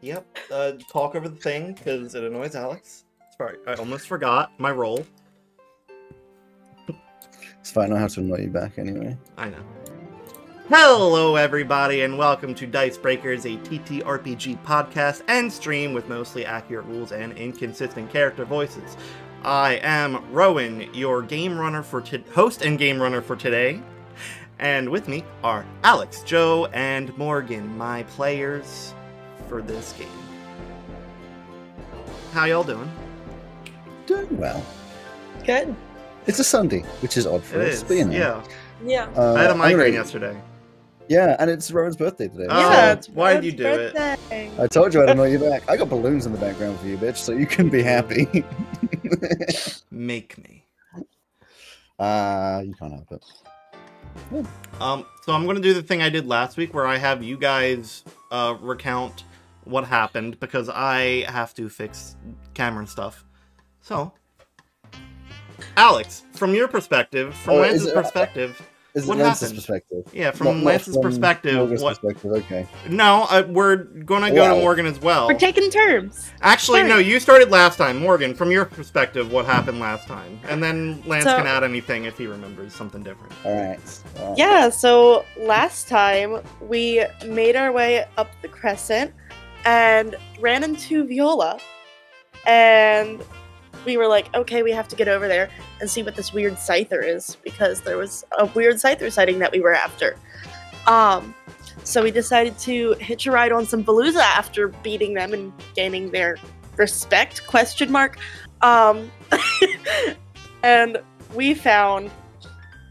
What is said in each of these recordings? Yep. Talk over the thing, because it annoys Alex. Sorry, I almost forgot my role. It's fine, I don't have to annoy you back anyway. I know. Hello, everybody, and welcome to Dice Breakers, a TTRPG podcast and stream with mostly accurate rules and inconsistent character voices. I am Rowan, your game runner for host and game runner for today. And with me are Alex, Joe, and Morgan, my players for this game. How y'all doing? Doing well. Good. It's a Sunday, which is odd for us, but you know. Yeah. I had a migraine yesterday. Yeah, and it's Rowan's birthday today. Oh, yeah, why did you do it? I told you I'd annoy you back. I got balloons in the background for you, bitch, so you can be happy. Make me. You can't help it. Yeah. So I'm going to do the thing I did last week where I have you guys recount what happened because I have to fix camera stuff. So... Alex, from your perspective, from Lance's perspective, what happened? Yeah, from Lance's perspective. Okay. No, we're going to go to Morgan as well. We're taking turns. Actually, no, you started last time. Morgan, from your perspective, what happened last time? And then Lance can add anything if he remembers something different. All right. Yeah, so last time we made our way up the crescent and ran into Viola and... we were like, okay, we have to get over there and see what this weird Scyther is, because there was a weird Scyther sighting that we were after. So we decided to hitch a ride on some Balooza after beating them and gaining their respect, question mark. And we found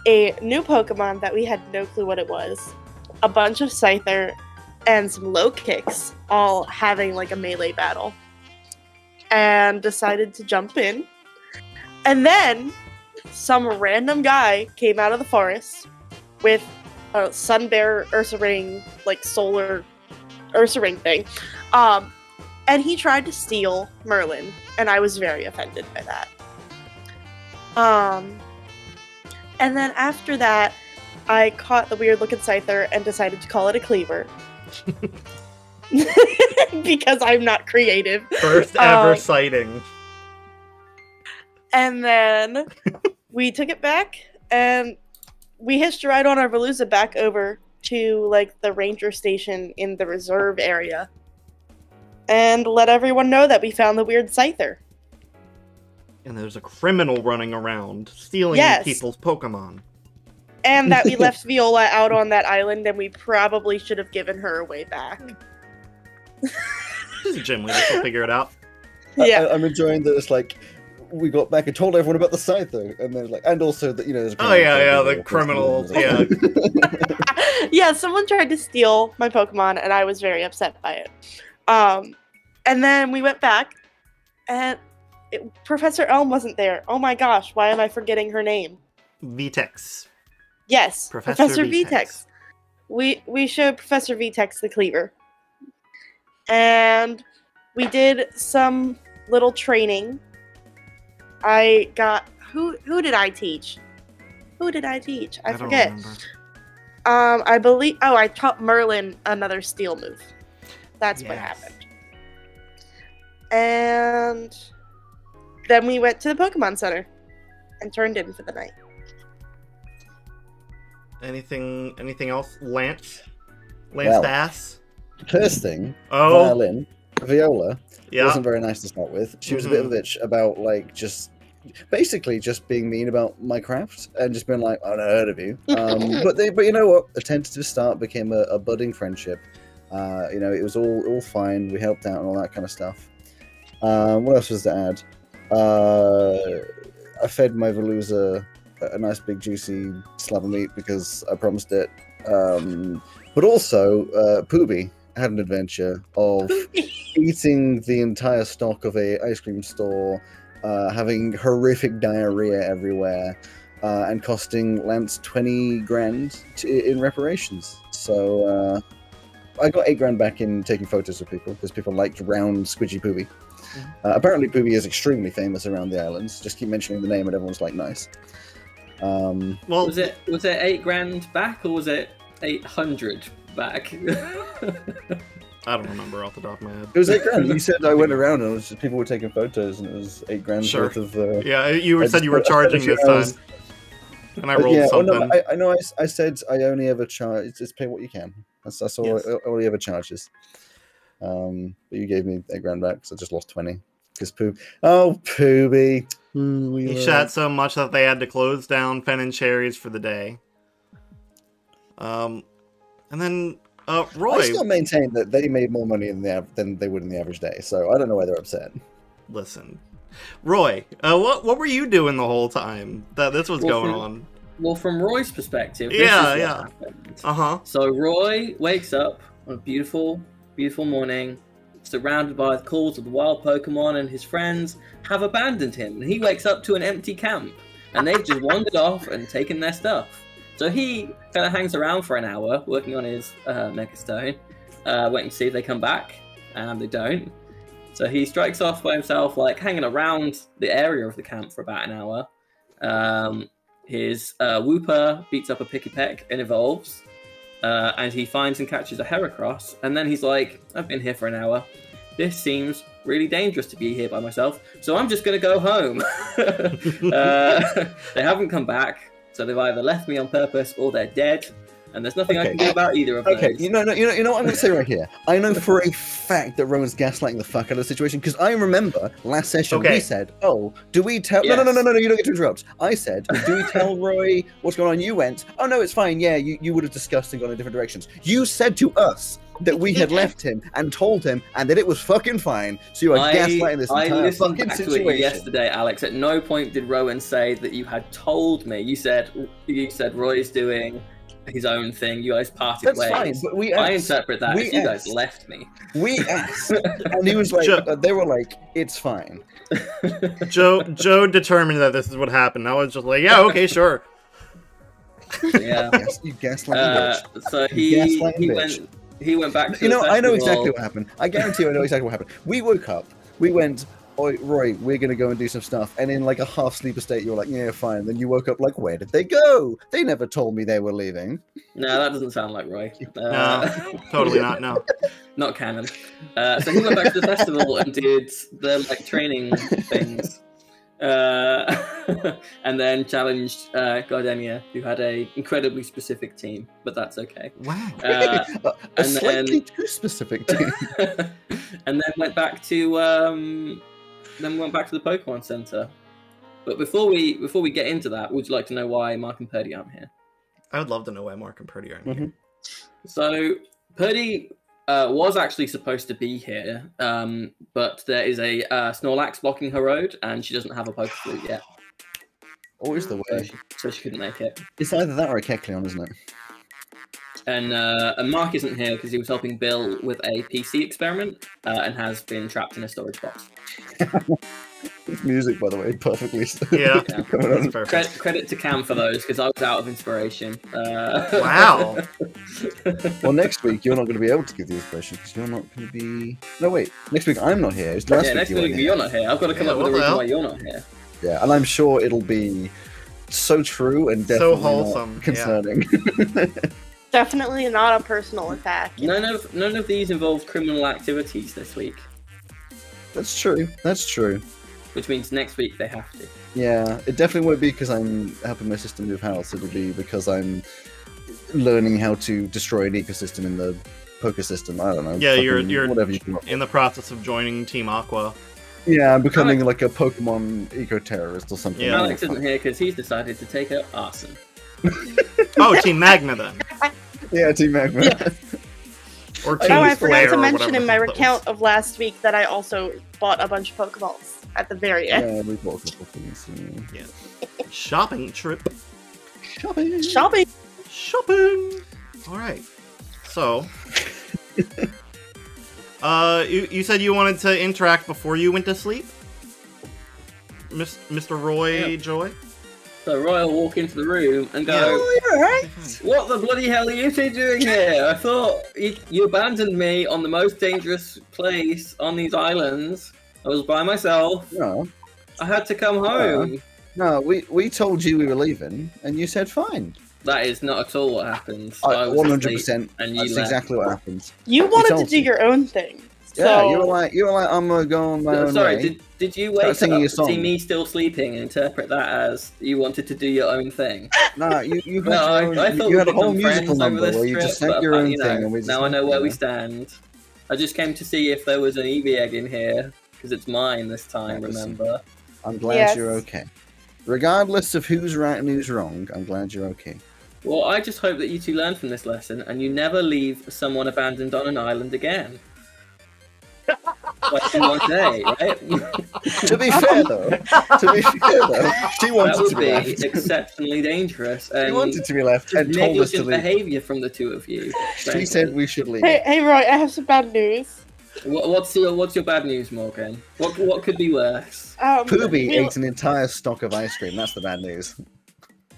a new Pokemon that we had no clue what it was. A bunch of Scyther and some low kicks, all having like a melee battle. And decided to jump in. And then some random guy came out of the forest with a Sunbear Ursaring, like solar Ursaring thing. And he tried to steal Merlin. And I was very offended by that. And then after that, I caught the weird looking Scyther and decided to call it a cleaver. Because I'm not creative. First ever sighting. And then we took it back and we hitched a ride on our Veluza back over to like the ranger station in the reserve area and let everyone know that we found the weird Scyther. And there's a criminal running around stealing people's Pokemon. And that we left Viola out on that island and we probably should have given her a way back. She's a gym leader, she'll figure it out. Yeah. I'm enjoying that it's like, we got back and told everyone about the Scyther, and then like, and also that, you know, there's a criminal. Oh yeah, the criminals, yeah. Yeah, someone tried to steal my Pokemon, and I was very upset by it. And then we went back, and Professor Elm wasn't there. Oh my gosh, why am I forgetting her name? Vitex. Yes, Professor Vitex. We showed Professor Vitex the cleaver. And we did some little training. I got who did I teach? Who did I teach? I forget. Don't remember. I believe I taught Merlin another steal move. That's what happened. And then we went to the Pokemon Center and turned in for the night. Anything else? Lance Bass? First thing, Violin, Viola, wasn't very nice to start with. She was a bit of a bitch about, like, basically just being mean about my craft and just being like, I've never heard of you. But you know what? A tentative start became a budding friendship. You know, it was all fine. We helped out and all that kind of stuff. What else was to add? I fed my Veluza a nice big juicy slab of meat because I promised it. But also, Pooby had an adventure of eating the entire stock of a ice cream store, having horrific diarrhea everywhere, and costing Lance 20 grand in reparations. So I got 8 grand back in taking photos of people because people liked round squidgy Pooby. Apparently Pooby is extremely famous around the islands. Just keep mentioning the name and everyone's like, nice. Well, was it 8 grand back or was it 800 back? I don't remember off the top of my head. It was 8 grand. You said I went around and it was just people were taking photos and it was 8 grand sure. worth of. Yeah, you said you were charging this time. And I rolled something. Oh, no, I said I only ever charge. It's pay what you can. That's all. Yes. I only ever charges. But you gave me 8 grand back, so I just lost 20. Because Pooh. Oh, Pooby. He shot so much that they had to close down Fen and Cherries for the day. And then Roy. I still maintain that they made more money than they would in the average day, so I don't know why they're upset. Listen, Roy, what were you doing the whole time that this was going on? Well, from Roy's perspective, this is what happened. So Roy wakes up on a beautiful, beautiful morning, surrounded by the calls of the wild Pokemon, and his friends have abandoned him. And he wakes up to an empty camp, and they've just wandered off and taken their stuff. So he kind of hangs around for an hour, working on his Megastone, waiting to see if they come back, and they don't. So he strikes off by himself, like hanging around the area of the camp for about an hour. His Wooper beats up a Pikipek and evolves, and he finds and catches a Heracross. And then he's like, I've been here for an hour. This seems really dangerous to be here by myself, so I'm just going to go home. They haven't come back. So they've either left me on purpose or they're dead, and there's nothing I can do about either of them. Okay, you know what I'm going to say right here? I know for a fact that Rowan's gaslighting the fuck out of the situation, because I remember last session we said, oh, do we tell... Yes. No, you don't get to interrupt. I said, do we tell Roy what's going on? You went, oh, no, it's fine. Yeah, you would have discussed and gone in different directions. You said to us that we had left him and told him and that it was fucking fine. So you are gaslighting this entire fucking situation. Yesterday, Alex, at no point did Rowan say that you had told me. You said Roy's doing his own thing. You guys parted ways. That's fine, but we asked. I interpret that as you guys left me. We asked. And he was like, they were like, it's fine. Joe determined that this is what happened. I was just like, yeah, okay, sure. Yeah. You gaslighting bitch. So he went... He went back to I know exactly what happened. I guarantee you I know exactly what happened. We woke up. We went, oi, Roy, we're going to go and do some stuff. And in like a half-sleeper state, you were like, yeah, fine. And then you woke up like, where did they go? They never told me they were leaving. No, that doesn't sound like Roy. No, totally not, no. Not canon. So he went back to the festival and did the like training things. And then challenged Gardenia, who had an incredibly specific team, but that's okay. Wow. A slightly too specific team. And then went back to the Pokemon Center. But before we get into that, would you like to know why Mark and Purdy aren't here? I would love to know why Mark and Purdy aren't here. So Purdy was actually supposed to be here, but there is a Snorlax blocking her road, and she doesn't have a Pokeflute yet. Always the way. So she couldn't make it. It's either that or a Kecleon, isn't it? And Mark isn't here because he was helping Bill with a PC experiment and has been trapped in a storage box. This music, by the way, perfectly. Yeah. Perfect. Credit to Cam for those, because I was out of inspiration. Wow. Well, next week you're not going to be able to give the inspiration because you're not going to be. No, wait. Next week I'm not here. It's last week. Next week you're not here. I've got to come up with a reason why you're not here. Yeah, and I'm sure it'll be so true and definitely so wholesome, concerning. Yeah. Definitely not a personal attack. None of these involve criminal activities this week. That's true. That's true. Which means next week they have to. Yeah, it definitely won't be because I'm helping my sister move house. It'll be because I'm learning how to destroy an ecosystem in the poker system. I don't know. Yeah, you're whatever you come up with. In the process of joining Team Aqua. Yeah, I'm becoming Alex, like a Pokemon eco-terrorist or something. Yeah. Alex isn't here because he's decided to take up arson. Oh, Team Magma then. Yeah, Team Magma. Yeah. Or Team I forgot to mention in my recount of last week that I also bought a bunch of Pokeballs. At the very end. Yeah, we bought a couple things. Yeah. Shopping trip. Shopping. Shopping. Shopping. All right. So, you said you wanted to interact before you went to sleep, Mr. Roy Joy. So Roy will walk into the room and go, oh, you're right. What the bloody hell are you two doing here? I thought you abandoned me on the most dangerous place on these islands. I was by myself. No. I had to come home. No, we told you we were leaving, and you said fine. That is not at all what happens. 100%. And that's exactly what happens. You wanted to do your own thing. So... Yeah, you were like, I'm gonna go on my own way. Did you wake up and see me still sleeping and interpret that as you wanted to do your own thing? No, you had a whole musical number where you just sent your own thing. And now I know where we stand. I just came to see if there was an Eevee egg in here, because it's mine this time, remember? I'm glad you're okay. Regardless of who's right and who's wrong, I'm glad you're okay. Well, I just hope that you two learn from this lesson and you never leave someone abandoned on an island again. Like in one day, right? To be fair though, she wanted to be left. That would be exceptionally dangerous. She wanted to be left and told us to leave. Behaviour from the two of you. She said we should leave. Hey, Roy, I have some bad news. What's your bad news, Morgan? What could be worse? Pooby ate an entire stock of ice cream. That's the bad news.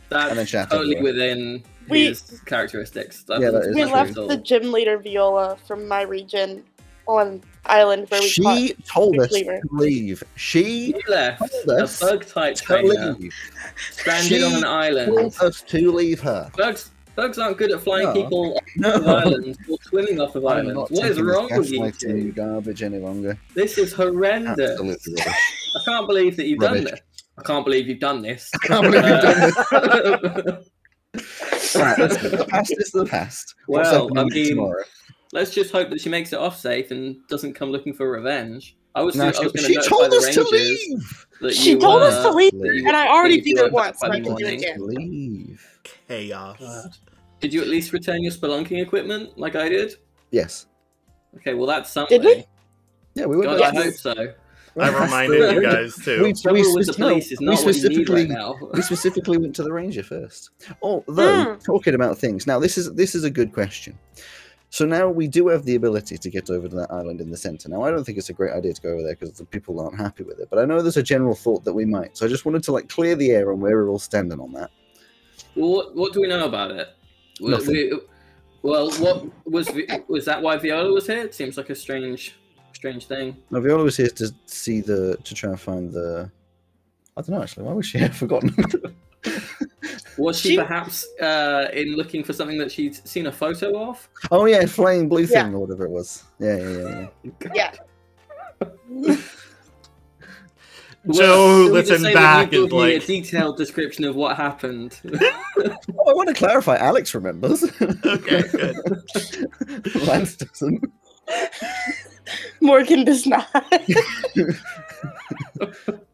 That's totally within his characteristics. We left the gym leader Viola from my region on island where we She told us to leave. She left a bug-type trainer stranded on an island. She told us to leave her. Bugs aren't good at flying people off of islands or swimming off of islands. What is wrong with you two? Garbage any longer. This is horrendous. Absolutely. I can't believe that you've done this. I can't believe you've done this. I can't believe you've done this. Right, let's put the past is the past. Well, I mean, tomorrow? Let's just hope that she makes it off safe and doesn't come looking for revenge. She told us to leave, and I already did it once. I can do it again. Leave. Chaos. Did you at least return your spelunking equipment like I did? Yes. Okay, well that's something. Did we? Yeah, we would. God, I hope so. I reminded you guys too. We specifically went to the ranger first. Although talking about things now, this is a good question. So now we do have the ability to get over to that island in the center. Now I don't think it's a great idea to go over there because the people aren't happy with it. But I know there's a general thought that we might. So I just wanted to like clear the air on where we're all standing on that. Well, what do we know about it? Nothing. Was that why Viola was here? It seems like a strange thing. No, Viola was here to see to try and find the. I don't know actually. Why was she here? I've forgotten. Was she perhaps in looking for something that she'd seen a photo of? Oh yeah, flying blue thing or whatever it was. Yeah. Joe, listen back and like a detailed description of what happened. I want to clarify. Alex remembers. Okay, good. Lance doesn't. Morgan does not.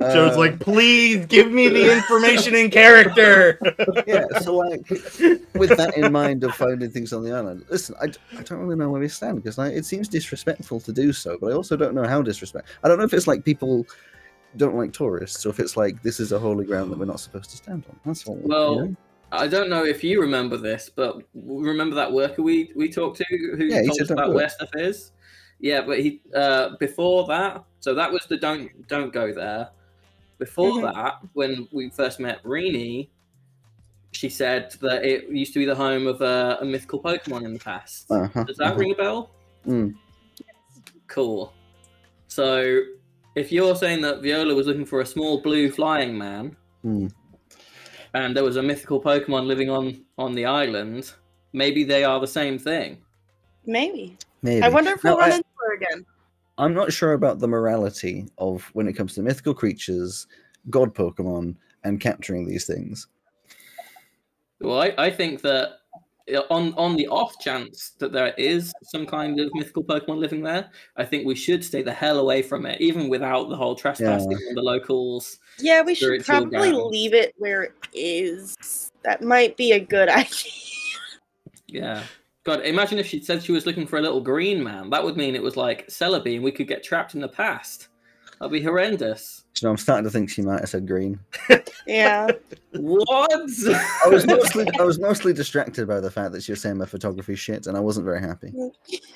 Joe's like, please give me the information in character. Yeah, so like, with that in mind of finding things on the island, listen, I don't really know where we stand because like, it seems disrespectful to do so, but I also don't know how disrespectful. I don't know if it's like people don't like tourists or if it's like this is a holy ground that we're not supposed to stand on. That's all. Well, you know? I don't know if you remember this, but remember that worker we talked to who told us about where stuff is? Yeah, but he before that, so that was the don't go there. Before that, when we first met Rini, she said that it used to be the home of a mythical Pokemon in the past. Does that ring a bell? Mm. Cool. So if you're saying that Viola was looking for a small blue flying man, and there was a mythical Pokemon living on the island, maybe they are the same thing. Maybe. I wonder if we'll run into her again. I'm not sure about the morality of when it comes to mythical creatures, god Pokemon, and capturing these things. Well, I think that on the off chance that there is some kind of mythical Pokemon living there, I think we should stay the hell away from it, even without the whole trespassing on the locals. Yeah, we should probably leave it where it is. That might be a good idea. Yeah. God, imagine if she said she was looking for a little green man. That would mean it was like Celebi and we could get trapped in the past. That'd be horrendous. You know, I'm starting to think she might have said green. Yeah. What? I was mostly distracted by the fact that she was saying my photography shit, and I wasn't very happy.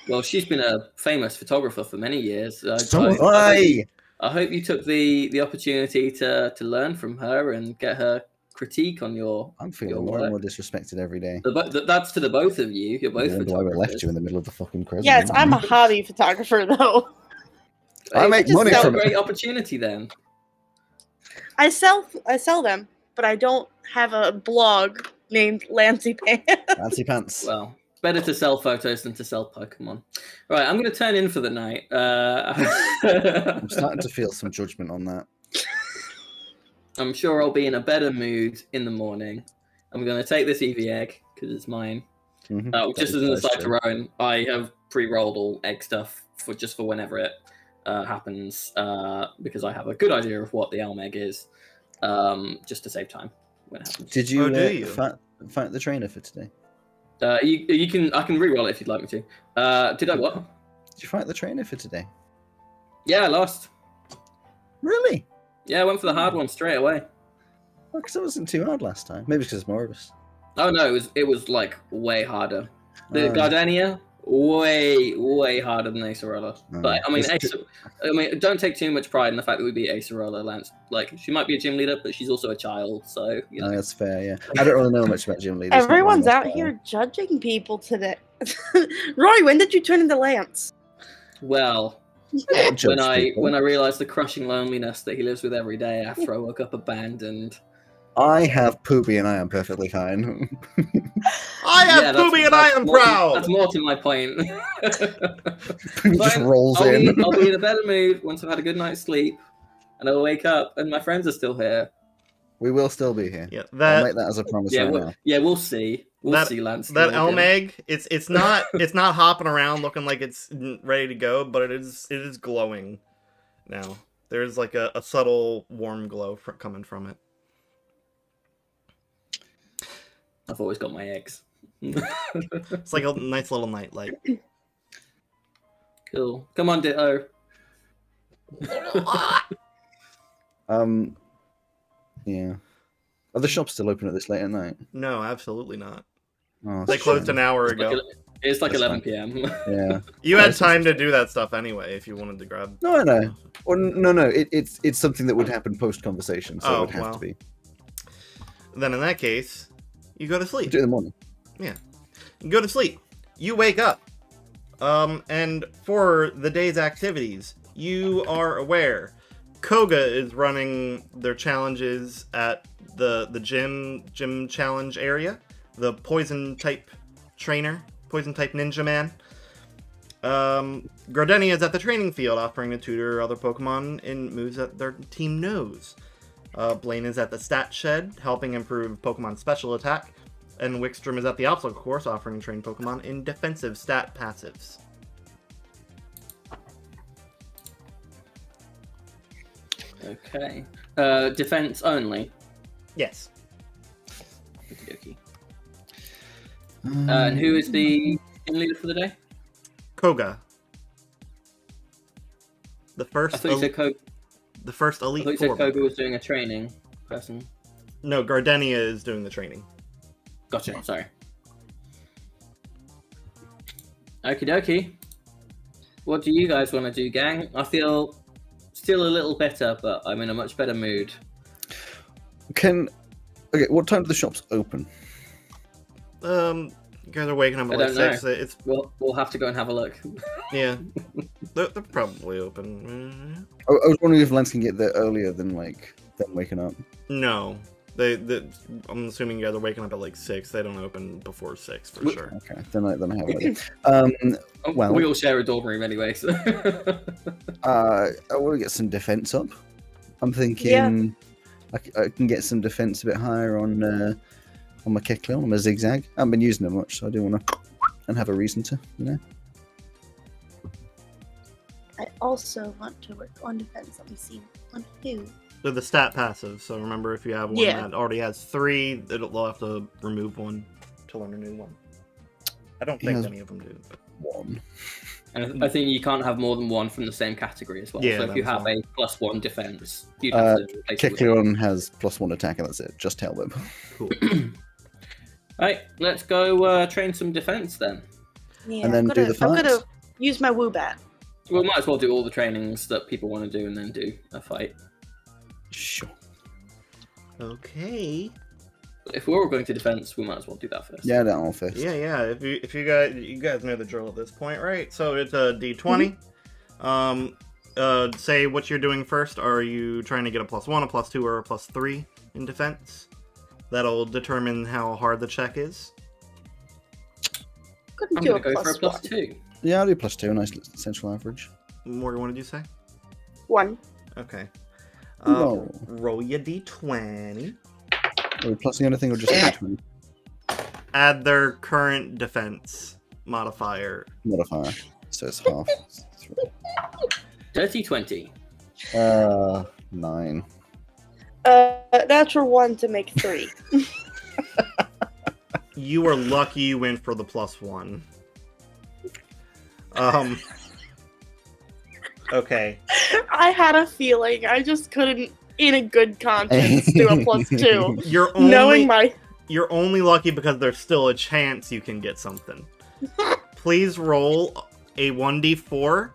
Well, she's been a famous photographer for many years. I hope you took the opportunity to learn from her and get her critique on your. I'm feeling more and more disrespected every day. That's to the both of you. You're both. That's why we left you in the middle of the fucking crowd. Yes, I'm a hobby photographer though. I make money from it. Great opportunity then. I sell them, but I don't have a blog named Lancey Pants. Lancey Pants. Well, better to sell photos than to sell Pokemon. Right, I'm going to turn in for the night. I'm starting to feel some judgment on that. I'm sure I'll be in a better mood in the morning. I'm going to take this Eevee egg, because it's mine. Mm-hmm. Just as an aside to Rowan, I have pre-rolled all egg stuff for whenever it happens, because I have a good idea of what the Elm egg is, just to save time when it happens. Did you fight the trainer for today? I can re-roll it if you'd like me to. Did you fight the trainer for today? Yeah, I lost. Really? Yeah, I went for the hard one straight away. Well, because it wasn't too hard last time. Maybe because it's more of us. Oh no, it was like way harder. The Gardenia, way harder than Acerola. But I mean, don't take too much pride in the fact that we beat Acerola, Lance. Like, she might be a gym leader, but she's also a child, so you know. No, that's fair. Yeah, I don't really know much about gym leaders. Everyone's out here judging people today. Roy, when did you turn into Lance? Well, when I realized the crushing loneliness that he lives with every day after I woke up abandoned. I have Poopy and I am perfectly fine. I have Poopy and I am proud! That's more to my point. Poopy just rolls in. I'll be in a better mood once I've had a good night's sleep, and I'll wake up, and my friends are still here. We will still be here. Yeah, I'll make that as a promise right now. Yeah, we'll see. We'll see, Lance. That Elm egg, it's not hopping around looking like it's ready to go, but it is glowing now. There's like a subtle warm glow coming from it. I've always got my eggs. It's like a nice little nightlight. Cool. Come on, Ditto. Yeah. Are the shops still open at this late at night? No, absolutely not. Oh, they closed an hour ago. It's like 11 p.m. Yeah. You had time to do that stuff anyway if you wanted to grab. No, I know. Or no. It's something that would happen post conversation, so it would have to be. Then in that case. You go to sleep. Do it in the morning. Yeah. You go to sleep. You wake up. And for the day's activities, you are aware. Koga is running their challenges at the gym challenge area. The poison-type trainer. Poison-type ninja man. Gardenia is at the training field offering to tutor other Pokemon in moves that their team knows. Blaine is at the stat shed, helping improve Pokemon special attack, and Wickstrom is at the obstacle course, offering trained Pokemon in defensive stat passives. Okay. Defense only? Yes. Okey-dokey. And who is the team leader for the day? Koga. The first elite. Looks like Koga was doing a training person. No, Gardenia is doing the training. Gotcha. Sorry. Okie dokie. What do you guys want to do, gang? I feel still a little better, but I'm in a much better mood. Okay, what time do the shops open? You guys are waking up at like 6. It's... We'll have to go and have a look. Yeah. They're probably open. I was wondering if Lance can get there earlier than like them waking up. No. I'm assuming you guys are waking up at like 6. They don't open before 6 for sure. Okay. Then I have it. Well, we all share a dorm room anyway, so I want to get some defense up. I'm thinking I can get some defense a bit higher on my Kecleon, on my Zigzag. I haven't been using it much, so I do want to and have a reason to, you know. I also want to work on defense. Let me see. On who? They're the stat passive, so remember if you have one that already has 3, they'll have to remove one to learn a new one. I don't think any of them do. But... One. And I think you can't have more than one from the same category as well. Yeah, so if you have a +1 defense, you'd have to replace it. Kecleon has +1 attack, and that's it. Just Tail Whip. Cool. Right, let's go train some defense then. Yeah, and then do the fights. I'm going to use my Woobat. We might as well do all the trainings that people want to do and then do a fight. Sure. Okay. If we're all going to defense, we might as well do that first. Yeah, that one first. Yeah. If you guys know the drill at this point, right? So it's a D20. Mm-hmm. Say what you're doing first. Are you trying to get a +1, a +2, or a +3 in defense? That'll determine how hard the check is. I'm going to go for a +2. Yeah, I'll do +2, nice central average. Morgan, what did you say? 1. Okay. No. Roll your d20. Are we plus the other thing or just d20? Add their current defense modifier. So it's half. 30-20. 9. Natural 1 to make 3. You are lucky you went for the +1. Okay. I had a feeling. I just couldn't, in a good conscience, do a +2. You're only, you're only lucky because there's still a chance you can get something. Please roll a 1d4.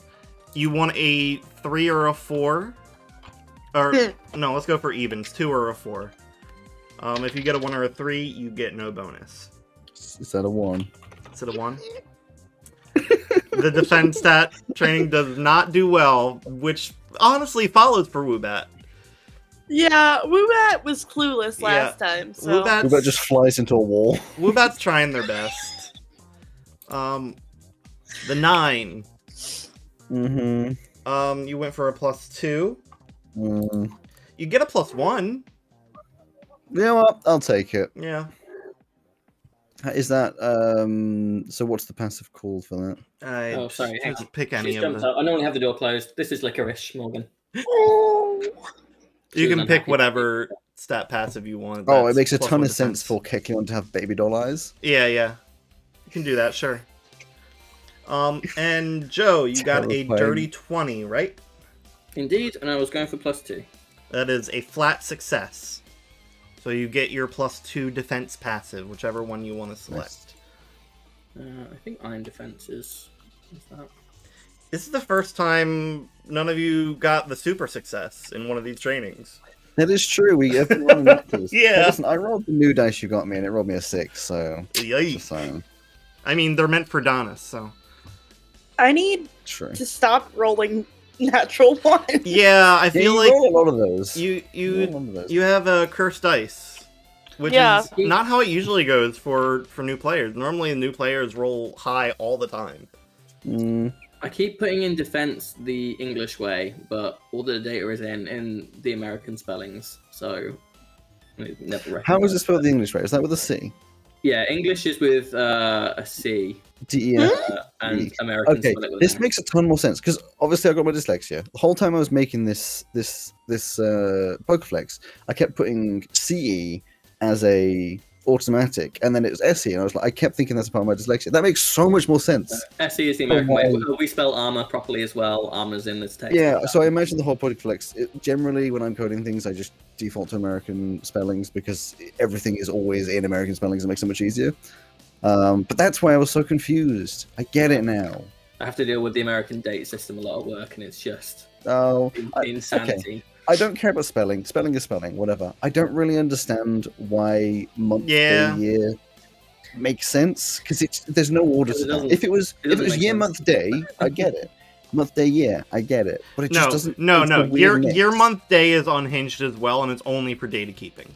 You want a 3 or a 4? Or no, let's go for evens. 2 or a 4. If you get a 1 or a 3, you get no bonus. Is that a 1? Is it a 1? The defense stat training does not do well, which honestly follows for Woobat. Yeah, Woobat was clueless last time. So. Woobat just flies into a wall. Woobat's trying their best. The 9. Mm-hmm. You went for a +2. Mm. You get a +1. Yeah, well, I'll take it. Yeah. Is that so? What's the passive called for that? Oh, sorry. Hang on. Pick any of them. I normally have the door closed. This is licorice, Morgan. Oh. You can pick whatever stat passive you want. Oh, it makes a ton of sense for Keki on to have baby doll eyes. Yeah, yeah. You can do that, sure. And Joe, you got a dirty 20, right? Indeed, and I was going for +2. That is a flat success. So you get your +2 defense passive, whichever one you want to select. Nice. I think iron defense is that. This is the first time none of you got the super success in one of these trainings. That is true. We have been rolling up this. Yeah. Hey, listen, I rolled the new dice you got me, and it rolled me a 6. So. Yikes. I mean, they're meant for Donis, so. I need to stop rolling. Natural 1. Yeah, I feel like a lot of those. You have a cursed dice, which is not how it usually goes for new players. Normally, new players roll high all the time. Mm. I keep putting in defense the English way, but all the data is in the American spellings, so I never. How is it spelled the English way? Is that with a C? Yeah, English is with a C. D-E-F. And American. Okay, this makes a ton more sense, because obviously I got my dyslexia. The whole time I was making this Pokeflex, I kept putting CE as a automatic, and then it was SE, and I was like, I kept thinking that's part of my dyslexia. That makes so much more sense. SE is the American way. We spell armor properly as well. Armor's in this text. Yeah, so I imagine the whole Pokeflex, generally when I'm coding things, I just default to American spellings, because everything is always in American spellings. It makes it much easier. But that's why I was so confused. I get it now. I have to deal with the American date system, a lot of work, and it's just insanity. Okay. I don't care about spelling. Spelling is spelling, whatever. I don't really understand why month, day, year makes sense, because there's no order to that. If it was year, month, day, I get it. Month, day, year, I get it. But it just doesn't. No. Year, month, day is unhinged as well, and it's only for data keeping.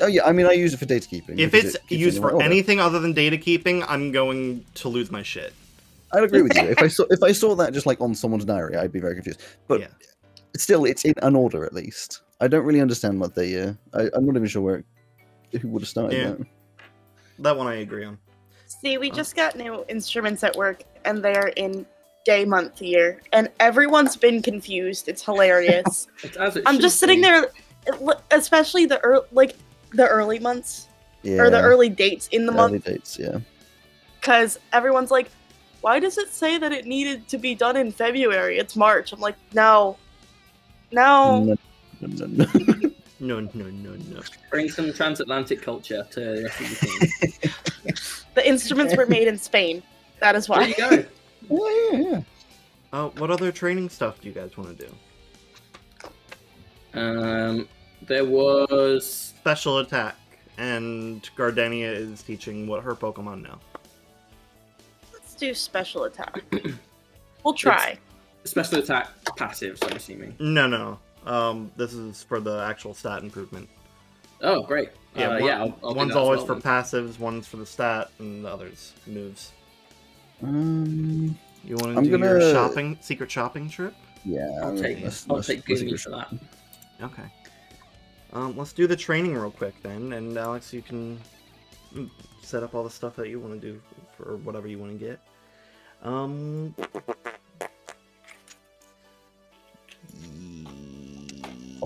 Oh yeah, I mean, I use it for data keeping. If it's used for anything other than data keeping, I'm going to lose my shit. I'd agree with you. If I saw that just like on someone's diary, I'd be very confused. But still, it's in an order at least. I don't really understand what they. I'm not even sure who would have started that. That one I agree on. See, we just got new instruments at work, and they are in day, month, year, and everyone's been confused. It's hilarious. I'm just sitting there, especially the the early months, or the early dates in the month. Early dates, yeah. Because everyone's like, why does it say that it needed to be done in February? It's March. I'm like, no. No. Bring some transatlantic culture to the rest of the team. The instruments were made in Spain. That is why. There you go. Yeah. What other training stuff do you guys want to do? There was... Special attack, and Gardenia is teaching what her Pokemon know. Let's do special attack. We'll try. It's special attack passives, I'm assuming. No. This is for the actual stat improvement. Oh, great. Yeah, I'll one's always for passives, one's for the stat, and the other's moves. You want to do your secret shopping trip? Yeah, I'll take Goody for that. Okay. Let's do the training real quick then, and Alex, you can set up all the stuff that you want to do for whatever you want to get. I'll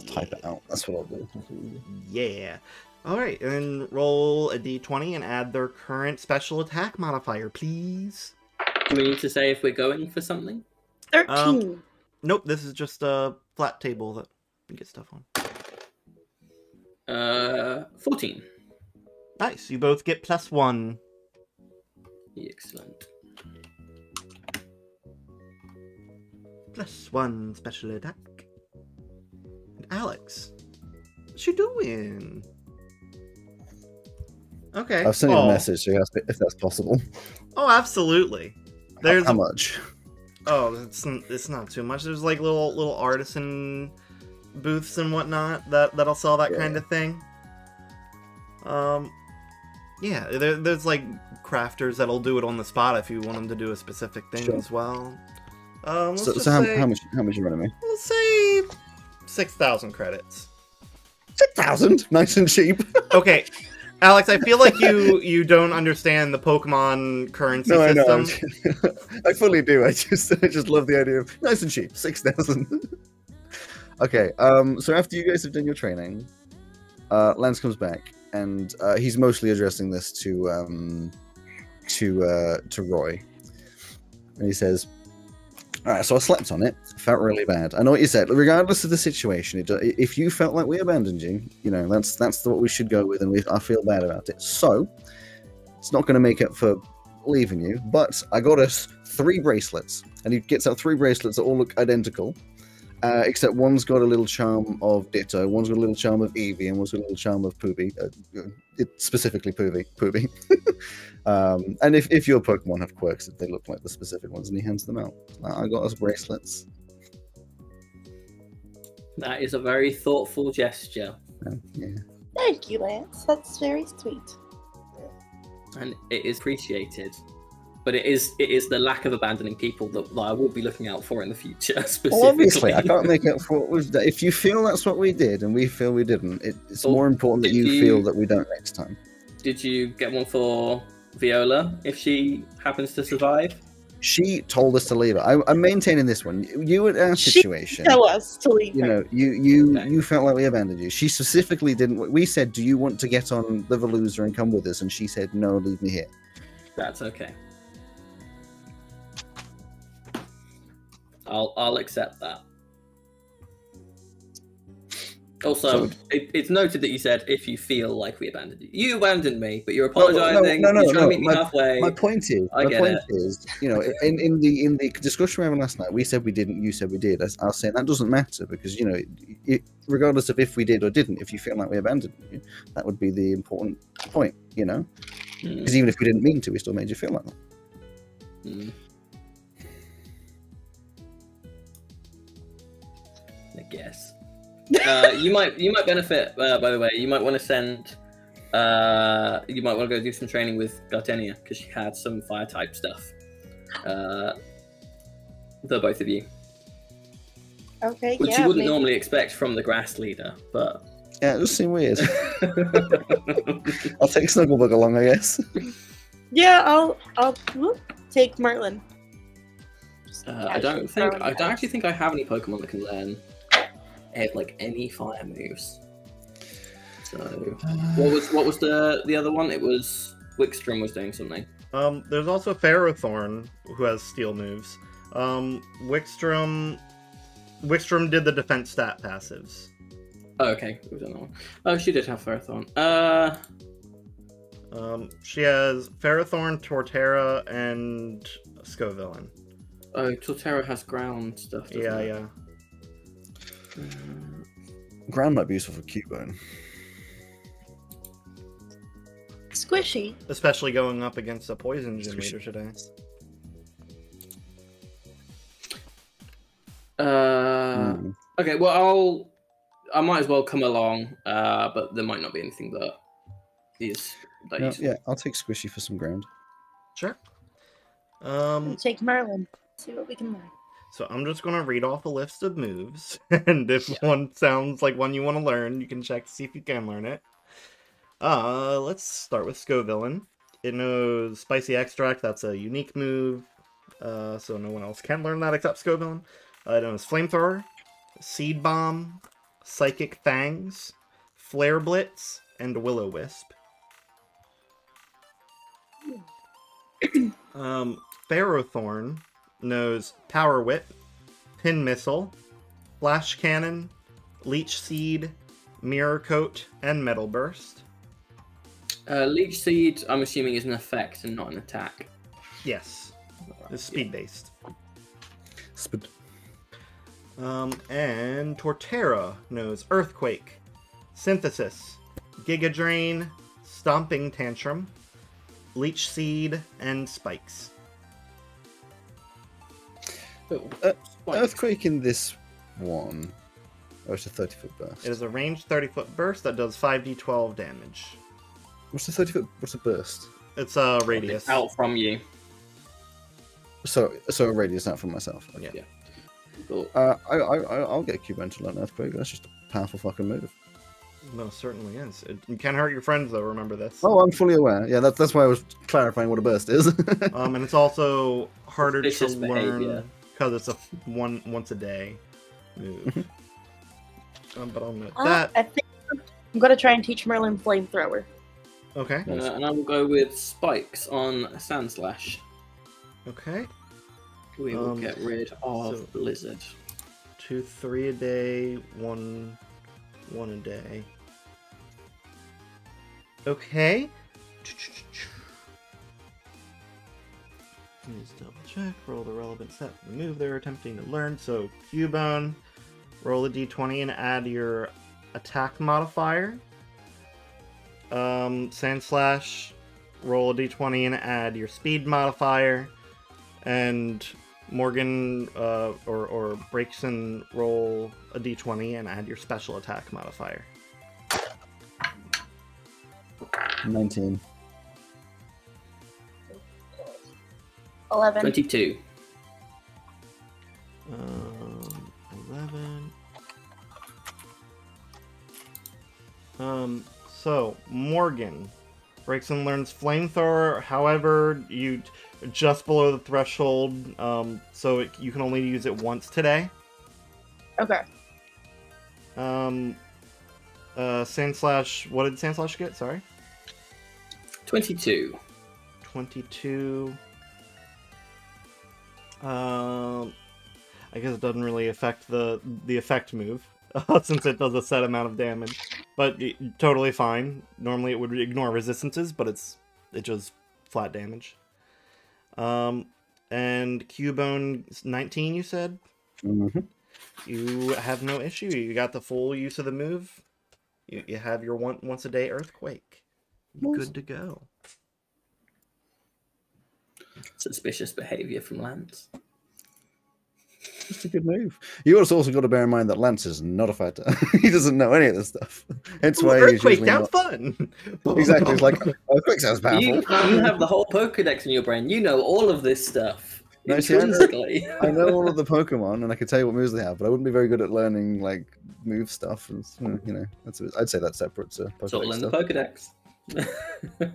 type it out. That's what I'll do. Yeah. All right, and then roll a d20 and add their current special attack modifier, please. Do we need to say if we're going for something? 13. Nope, this is just a flat table that you get stuff on. 14. Nice. You both get +1. Excellent. +1 special attack. And Alex, what's she doing? Okay. I've sent you a message to ask if that's possible. Oh, absolutely. There's how much? Oh, it's not too much. There's like little artisan booths and whatnot that'll sell that kind of thing. Yeah, there's like crafters that'll do it on the spot if you want them to do a specific thing as well. So how much you running me? We'll say 6,000 credits. 6,000, nice and cheap. Okay. Alex, I feel like you don't understand the Pokemon currency system. No, I know. I fully do. I just love the idea of nice and cheap, 6,000. Okay, so after you guys have done your training, Lance comes back, and he's mostly addressing this to Roy, and he says, "All right, so I slept on it. Felt really bad. I know what you said. Regardless of the situation, if you felt like we abandoned you, you know that's what we should go with, and I feel bad about it. So it's not going to make up for leaving you. But I got us 3 bracelets," and he gets out 3 bracelets that all look identical, except one's got a little charm of Ditto, one's got a little charm of Eevee, and one's got a little charm of Poobie. Specifically Poobie. And if your Pokemon have quirks, they look like the specific ones, and he hands them out. I got us bracelets. That is a very thoughtful gesture. Yeah. Thank you, Lance. That's very sweet. And it is appreciated. But it is the lack of abandoning people that I will be looking out for in the future, specifically. Well, obviously, I can't make up for what we've done. If you feel that's what we did and we feel we didn't, it's more important that you feel that we don't next time. Did you get one for Viola, if she happens to survive? She told us to leave her. I'm maintaining this one. You were in our situation. She told us to leave her. You know, you felt like we abandoned you. She specifically didn't. We said, do you want to get on the Veluza and come with us? And she said, no, leave me here. That's okay. I'll accept that. Also, it's noted that you said, if you feel like we abandoned you. You abandoned me, but you're apologizing. No, meet me halfway. My point is, you know, in the discussion we were having last night, we said we didn't, you said we did. I'll say that doesn't matter because, you know, regardless of if we did or didn't, if you feel like we abandoned you, that would be the important point, you know? Because even if we didn't mean to, we still made you feel like that. I guess. You might benefit, by the way. You might want to send. You might want to go do some training with Gardenia because she had some fire type stuff. The both of you. Okay. Which you wouldn't normally expect from the grass leader, but yeah, it just seemed weird. I'll take Snugglebug along, I guess. Yeah, I'll take Merlin. I don't actually think I have any Pokemon that can learn like any fire moves. So what was the other one? It was Wickstrom was doing something. There's also Ferrothorn who has steel moves. Wickstrom did the defense stat passives. Oh, okay, we've done that one. Oh, she did have Ferrothorn. She has Ferrothorn, Torterra, and Scovillain. Oh, Torterra has ground stuff. Yeah, yeah. Ground might be useful for Cubone. Squishy. Especially going up against a poison generator today. Okay, well, I'll I might as well come along, but there might not be anything that is. No, yeah, I'll take Squishy for some ground. Sure. We'll take Merlin. See what we can learn. So I'm just going to read off a list of moves, and if one sounds like one you want to learn, you can check to see if you can learn it. Let's start with Scovillain. It knows Spicy Extract. That's a unique move, so no one else can learn that except Scovillain. It knows Flamethrower, Seed Bomb, Psychic Fangs, Flare Blitz, and Will-O-Wisp. Ferrothorn knows Power Whip, Pin Missile, Flash Cannon, Leech Seed, Mirror Coat, and Metal Burst. Leech Seed, I'm assuming, is an effect and not an attack. Yes. It's speed-based. Speed. And Torterra knows Earthquake, Synthesis, Giga Drain, Stomping Tantrum, Leech Seed, and Spikes. Earthquake in this one. Oh, it's a 30-foot burst. It is a ranged 30-foot burst that does 5d12 damage. What's the 30-foot? What's a burst? It's a radius. It's out from you. So a radius out from myself. Okay. Yeah. Cool. I'll get Cubone to learn Earthquake. That's just a powerful fucking move. No, certainly is. You can hurt your friends, though. Remember this. Oh, I'm fully aware. Yeah, that's why I was clarifying what a burst is. And it's also harder to learn because it's a once a day move. But I'll note that. I think I'm gonna try and teach Merlin Flamethrower. Okay. And I will go with Spikes on Sandslash. Okay. We will get rid of Blizzard. 2, 3 a day, one a day. Okay. Let's double check. Roll the relevant set for the move they're attempting to learn. So Cubone, roll a d20 and add your attack modifier. Sandslash, roll a d20 and add your speed modifier, and Morgan or Brakeson, roll a d20 and add your special attack modifier. 19. 11. 22. 11. So, Morgan, Brakeson learns Flamethrower, however, you just below the threshold, so you can only use it once today. Okay. Sandslash, what did Sandslash get? Sorry? 22. 22. I guess it doesn't really affect the effect move, since it does a set amount of damage. But totally fine. Normally it would ignore resistances, but it just flat damage. And Cubone 19, you said? Mm-hmm. You have no issue. You got the full use of the move. You have your once a day Earthquake. Good to go. Suspicious behavior from Lance. It's a good move. You also got to bear in mind that Lance is not a fighter. He doesn't know any of this stuff. That's why Earthquake sounds fun. Exactly. It's like, Earthquake sounds powerful. You have the whole Pokedex in your brain. You know all of this stuff. No, see, I know all of the Pokemon, and I could tell you what moves they have, but I wouldn't be very good at learning like move stuff. And you know, I'd say that's separate to Pokedex. It's all in the Pokedex. All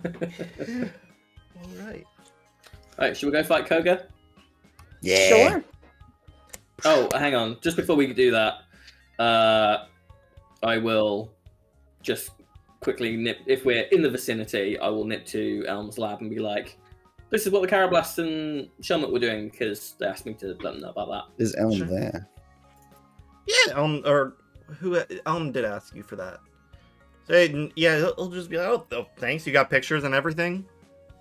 right. All right. Should we go fight Koga? Yeah. Sure. Oh, hang on. Just before we do that, I will just quickly nip... If we're in the vicinity, I will nip to Elm's lab and be like, this is what the Carablast and Shelmet were doing, because they asked me to let them know about that. Is Elm there? Yeah, Elm did ask you for that. So, yeah, he'll just be like, oh, thanks, you got pictures and everything?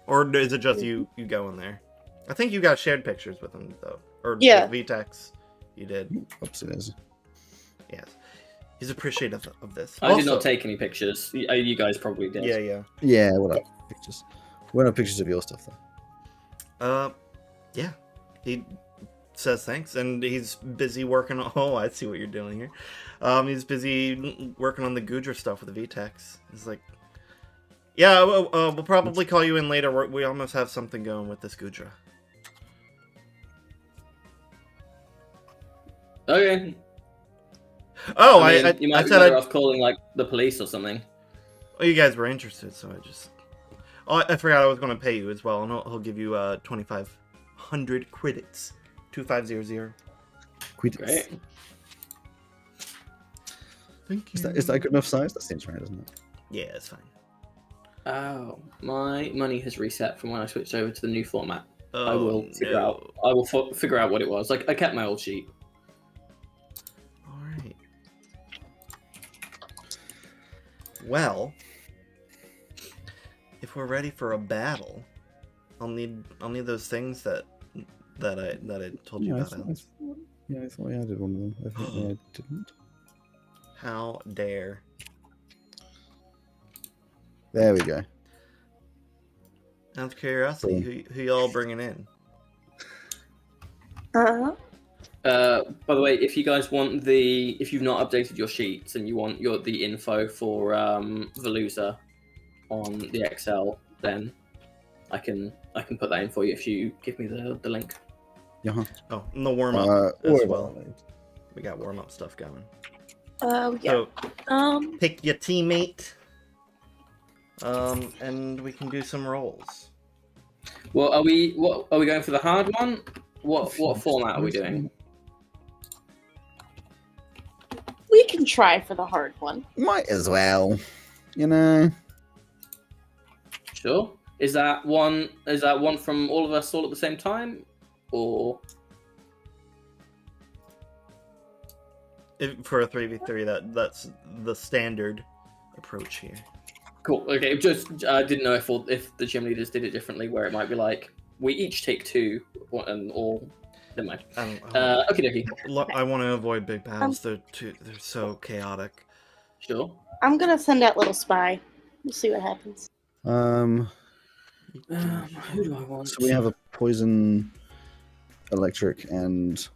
Or is it just you go in there? I think you got shared pictures with him, though. Or Vitex. You did. Oops, it is. Yes. He's appreciative of this. I did not take any pictures. You guys probably did. Yeah, we'll have pictures. We'll have pictures of your stuff, though. Yeah. He says thanks, and he's busy working on... Oh, I see what you're doing here. He's busy working on the Goodra stuff with the Vitex. He's like, yeah, we'll probably call you in later. We almost have something going with this Goodra. Okay. Oh, I said I was calling like the police or something. Well, you guys were interested, so I just... Oh, I forgot I was going to pay you as well, and he'll give you 2,500 credits. 2,500. Great. Thank you. Is that a good enough size? That seems right, doesn't it? Yeah, it's fine. Oh, my money has reset from when I switched over to the new format. Oh, I will figure out. I will figure out what it was. Like I kept my old sheet. All right. Well, if we're ready for a battle, I'll need those things that I told you about. I thought I added one of them. I think I didn't. How dare! There we go. Out of curiosity, who y'all bringing in? By the way, if you guys want the, if you've not updated your sheets and you want the info for Veluza on the Excel, then I can put that in for you if you give me the link. Yeah. Oh, and the warm up as well. We got warm up stuff going. Yeah. So, pick your teammate. And we can do some rolls. Well, are we going for the hard one? What format are we doing? We can try for the hard one. Might as well, you know. Sure. Is that one from all of us all at the same time, or for a 3v3? That's the standard approach here. Cool. Okay. Just I didn't know if the gym leaders did it differently, where it might be like we each take two and all. Never mind. Okay. I want to avoid big battles. They're so chaotic. Sure. I'm gonna send out little spy. We'll see what happens. Who do I want? So we have a poison, electric, and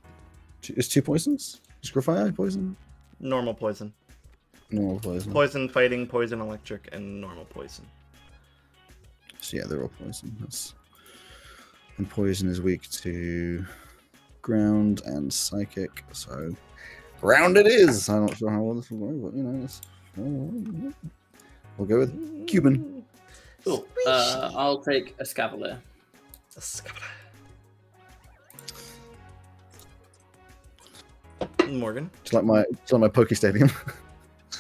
it's two poisons. Screwfire poison. Normal poison. Normal poison. Poison fighting, poison electric, and normal poison. So yeah, they're all poison. And poison is weak to ground and psychic, so ground it is! I'm not sure how well this will go, but you know, we'll go with Cuban. Cool. I'll take Escavalier. Morgan. It's like my Poké Stadium.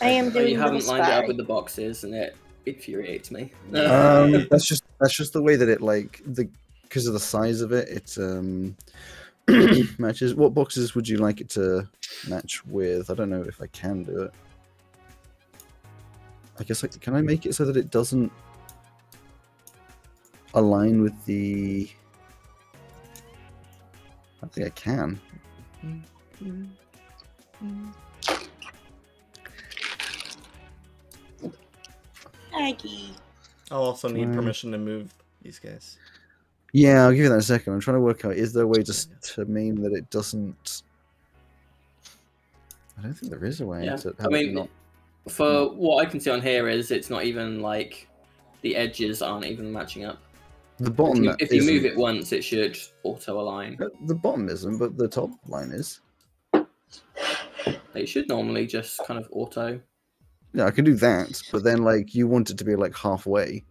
I am doing. You haven't lined it up with the boxes, and it infuriates me. That's just the way that it because of the size of it. It matches. What boxes would you like it to match with? I don't know if I can do it. I guess can I make it so that it doesn't align with the? I think I can. Maggie. I'll also need permission to move these guys. Yeah, I'll give you that in a second. I'm trying to work out, is there a way to mean that it doesn't... I don't think there is a way. Yeah. For what I can see on here is it's not even, the edges aren't even matching up. The bottom If you move it once, it should auto-align. The bottom isn't, but the top line is. They should normally just kind of auto... Yeah, I can do that, but then you want it to be halfway,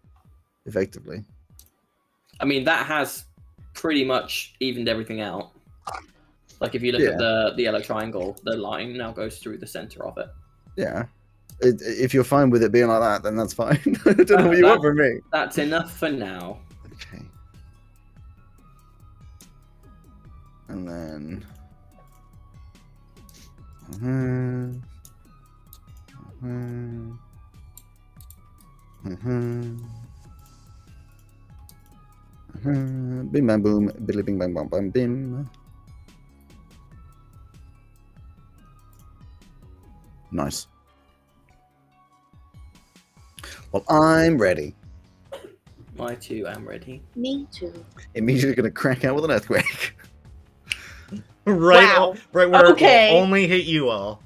effectively. I mean, that has pretty much evened everything out. If you look at the yellow triangle, the line now goes through the center of it. Yeah, if you're fine with it being like that, then that's fine. I don't know what you want from me. That's enough for now. Okay. And then. Bing bang boom, billy bing bang bang bang bim. Nice. Well, I'm ready. I too am ready. Me too. Immediately gonna crack out with an earthquake. Right where it will only hit you all.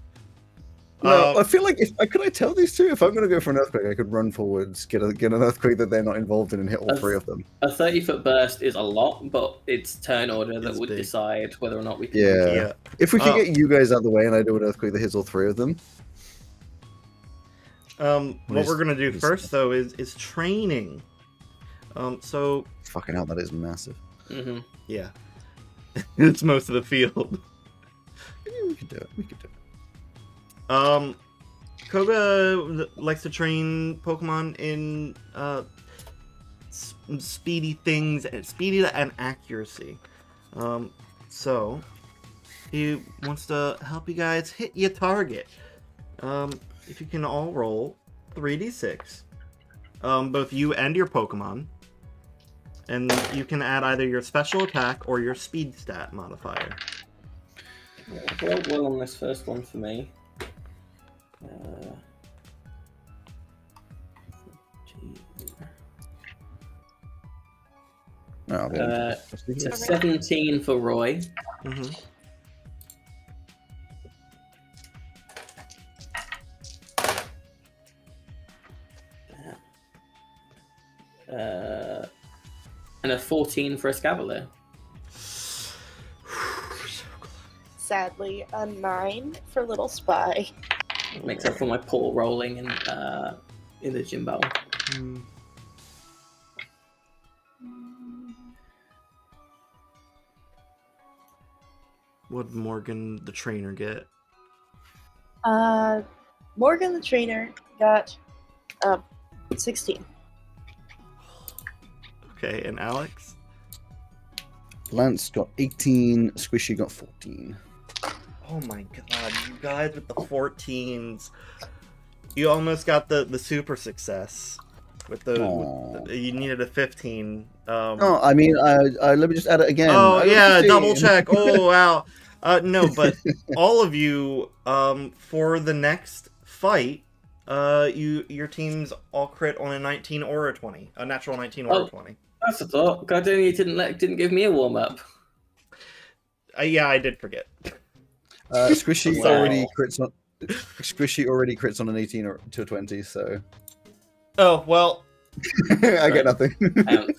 No, I feel like could I tell these two if I'm going to go for an earthquake, I could run forwards, get an earthquake that they're not involved in, and hit all three of them. A 30-foot burst is a lot, but it's turn order that would decide whether or not we can. Yeah. If we could get you guys out of the way, and I do an earthquake that hits all three of them. What we're going to do first, though, is training. So fucking hell, that is massive. Mm-hmm. Yeah, it's most of the field. Yeah, we could do it. We could do it. Koga likes to train Pokemon in speedy things, speedy and accuracy. So he wants to help you guys hit your target. If you can all roll 3d6, both you and your Pokemon, and you can add either your special attack or your speed stat modifier. Rolled well on this first one for me. It's a 17 for Roy. Mm-hmm. And a 14 for Escavalier. Sadly, a 9 for Little Spy. Makes up for my poor rolling in the gym battle. Mm. What'd Morgan the trainer get? Morgan the trainer got 16. Okay, and Alex? Lance got 18, Squishy got 14. Oh my god, you guys with the 14s. You almost got the super success. With the you needed a 15. No, I mean, let me just add it again. Oh yeah, double check. Oh wow. No, but all of you, for the next fight, your teams all crit on a 19 or a 20. A natural 19 or a 20. That's a thought. Gardenia didn't give me a warm-up. Yeah, I did forget. Squishy already crits on. Squishy already crits on an 18 or to a 20, so. Oh well. I get nothing.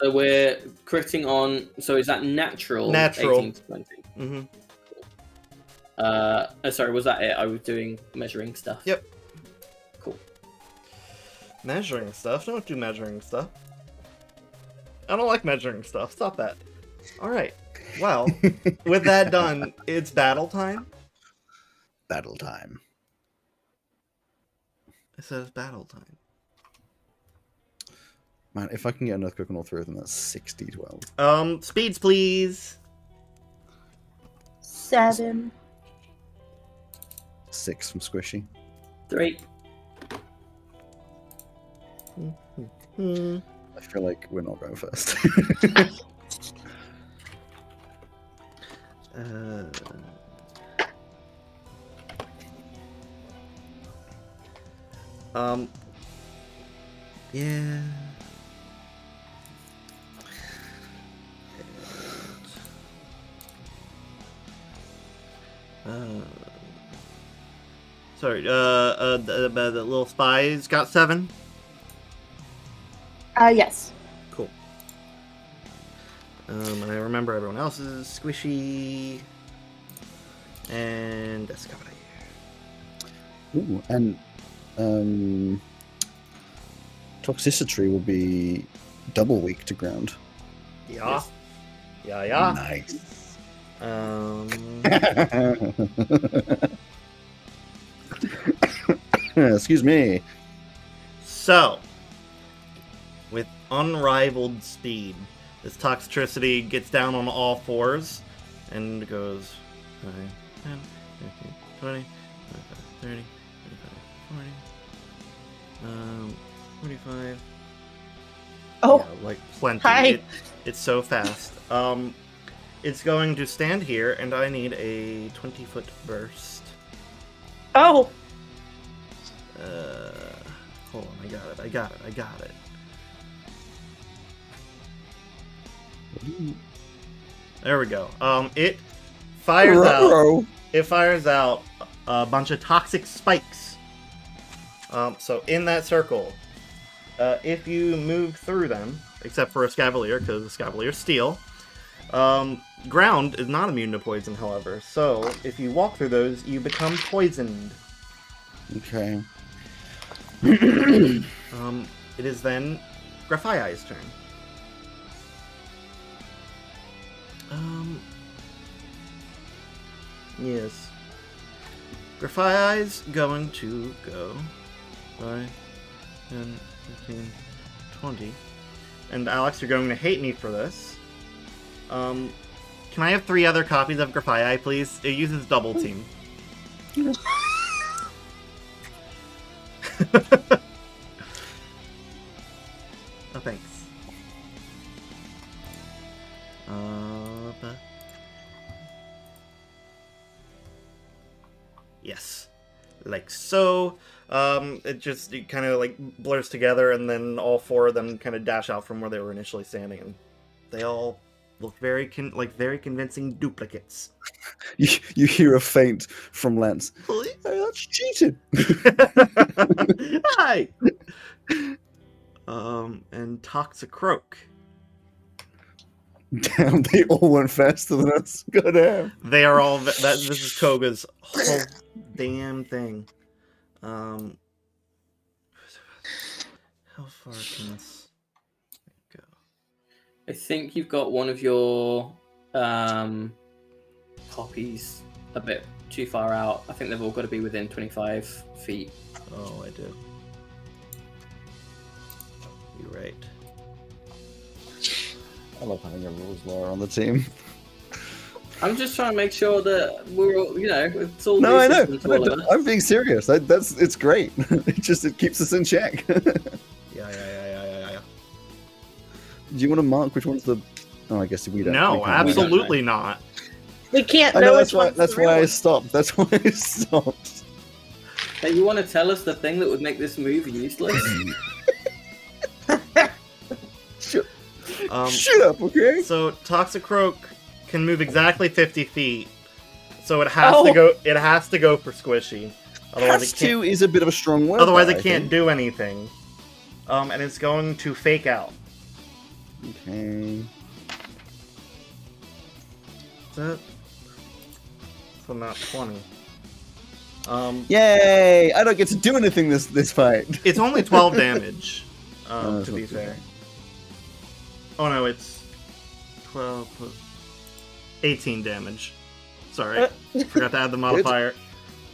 So we're critting on. So is that natural? Natural. 18 to 20. Mm-hmm. Cool. Sorry, was that it? I was doing measuring stuff. Yep. Cool. Measuring stuff. Don't do measuring stuff. I don't like measuring stuff. Stop that. All right. Well, with that done, it's battle time. Battle time. It says battle time. Man, if I can get an earthquake on all three of them, that's 60-12. Speeds, please. 7. 6 from Squishy. 3. Mm-hmm. I feel like we're not going first. Yeah. Sorry. The Little Spy's got 7. Yes. Cool. And I remember everyone else's Squishy and Escavalier. Ooh, and. Toxicity will be double weak to ground. Yeah. Yes. Yeah, yeah. Nice. Excuse me. So, with unrivaled speed, this Toxtricity gets down on all fours and goes 9, 10, 15, 20, 25, 30, 40, 45. Oh, yeah, like plenty. Hi. It's so fast. It's going to stand here, and I need a 20-foot burst. Oh. Hold on. I got it. There we go. It fires out. It fires out a bunch of toxic spikes. So in that circle, if you move through them, except for Escavalier, because Escavalier's steel, ground is not immune to poison, however. So if you walk through those, you become poisoned. Okay. It is then Grafai's turn. Yes. Grafai's going to go by 10, 15, 20. And Alex, you're going to hate me for this. Can I have 3 other copies of Grafai, please? It uses Double Team. Oh, thanks. Yes. Like so. It just kind of like blurs together, and then all 4 of them kind of dash out from where they were initially standing, and they all look very very convincing duplicates. You hear a feint from Lance. Oh, that's cheating. Hi. And Toxicroak. Damn, they all went faster than us. Goddamn. They are all. This is Koga's whole damn thing. How far can this go? I think you've got one of your copies a bit too far out. I think they've all got to be within 25 feet. Oh, I do. You're right. I love having a rules lawyer on the team. I'm just trying to make sure that we're all, you know, it's all. No, I know. I'm being serious. It's great. It keeps us in check. Yeah. Do you want to mark which one's the? Oh, I guess we don't. No, absolutely not. We can't. I know that's why I stopped. That's why I stopped. Now, you want to tell us the thing that would make this movie useless? Shut up, okay. So Toxicroak can move exactly 50 feet, so it has to go. It has to go for Squishy. Otherwise, has it can't, to is a bit of a strong word. Otherwise, it can't do anything. And it's going to fake out. Okay. So not 20. Yay! I don't get to do anything this fight. It's only 12 damage. To be fair. Oh no, it's 12 plus 18 damage. Sorry, forgot to add the modifier.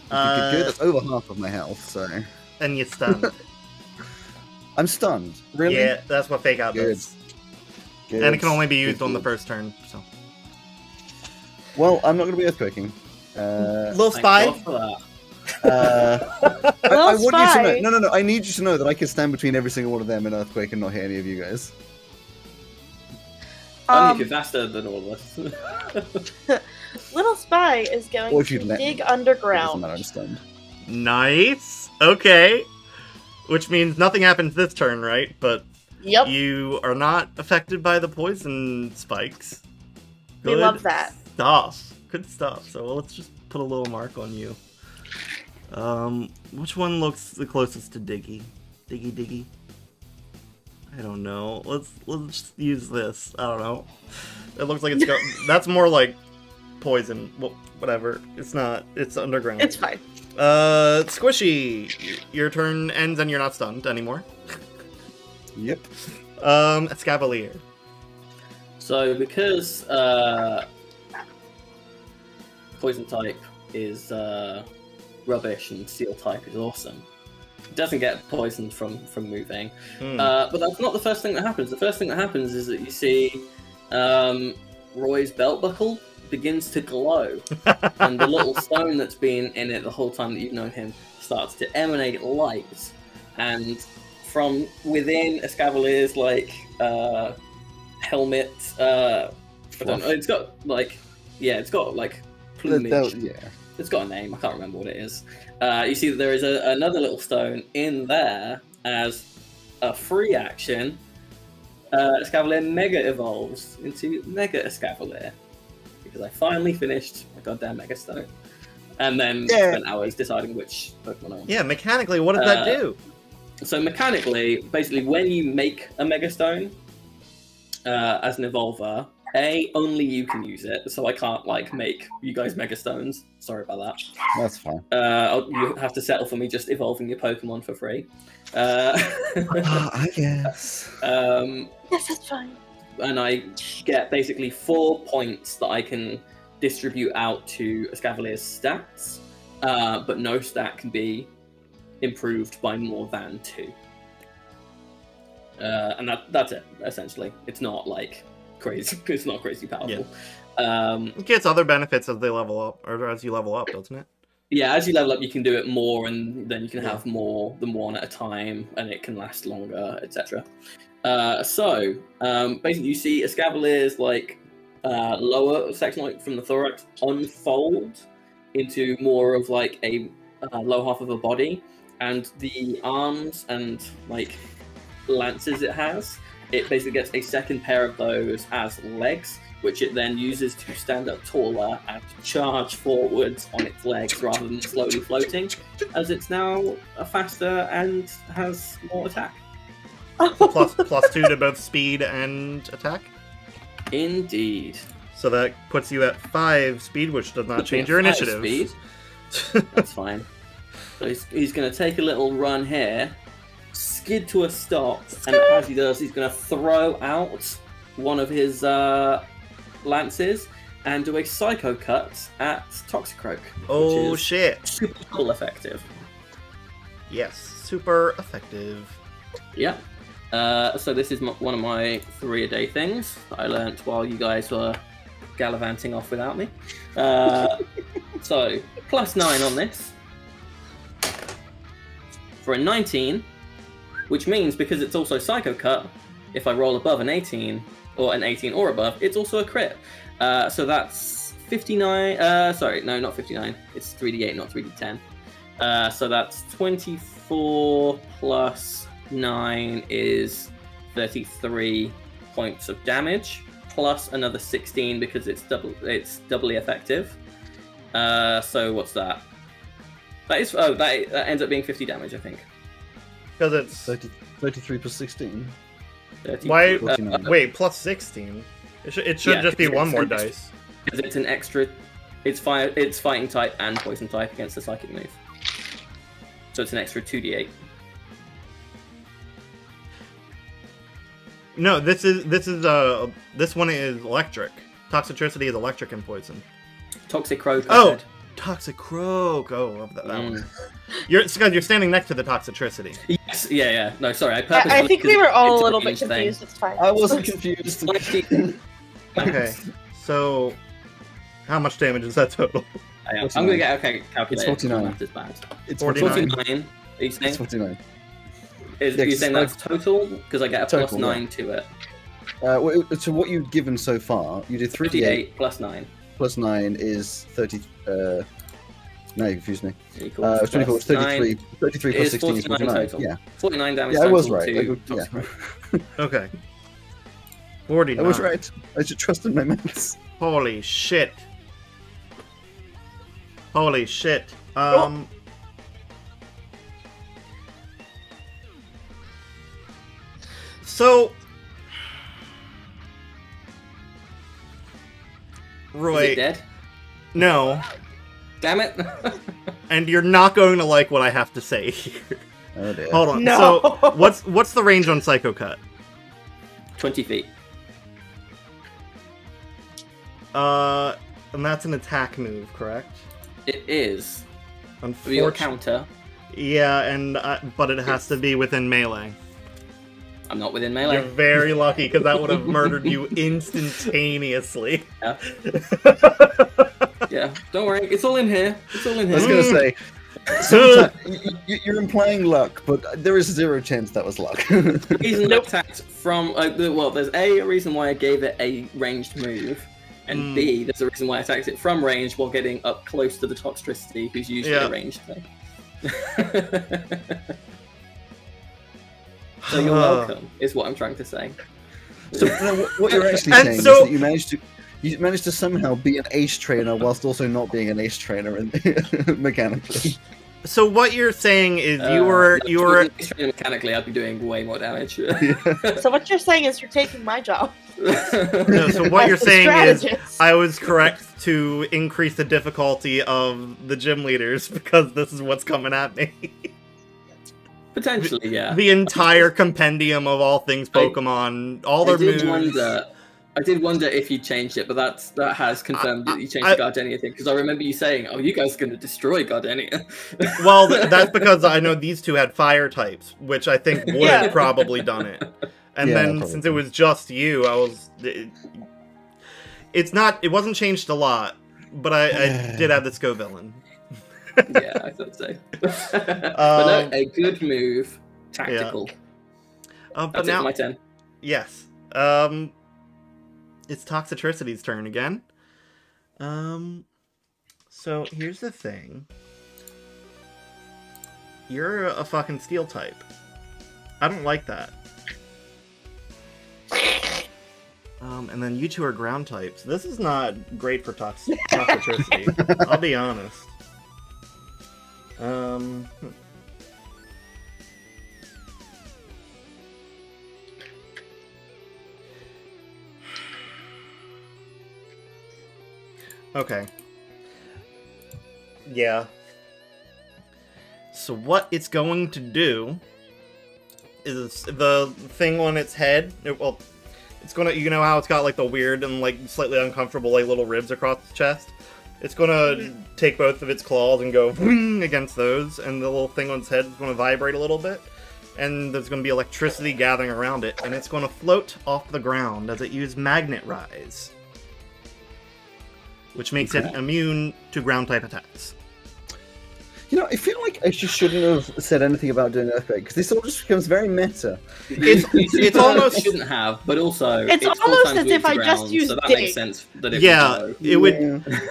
That's over half of my health, so... And you're stunned. I'm stunned? Really? Yeah, that's what Fake Out does. Good. And it can only be used on the first turn, so... Well, I'm not going to be earthquaking. Little spy? I want you to know... No, I need you to know that I can stand between every single one of them and Earthquake and not hear any of you guys. Only because that's faster than all of us. Little Spy is going to dig underground. Nice. Okay. Which means nothing happens this turn, right? But yep. You are not affected by the poison spikes. Good we love that. Stuff. Good stuff. So let's just put a little mark on you. Which one looks the closest to Diggy? Diggy. I don't know. Let's just use this. I don't know. It looks like it's going. That's more like poison. Well, whatever. It's not. It's underground. It's fine. Squishy. Your turn ends and you're not stunned anymore. Yep. Escavalier. So because poison type is rubbish and steel type is awesome. Doesn't get poisoned from moving, but that's not the first thing that happens. The first thing that happens is that you see Roy's belt buckle begins to glow, and the little stone that's been in it the whole time that you've known him starts to emanate light, and from within Escavalier's helmet, I don't know, it's got like plumage. It's got a name. I can't remember what it is. You see that there is another little stone in there as a free action. Escavalier mega evolves into Mega Escavalier. because I finally finished my goddamn Mega Stone. And then spent hours deciding which Pokemon I want. Yeah, mechanically, what did that do? So mechanically, basically when you make a Mega Stone as an Evolver, only you can use it, so I can't, like, make you guys Mega Stones. Sorry about that. That's fine. You have to settle for me just evolving your Pokemon for free. I guess. Yes, that's fine. And I get basically 4 points that I can distribute out to Escavalier's stats, but no stat can be improved by more than 2. And that's it, essentially. It's not, like, crazy. It's not crazy powerful. Yeah. It gets other benefits as they level up, or as you level up, doesn't it? Yeah, as you level up, you can do it more, and then you can have more than one at a time, and it can last longer, etc. So basically, you see Escavalier's like lower section, like from the thorax, unfold into more of like a low half of a body, and the arms and like lances it has. It basically gets a second pair of those as legs, which it then uses to stand up taller and charge forwards on its legs rather than slowly floating, as it's now faster and has more attack. plus 2 to both speed and attack? Indeed. So that puts you at 5 speed, which does not change your initiative. Speed. That's fine. So he's going to take a little run here. Skid to a stop, and as he does, he's going to throw out one of his lances and do a Psycho Cut at Toxicroak. Oh, which is shit. Super cool effective. Yes, super effective. Yeah. So this is one of my 3-a-day things that I learnt while you guys were gallivanting off without me. So, +9 on this. For a 19... which means, because it's also Psycho Cut, if I roll above an 18, or an 18 or above, it's also a crit. So that's 59, sorry, no, not 59. It's 3d8, not 3d10. So that's 24 plus 9 is 33 points of damage, plus another 16 because it's doubly effective. So what's that? That is, oh, that ends up being 50 damage, I think. Because it's 33 plus 16. 30, why? Wait, plus 16. It should just be one more dice. Because it's an extra. It's fire. It's fighting type and poison type against the psychic move. So it's an extra 2d8. No, this one is electric. Toxicity is electric and poison. Toxicroak. Oh. Toxicroak. Oh, I love that one. You're standing next to the Toxtricity. Yes, yeah. No, sorry, I think we were all a little bit confused. It's fine. I wasn't confused. Okay, so how much damage is that total? I'm gonna get calculated. It's 49. It's 49. Are you saying? It's 49. Are you saying that's total? Because I get a total, +9 to it. To what you've given so far, you did 3d8 +9. +9 is 30. No, you confused me. It's 24, 33. 33 plus 16 is 49. Total. Yeah. 49 damage. Yeah, I was right. Okay. 49. I was right. I should trust in my maths. Holy shit. Holy shit. So. Roy. Is he dead? No. Damn it. And you're not going to like what I have to say here. Oh dear. Hold on. No. So what's the range on Psycho Cut? 20 feet. And that's an attack move, correct? It is. For your counter. Yeah, and but it has to be within melee. I'm not within melee. You're very lucky, because that would have murdered you instantaneously. Yeah. Yeah, don't worry. It's all in here. It's all in here. I was going to say, you're implying luck, but there is 0 chance that was luck. The reason I attacked from, well, there's A, a reason why I gave it a ranged move, and B, there's a reason why I attacked it from range while getting up close to the Toxtricity, who's usually a ranged thing. So you're welcome, is what I'm trying to say. So what you're actually saying is that you managed to You managed to somehow be an ace trainer whilst also not being an ace trainer mechanically. So what you're saying is you were mechanically, I'd be doing way more damage. Yeah. So what you're saying is you're taking my job. No, so what you're saying is I was correct to increase the difficulty of the gym leaders because this is what's coming at me. Potentially, yeah. The entire compendium of all things Pokemon, all their moves. I did wonder if you changed it, but that has confirmed that you changed the Gardenia thing, because I remember you saying, oh, you guys are going to destroy Gardenia. Well, that's because I know these two had fire types, which I think would have probably done it. And then since it was just you, I was... It wasn't changed a lot, but I did have the Scovillain. Yeah, I thought so. But no, a good move. Tactical. Yeah. That's now, my turn. Yes. It's Toxtricity's turn again. So here's the thing. You're a fucking steel type. I don't like that. And then you two are ground types. This is not great for Toxtricity. I'll be honest. Okay. Yeah. So what it's going to do is the thing on its head. Well, it's gonna. You know how it's got like the weird and like slightly uncomfortable like little ribs across its chest. It's gonna take both of its claws and go against those, and the little thing on its head is gonna vibrate a little bit, and there's gonna be electricity gathering around it, and it's gonna float off the ground as it uses Magnet Rise, which makes it immune to ground type attacks. You know, I feel like I just shouldn't have said anything about doing Earthquake, because this all just becomes very meta. It's almost... shouldn't have, but also... It's almost as if I just used Dig. So that makes sense that it would go. It would...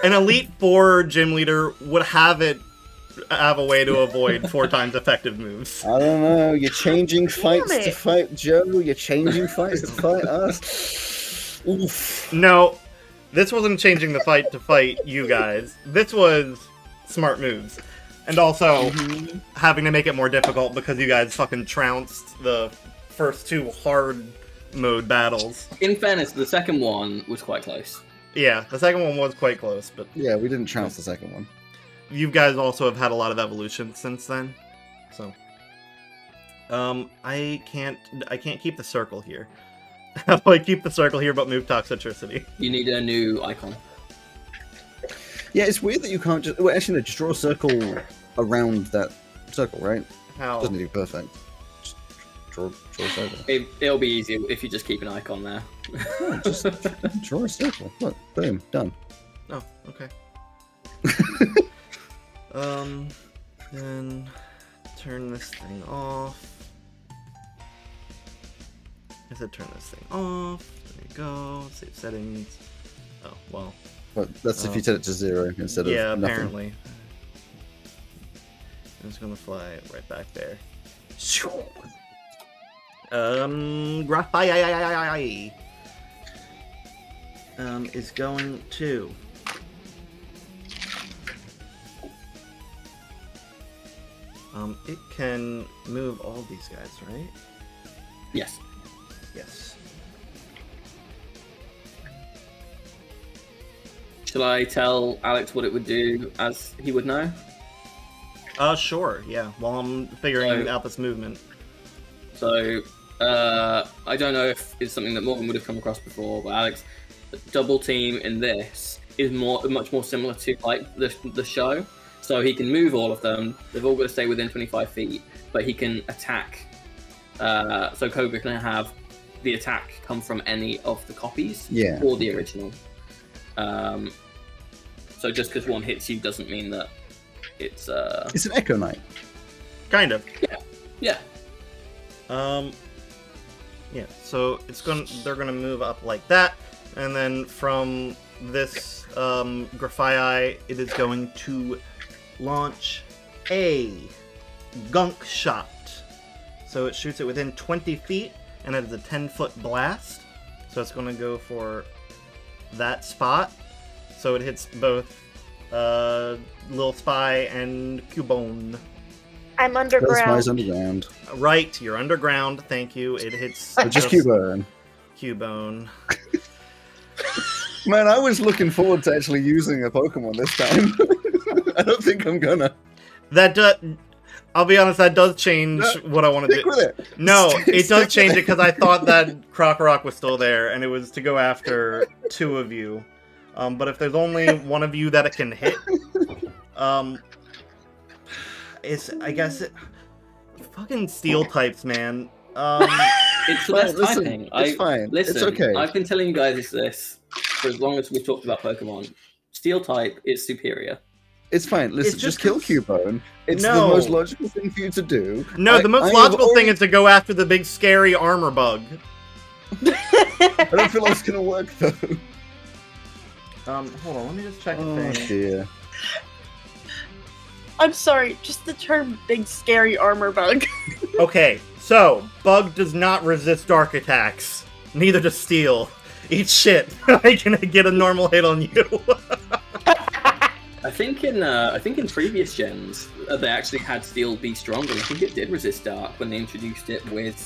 An Elite Four gym leader would have a way to avoid 4 times effective moves. I don't know, you're changing fights to fight Joe, you're changing fights to fight us. Oof. No, this wasn't changing the fight to fight you guys. This was smart moves. And also, having to make it more difficult because you guys fucking trounced the first 2 hard mode battles. In fairness, the second one was quite close. Yeah, the second one was quite close, but... Yeah, we didn't trounce the second one. You guys also have had a lot of evolution since then, so... I can't keep the circle here. How do I keep the circle here but move Toxtricity? You need a new icon. Yeah, it's weird that you can't just... Well, actually, no, just draw a circle around that circle, right? How? Doesn't it be perfect? Just draw a circle. It'll be easier if you just keep an icon there. No, just draw a circle. Look, boom, done. Oh, okay. Then turn this thing off. I said turn this thing off. There you go. Save settings. Oh, well... But that's if you set it to 0 instead of nothing. Yeah, apparently. I'm just gonna fly right back there. Graphite is going to it can move all these guys, right? Yes. Yes. Shall I tell Alex what it would do, as he would know? Sure, yeah, while I'm figuring out this movement. So, I don't know if it's something that Morgan would have come across before, but Alex, Double Team in this is much more similar to, like, the show. So he can move all of them, they've all got to stay within 25 feet, but he can attack, so Koga can have the attack come from any of the copies, or the original. So just because one hits you doesn't mean that it's an Echo Knight. Kind of. Yeah. Yeah, so they're gonna move up like that, and then from this Grafii it is going to launch a gunk shot. So it shoots it within 20 feet and it is a 10-foot blast. So it's gonna go for that spot, so it hits both Lil Spy and Cubone. I'm underground. Lil Spy's underground. Right, you're underground. Thank you. It hits just Cubone. Cubone. Man, I was looking forward to actually using a Pokemon this time. I don't think I'm gonna. That does. I'll be honest. That does change what I want to do. With it. No, it does change it because I thought that Crocorock was still there, and it was to go after two of you. But if there's only one of you that it can hit, I guess fucking steel types, man. It's less typing. It's fine. Listen, it's okay. I've been telling you guys this for as long as we've talked about Pokemon. Steel type is superior. It's fine. Listen, it's just kill Cubone. It's the most logical thing for you to do. No, like, the most logical thing is to go after the big scary armor bug. I don't feel like it's gonna work though. Hold on. Let me just check a thing. Dear. I'm sorry. Just the term "big scary armor bug." Okay, so bug does not resist dark attacks. Neither does steel. Eat shit. I can get a normal hit on you. I think in previous gens they actually had steel be stronger. I think it did resist dark when they introduced it with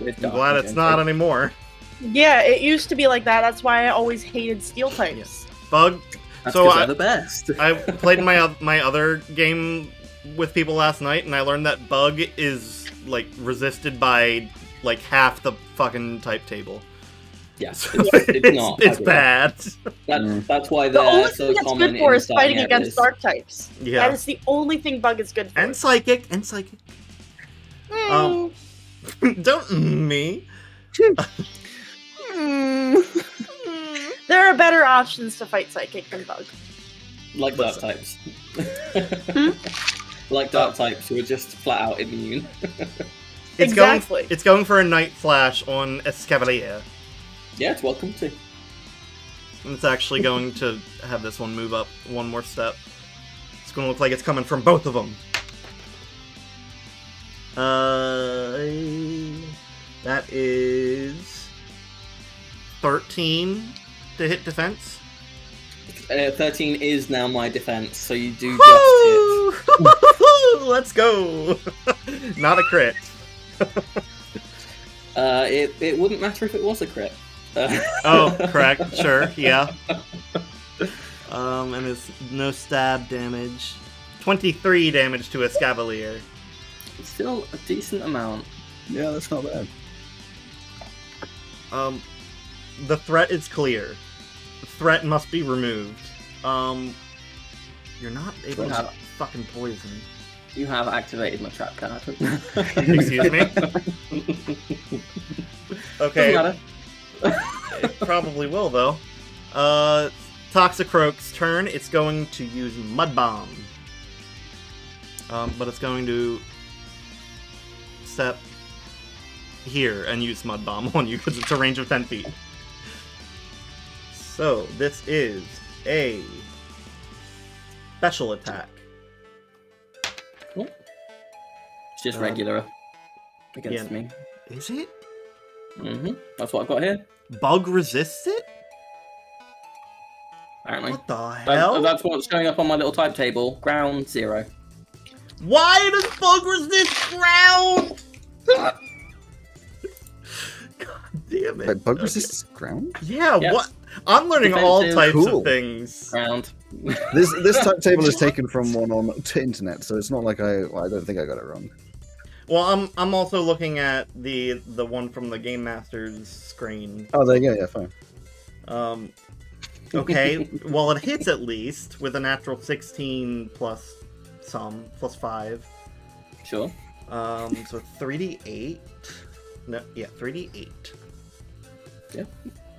dark. I'm glad it's not anymore. Yeah, it used to be like that. That's why I always hated steel types. Yeah. Bug. That's so they're the best. I played my other game with people last night, and I learned that bug is like resisted by like half the fucking type table. Yeah, so it's bad. That's why the only thing that's good for is fighting against dark types. Yeah, that is the only thing bug is good for. And psychic, and psychic. Mm. Don't me. There are better options to fight psychic than bug. Like dark types. Like dark types who are just flat out immune. It's going for a night flash on Escavalier. Yeah, it's welcome to. And it's actually going to have this one move up one more step. It's going to look like it's coming from both of them. That is 13 to hit defense. 13 is now my defense, so you do just hit. Let's go! Not a crit. It wouldn't matter if it was a crit. Oh, correct. Sure, yeah. And it's no stab damage. 23 damage to Escavalier. It's still a decent amount. Yeah, that's not bad. The threat is clear. The threat must be removed. You're not able to fucking poison. You have activated my trap card. Excuse me? Okay. Doesn't matter. It probably will, though. Toxicroak's turn. It's going to use Mud Bomb. But it's going to step here and use Mud Bomb on you because it's a range of 10 feet. So this is a special attack. It's just regular against me. Is it? Mm-hmm. That's what I've got here. Bug resists it? Apparently. What the hell? That's what's showing up on my little type table. Ground 0. Why does bug resist ground? God damn it. But bug resists ground? Yeah, yep. What? I'm learning all types of things. Ground. This type table is taken from one on the internet, so it's not like I don't think I got it wrong. Well, I'm also looking at the one from the Game Master's screen. Oh, there you go. Yeah, fine. Okay. Well, it hits at least with a natural 16 plus some plus 5. Sure. So 3d8. No, yeah, 3d8. Yeah.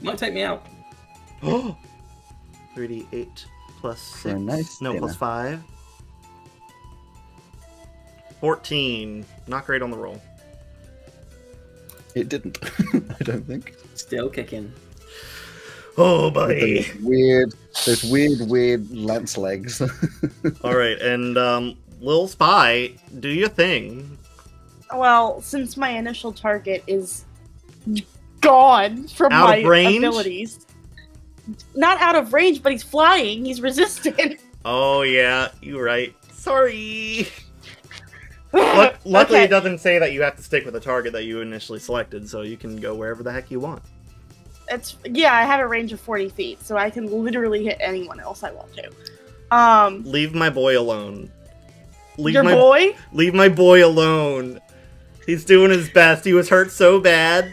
Might take me out. Oh. 3d8 plus 6. Nice plus 5. 14. Not great on the roll. It didn't. I don't think. Still kicking. Oh, buddy. Those weird Lance legs. All right, and Lil Spy, do your thing. Well, since my initial target is gone from my abilities, not out of range, but he's flying. He's resistant. Oh, yeah. You're right. Sorry. Luckily, okay. It doesn't say that you have to stick with the target that you initially selected, so you can go wherever the heck you want. It's, yeah, I have a range of 40 feet, so I can literally hit anyone else I want to. Leave my boy alone. Your boy? Leave my boy alone. He's doing his best. He was hurt so bad.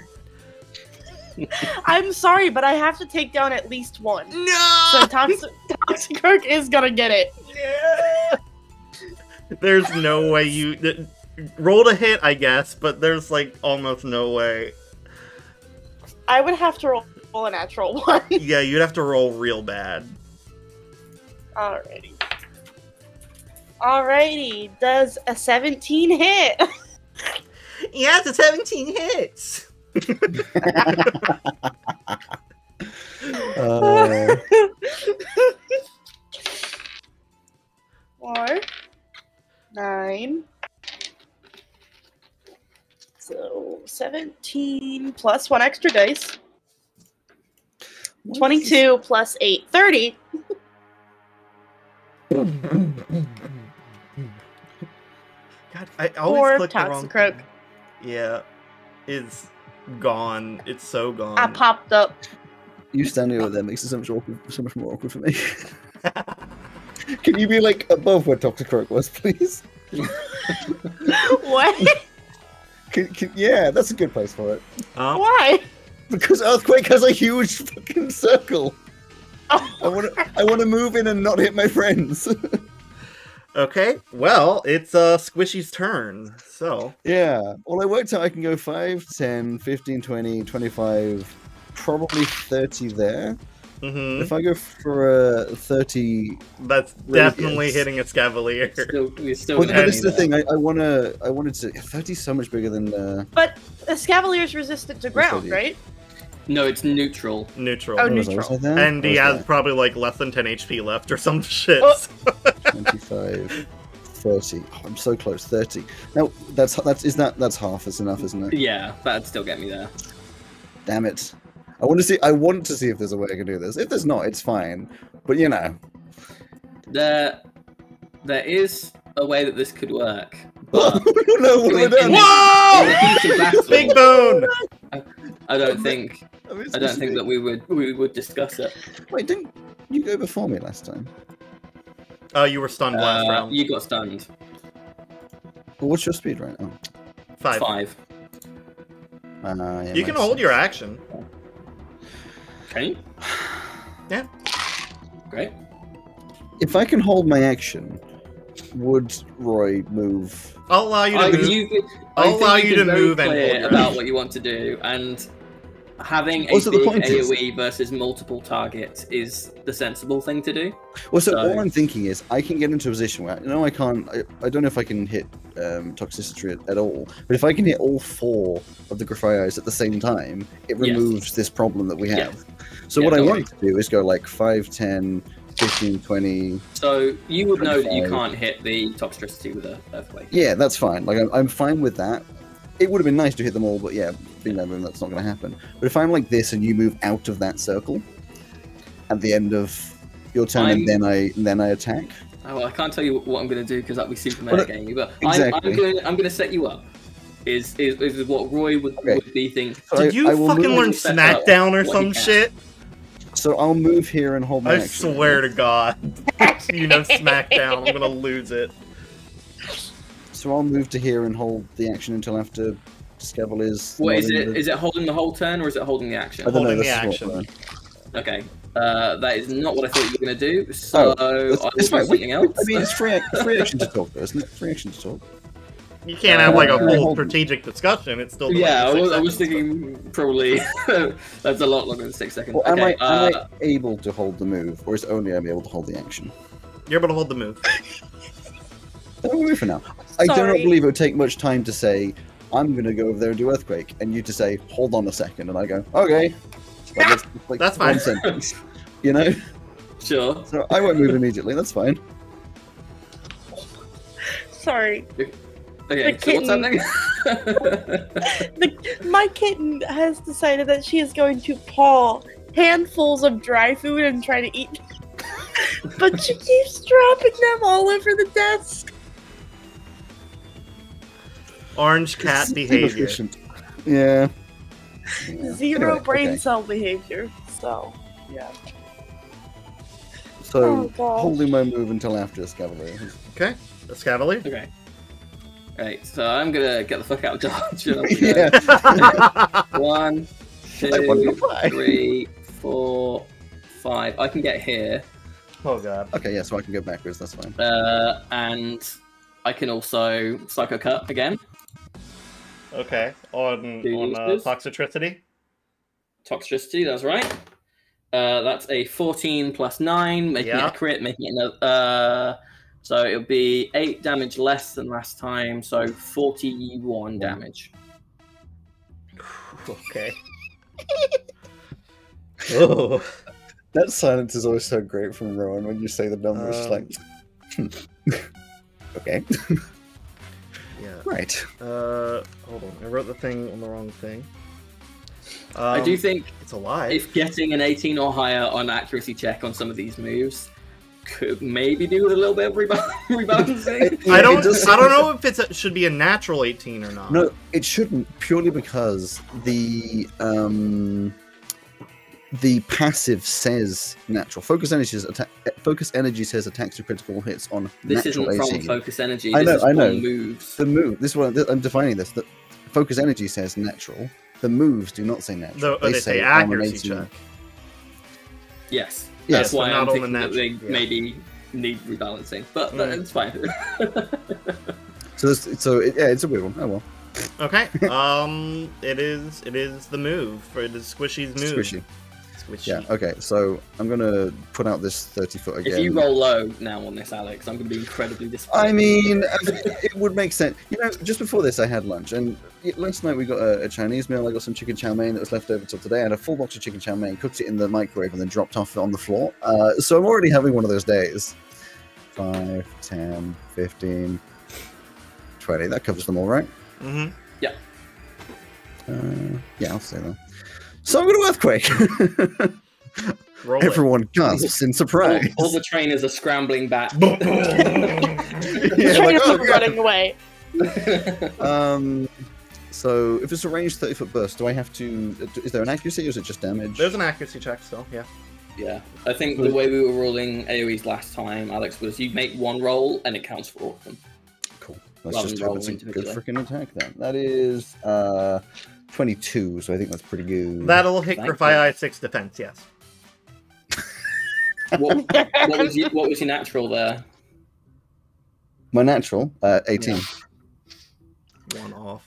I'm sorry, but I have to take down at least one. No! So Toxicroak is gonna get it. Yeah. There's no way you... Roll to hit, I guess, but there's, like, almost no way. I would have to roll a natural one. Yeah, you'd have to roll real bad. Alrighty. Alrighty. Does a 17 hit? Yeah, it's a 17 hits. Four. 9. So 17 plus 1 extra dice. 22 plus 8. 30. God, I always click the wrong thing. Yeah. It's gone. It's so gone. I popped up. You standing over there makes it so much more awkward for me. Can you be, like, above where Toxicroak was, please? What? Yeah, that's a good place for it. Why? Because Earthquake has a huge fucking circle. Oh. I want to move in and not hit my friends. Okay, well, it's Squishy's turn, so... Yeah, well, I worked out I can go 5, 10, 15, 20, 25, probably 30 there. Mm-hmm. If I go for a 30, that's radius, definitely hitting a Escavalier. Well, but this is the thing. I wanted to 30 is so much bigger than. But a Escavalier is resistant to ground, right? No, it's neutral. Neutral. Oh, neutral. And he has probably like less than 10 HP left or some shit. Oh. 25, 30. Oh, I'm so close. 30. No, that's half. That's enough, isn't it? Yeah, that'd still get me there. Damn it. I want to see if there's a way I can do this. If there's not, it's fine. But you know, there is a way that this could work. But we don't know what we're doing. Whoa! Big bone. I don't think that we would discuss it. Wait, didn't you go before me last time? Oh, you were stunned last round. You got stunned. Well, what's your speed right now? 5. Yeah, you can hold your action. Can you? Yeah. Great. If I can hold my action, would Roy move? I'll allow you to move. I'll allow you to move and hold about what you want to do, and having a big AoE versus multiple targets is the sensible thing to do. Well, so all I'm thinking is I can get into a position where I can't. I don't know if I can hit Toxicity at all, but if I can hit all 4 of the Graffios at the same time, it removes this problem that we have. Yes. So what I want to do is go like 5, 10, 15, 20... So you would 25. Know that you can't hit the Toxtricity with an Earthquake. Yeah, that's fine. Like, I'm fine with that. It would have been nice to hit them all, but yeah, that's not going to happen. But if I'm like this and you move out of that circle at the end of your turn and then I attack... Oh, well, I can't tell you what I'm going to do because that would be super metagaming, but exactly. I'm going to set you up. Is what Roy would be thinking. Did you fucking learn Smackdown or some shit? So I'll move here and hold my action. I swear to God. You know Smackdown, I'm gonna lose it. So I'll move to here and hold the action until after Scavalier's... What is it? Is it holding the whole turn or is it holding the action? Holding the action. Okay. That is not what I thought you were gonna do, so I'll do something else. I mean, it's free action to talk, isn't it? Free action to talk. You can't have like a whole strategic discussion. It's still I was thinking probably that's a lot longer than 6 seconds. Well, okay, am I able to hold the move, or is only I'm able to hold the action? You're able to hold the move. I'll move for now. Sorry. I do not believe it would take much time to say I'm going to go over there and do Earthquake, and you to say hold on a second, and I go okay. Like, that's fine. Sentence, you know. Sure. So I won't move immediately. That's fine. Sorry. Okay, so what's happening? My kitten has decided that she is going to paw handfuls of dry food and try to eat. But she keeps dropping them all over the desk. Orange cat behavior. Yeah. Zero brain cell behavior. So, yeah. So, holding my move until after Escavalier. Okay. Escavalier? Okay. Alright, so I'm gonna get the fuck out of Dodge. Yeah. 1, 2, 3, 4, 5. I can get here. Oh god. Okay, yeah, so I can go backwards, that's fine. And I can also Psycho Cut again. Okay, on Toxtricity? Toxtricity, that's right. That's a 14 plus 9, making it a crit, making it another... so it'll be 8 damage less than last time, so 41 damage. Okay. Oh. That silence is always so great from Rowan when you say the numbers, like... Okay. Yeah. Right. Hold on, I wrote the thing on the wrong thing. I do think it's alive. If getting an 18 or higher on accuracy check on some of these moves could maybe do with a little bit of rebalancing. I don't know if it should be a natural 18 or not. No, it shouldn't, purely because the passive says natural. Focus energy says attacks to critical hits on this natural 18. This isn't from focus energy. I know. Moves. The move. This one. I'm defining this. That focus energy says natural. The moves do not say natural. They say accuracy check. Yes. That's why I'm thinking that they maybe need rebalancing, but it's fine. so it's a weird one. Oh well. Okay. It is the move. It is Squishy's move. Squishy. Yeah. Okay. So I'm gonna put out this 30-foot again. If you roll low now on this, Alex, I'm gonna be incredibly disappointed. I mean, it would make sense. You know, just before this, I had lunch, and last night we got a Chinese meal. I got some chicken chow mein that was left over till today. I had a full box of chicken chow mein, cooked it in the microwave, and then dropped off on the floor. So I'm already having one of those days. 5, 10, 15, 20. That covers them all, right? Mm-hmm. Yeah. Yeah, I'll say that. So I'm going to Earthquake! Everyone gasps in surprise. All the trainers are scrambling back. The trainers are running away. So, if it's a ranged 30-foot burst, do I have to... Is there an accuracy, or is it just damage? There's an accuracy check still, yeah. Yeah. I think the way we were rolling AoEs last time, Alex, was you make one roll, and it counts for all of them. Let's just hope it's a good freaking attack then. That is 22, so I think that's pretty good. That'll hit for 5i6 defense, yes. what was your natural there? My natural? 18. Yeah. One off.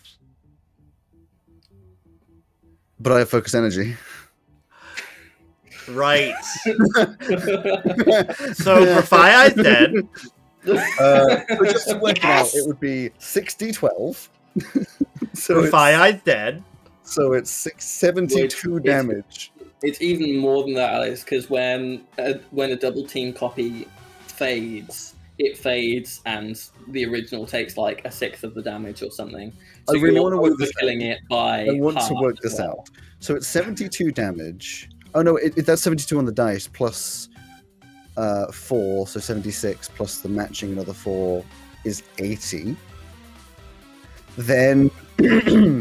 But I have focus energy. Right. So for 5i's dead... so just to work out, it would be 60-12. So Fire-Eye's dead. So it's 672 damage. It's even more than that, Alex, because when a double team copy fades, it fades, and the original takes like 1/6 of the damage or something. So you're overkilling it by. I want to work this out. So it's 72 damage. Oh no, that's 72 on the dice plus. 4, so 76 plus the matching another 4 is 80. Then, then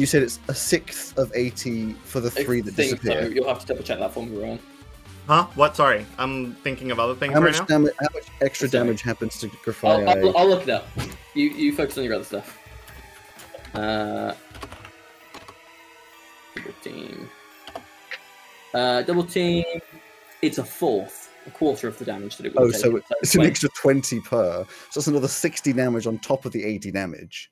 you said it's 1/6 of 80 for the 3 that disappear. So. You'll have to double check that for me, Ryan. Huh? What? Sorry, I'm thinking of other things right now. How much extra damage happens to Grafai? I'll look it up. You focus on your other stuff. 15. Double team. It's a quarter of the damage that it would take. Oh, so it's an extra 20 per. So that's another 60 damage on top of the 80 damage.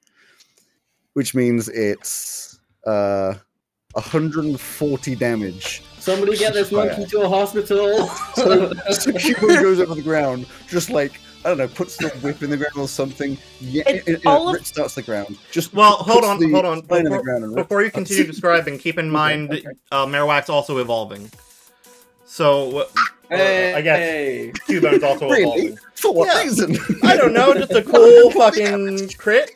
Which means it's 140 damage. Somebody get this monkey to a hospital! So Cubone goes over the ground, just like, I don't know, puts the whip in the ground or something. Yeah, it starts the ground. Just hold on. Before you continue describing, keep in mind Marowak's also evolving. So, I guess Cubone's also evolving. For what reason? I don't know, just a cool fucking crit.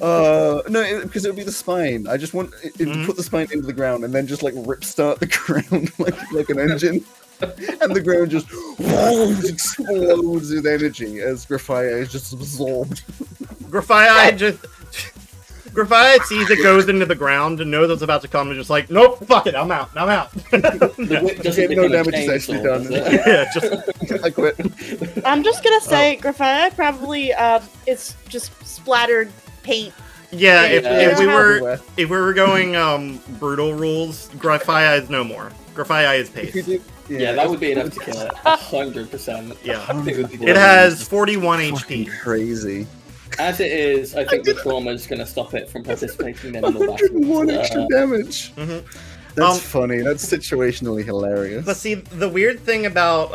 No, because it would be the spine. I just want it, mm-hmm. Put the spine into the ground and then just like rip start the ground like an engine, and the ground just explodes with energy as Grafaya is just absorbed. Grafaya just. Grafaya sees it goes into the ground and knows it's about to come and just like, nope, fuck it, I'm out, No damage is actually done. Yeah, just I quit. I'm just gonna say, Grafaya probably it's just splattered paint. Yeah, if we were going brutal rules, Grafaya is no more. Grafaya is paste. Yeah, that would be enough to kill it. 100%. Yeah, it has 41 HP. Crazy. As it is, I think the trauma is going to stop it from participating in the battle. 101 extra damage! Mm-hmm. That's funny, that's situationally hilarious. But see, the weird thing about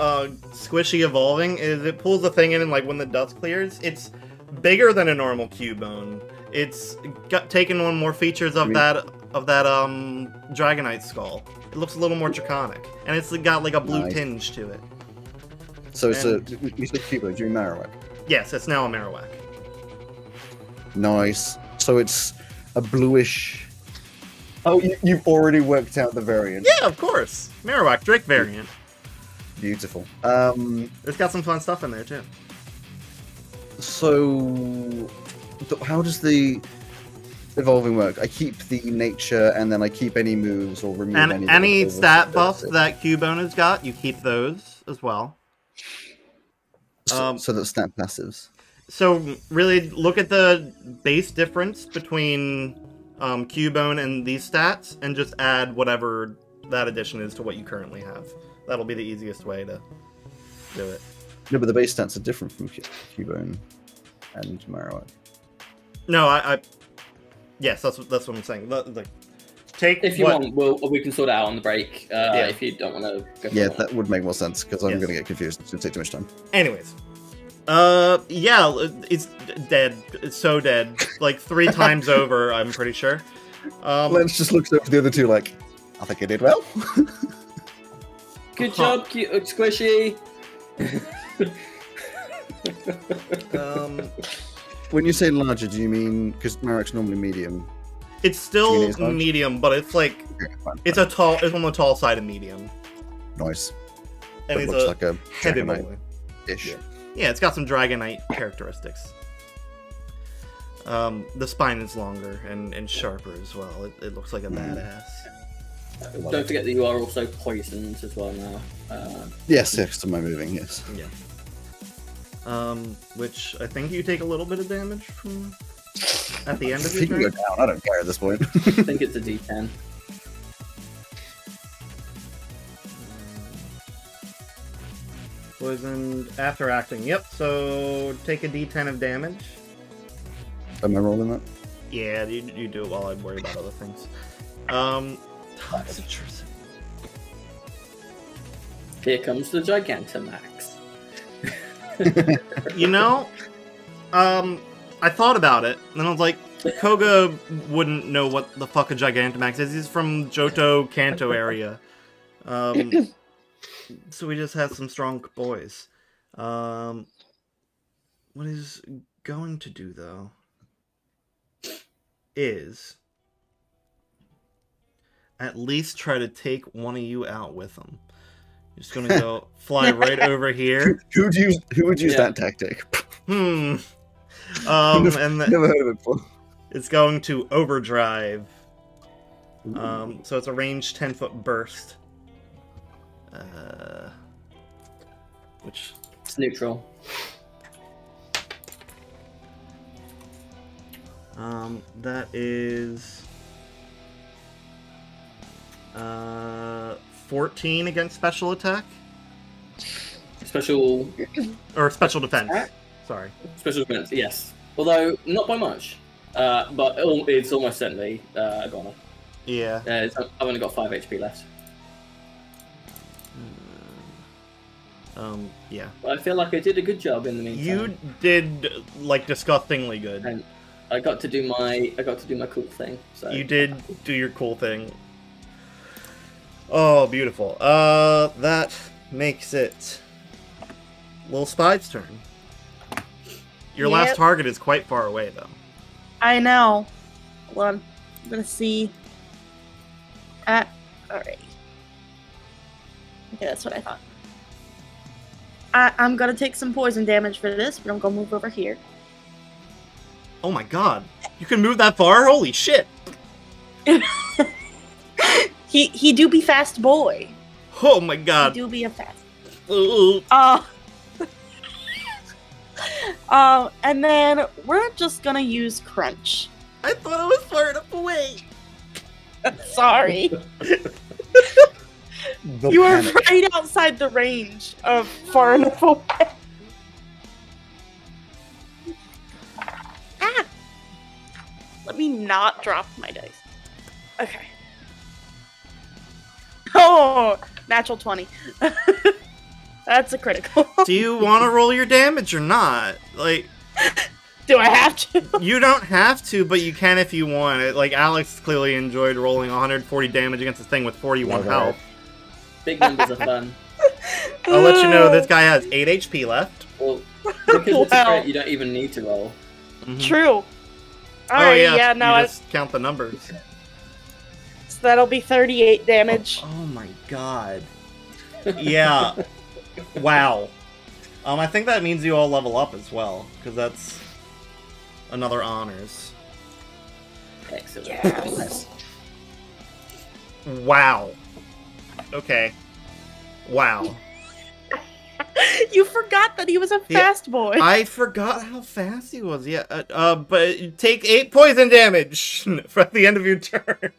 Squishy evolving is it pulls the thing in and like when the dust clears, it's bigger than a normal Cubone. It's got taken on more features of that Dragonite skull. It looks a little more draconic. And it's got like a blue tinge to it. So it's you said Cubone, you're Marowak? Yes, it's now a Marowak. Nice. So it's a bluish... Oh, you've already worked out the variant. Yeah, of course. Marowak, Drake variant. Beautiful. It's got some fun stuff in there, too. So... How does the evolving work? I keep the nature, and then I keep any moves or remove anything. And any stat buffs that Cubone has got, you keep those as well. So that's stat passives. So, really, look at the base difference between Cubone and these stats, and just add whatever that addition is to what you currently have. That'll be the easiest way to do it. No, but the base stats are different from Cubone and Marowak. No, yes, that's what I'm saying. Take if you want, we can sort it out on the break. Yeah. If you don't want to go yeah, that would make more sense, because I'm going to get confused. It's going to take too much time. Anyways. Yeah, it's dead. It's so dead. Like, 3 times over, I'm pretty sure. Lance just looks over the other two like, I think I did well. Good job, cute Squishy. When you say larger, do you mean... Because Marowak's normally medium. It's still medium, but it's like... Okay, fine, it's a tall. It's on the tall side of medium. Nice. And it looks like a heavy Dragonite-ish. Yeah. Yeah, it's got some Dragonite characteristics. The spine is longer and sharper as well. It looks like a badass. Don't forget that you are also poisoned as well now. Yes, next to my moving, yes. Yeah. Which I think you take a little bit of damage from at the end of your turn. You can go down. I don't care at this point. I think it's a D10. Poisoned after acting. Yep, so take a d10 of damage. Am I rolling that? Yeah, you do it while I worry about other things. Toxtricity. Here comes the Gigantamax. You know, I thought about it, and I was like, Koga wouldn't know what the fuck a Gigantamax is. He's from Johto, Kanto area. So we just have some strong boys. What he's going to do, though, is at least try to take one of you out with him. You're just going to go fly right over here. Who would use that tactic? Never heard of it before. It's going to overdrive. So it's a range 10-foot burst. Which it's neutral. That is 14 against special attack. Special or special defense. Attack? Sorry. Special defense. Yes. Although not by much, but it's almost certainly a goner. Yeah. I've only got 5 HP left. Yeah. I feel like I did a good job in the meantime. You did like disgustingly good. And I got to do my cool thing. So you did do your cool thing. Oh, beautiful. That makes it Little Spide's turn. Your last target is quite far away though. I know. Hold on. I'm gonna see. Alright. Okay, that's what I thought. I'm gonna take some poison damage for this, but I'm gonna move over here. Oh my god. You can move that far? Holy shit. He do be fast boy. Oh my god. He do be a fast boy. And then we're just gonna use Crunch. I thought I was far enough away. Sorry. You are right outside the range of far enough away. Ah! Let me not drop my dice. Okay. Oh! Natural 20. That's a critical. Do you want to roll your damage or not? Like, do I have to? You don't have to, but you can if you want. Like, Alex clearly enjoyed rolling 140 damage against a thing with 41 health. Big numbers are fun. I'll let you know this guy has 8 HP left. Well, because it's a crit, you don't even need to roll. Mm-hmm. True. Alright, yeah, now I just count the numbers. So that'll be 38 damage. Oh my god. Yeah. Wow. I think that means you all level up as well, because that's another honors. Excellent. Yes. Wow. Okay. Wow. You forgot that he was a fast boy. I forgot how fast he was, yeah. But take 8 poison damage at the end of your turn.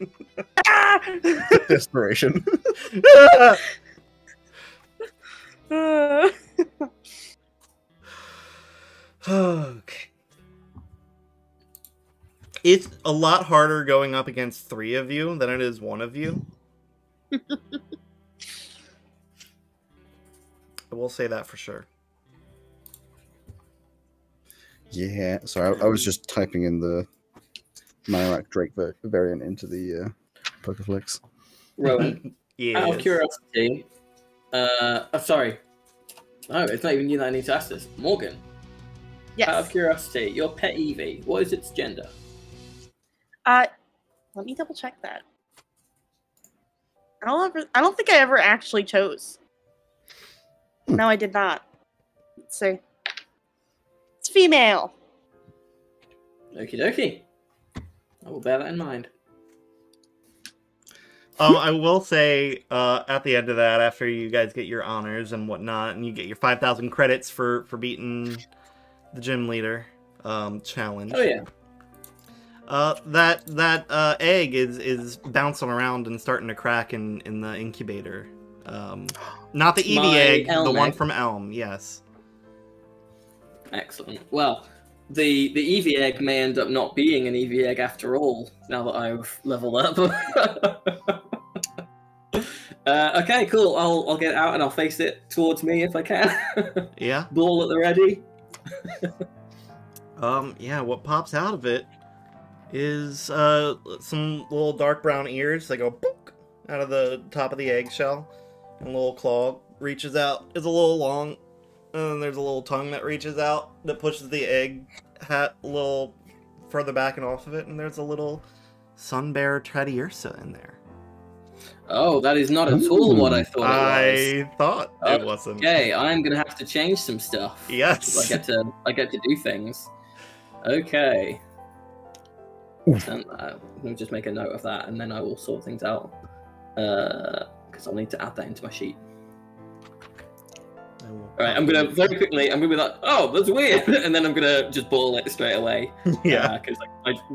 Desperation. Okay. It's a lot harder going up against 3 of you than it is 1 of you. I will say that for sure. Yeah, sorry, I was just typing in the Marowak Drake variant into the Pokeflix. Rowan, yes. Out of curiosity, sorry. No, it's not even you that I need to ask this. Morgan. Yes. Out of curiosity, your pet Eevee, what is its gender? Let me double check that. I don't think I ever actually chose. No, I did not. Let's see. It's female. Okie dokie. I will bear that in mind. I will say, at the end of that, after you guys get your honors and whatnot, and you get your 5,000 credits for beating the gym leader challenge. Oh yeah. That egg is bouncing around and starting to crack in the incubator. Not the Eevee egg, the one from Elm. Yes. Excellent. Well, the Eevee egg may end up not being an Eevee egg after all. Now that I've leveled up. Okay, cool. I'll get out and I'll face it towards me if I can. Yeah. Ball at the ready. Yeah. What pops out of it is some little dark brown ears that go boop out of the top of the eggshell, and a little claw reaches out. It's a little long, and there's a little tongue that reaches out that pushes the egg hat a little further back and off of it, and there's a little Sunbear Tradeursa in there. Oh, that is not at all what I thought it was. I thought it wasn't. Okay, I'm gonna have to change some stuff. Yes. I get to do things. Okay. And, let me just make a note of that, and then I will sort things out, because I'll need to add that into my sheet. Alright, I'm going to very quickly, I'm going to be like, oh, that's weird, and then I'm going to just ball it straight away. Yeah. Because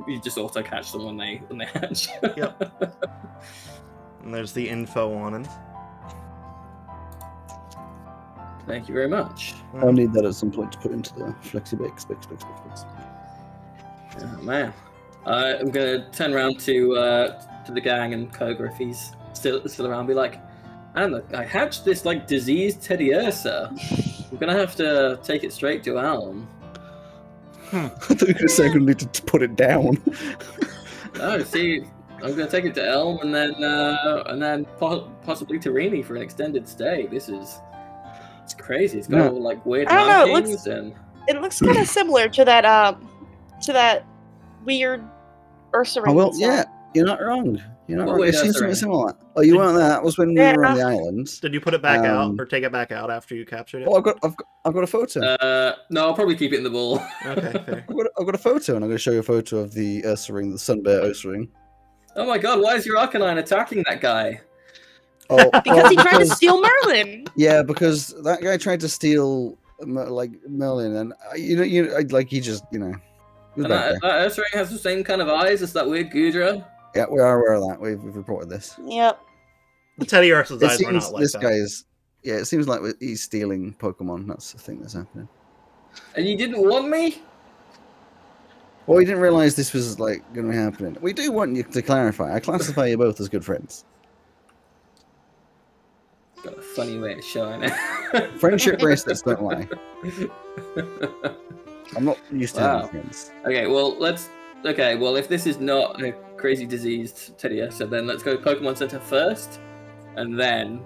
you just auto-catch them when they hatch. Yep. And there's the info on it. Thank you very much. I'll need that at some point to put into the flexi-bake. Oh, man. I'm gonna turn around to the gang and Koga if he's still around. And be like, I hatched this like diseased Teddiursa. We're gonna have to take it straight to Elm. I thought you were saying we needed to put it down. No, see, I'm gonna take it to Elm and then possibly to Remy for an extended stay. It's crazy. It's got all like weird markings. It looks kind of similar to that weird Ursaring. Oh, well, yeah, you're not wrong. You're not wrong. It seems something similar. Oh, you weren't there. That was when we were on the island. Did you put it back out or take it back out after you captured it? Oh, I've got a photo. No, I'll probably keep it in the bowl. Okay, fair. I've got a photo, and I'm going to show you a photo of the Ursaring, the Sun Bear Ursaring. Oh my God! Why is your Arcanine attacking that guy? Oh, because he tried to steal Merlin. Yeah, because that guy tried to steal Merlin, and he just. And that Ursaring has the same kind of eyes as that weird Goodra. Yeah, we are aware of that. We've reported this. Yep. Teddy Ursa's eyes are not like this. This guy is. Yeah, it seems like he's stealing Pokemon. That's the thing that's happening. And you didn't want me. Well, we didn't realize this was going to be happening. We do want you to clarify. I classify you both as good friends. Got a funny way of showing it. Friendship bracelets don't lie. I'm not used to having friends. Okay, well if this is not a crazy diseased Teddy, so then let's go Pokemon Center first, and then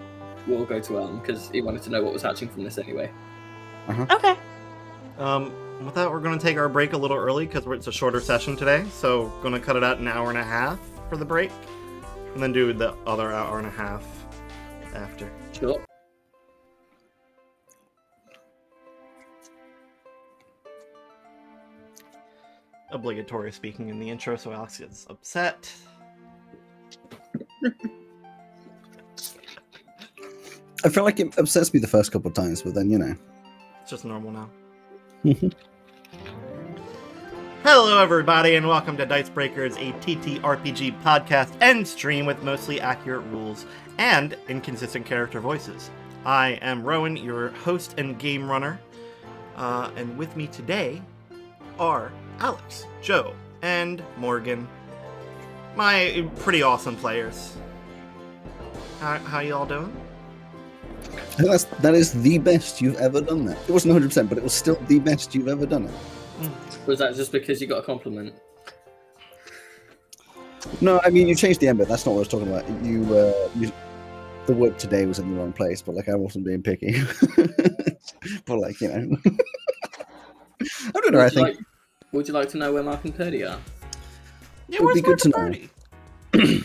we'll go to Elm because he wanted to know what was hatching from this anyway. Okay. With that, we're going to take our break a little early because it's a shorter session today, so we're going to cut it out an hour and a half for the break, and then do the other hour and a half after. Sure. Obligatory speaking in the intro, so Alex gets upset. I feel like it upsets me the first couple of times, but then, it's just normal now. Hello everybody, and welcome to Dice Breakers, a TTRPG podcast and stream with mostly accurate rules and inconsistent character voices. I am Rowan, your host and game runner, and with me today are Alex, Joe, and Morgan, my pretty awesome players. How y'all doing? I think that is the best you've ever done that. It wasn't 100%, but it was still the best you've ever done it. Was that just because you got a compliment? No, I mean, you changed the ember. That's not what I was talking about. The word today was in the wrong place, but I wasn't being picky. But I don't know, I think. Would you like to know where Mark and Purdy are? Yeah, where's Mark and Purdy?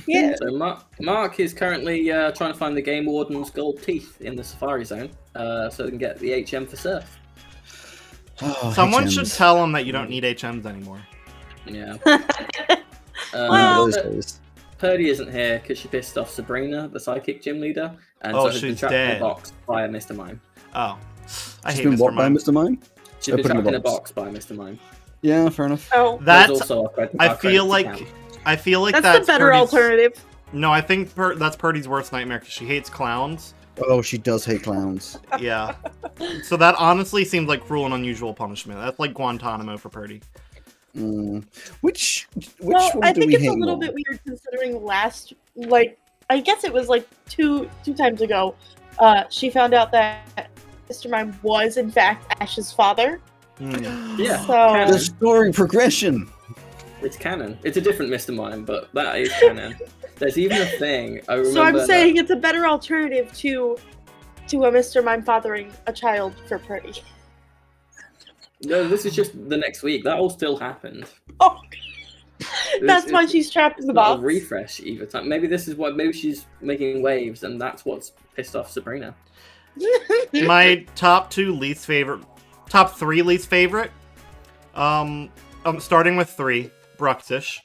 Yeah. So Mark is currently trying to find the Game Warden's gold teeth in the Safari Zone, so they can get the HM for Surf. Oh, someone HMs. Should tell him that you don't need HMs anymore. Yeah. Purdy isn't here because she pissed off Sabrina, the psychic gym leader, and so she's been trapped in a box by Mr. Mime. Oh, she's been what by Mr. Mime? She's been trapped in a box by Mr. Mime. Yeah, fair enough. Oh, I feel like that's the better alternative. No, I think that's Purdy's worst nightmare because she hates clowns. Oh, she does hate clowns. Yeah. So that honestly seems like cruel and unusual punishment. That's like Guantanamo for Purdy. Mm. Which one do we hate more? I think it's a little bit weird considering last, I guess it was two times ago, she found out that Mr. Mime was in fact Ash's father. Mm. Yeah. So... the story progression. It's canon. It's a different Mr. Mime, but that is canon. There's even a thing. I remember. So I'm saying it's a better alternative to a Mr. Mime fathering a child for Purdy. No, this is just the next week. That all still happened. Oh, that's why she's trapped in the box. A refresh either time. Maybe this is what. Maybe she's making waves, and that's what's pissed off Sabrina. My top three least favorite. Starting with three. Bruxish.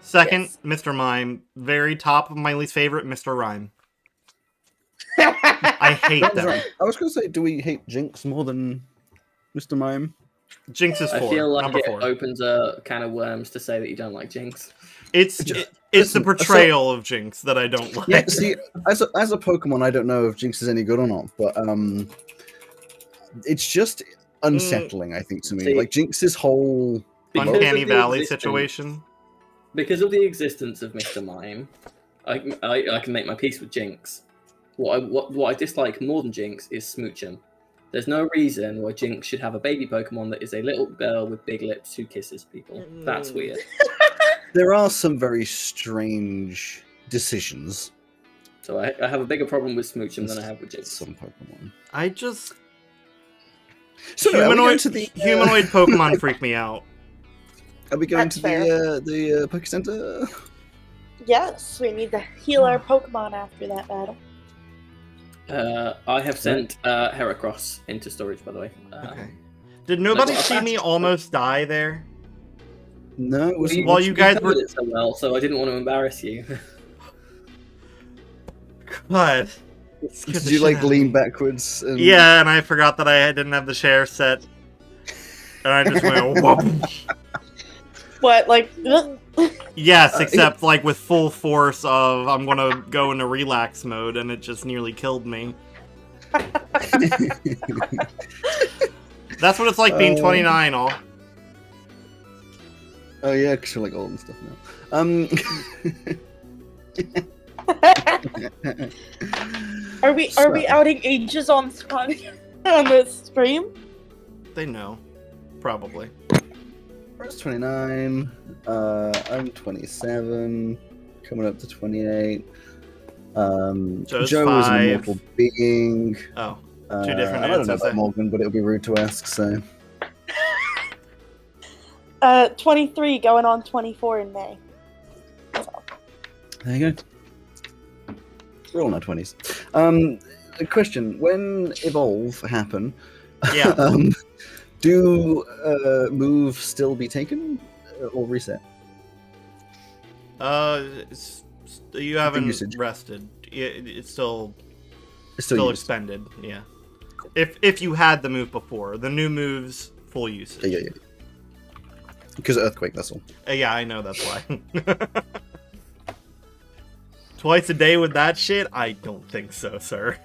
Second, yes. Mr. Mime. Very top of my least favorite, Mr. Rhyme. I hate them. Right. I was going to say, do we hate Jinx more than Mr. Mime? Jinx is four. I feel like number four opens a can of worms to say that you don't like Jinx. It's the portrayal of Jinx that I don't like. Yeah, see, as a Pokemon, I don't know if Jinx is any good or not, but it's just unsettling, I think, to me. See, Jinx's whole... Uncanny Valley situation. Because of the existence of Mr. Mime, I can make my peace with Jinx. What I dislike more than Jinx is Smoochum. There's no reason why Jinx should have a baby Pokemon that is a little girl with big lips who kisses people. That's weird. There are some very strange decisions. So I have a bigger problem with Smoochum than I have with Jinx. Some Pokemon. I just... So humanoid Pokemon freak me out. Are we going to the Poké Center? Yes, we need to heal our Pokemon after that battle. I have sent Heracross into storage, by the way. Okay. Did nobody see me almost die there? No. While you guys were it so well, so I didn't want to embarrass you. God. Did you like lean backwards? And... Yeah, and I forgot that I didn't have the share set, and I just went whoop. What, like? Yes, except like with full force of I'm gonna go into relax mode, and it just nearly killed me. That's what it's like being 29. All. Oh yeah, because you're like old and stuff now. Are we outing ages on this stream? They know, probably. First 29. I'm 27. Coming up to 28. Joe is an immortal being. Oh, two different. I don't know about Morgan, but it'll be rude to ask. So. 23, going on 24 in May. So. There you go. We're all in our 20s. Question: when evolve happen, yeah. Do move still be taken or reset? You haven't rested. It's still used. Expended. Yeah. Cool. If you had the move before, the new move's full usage. Yeah, yeah, yeah. Because earthquake. That's all. Yeah, I know. That's why. Twice a day with that shit? I don't think so, sir.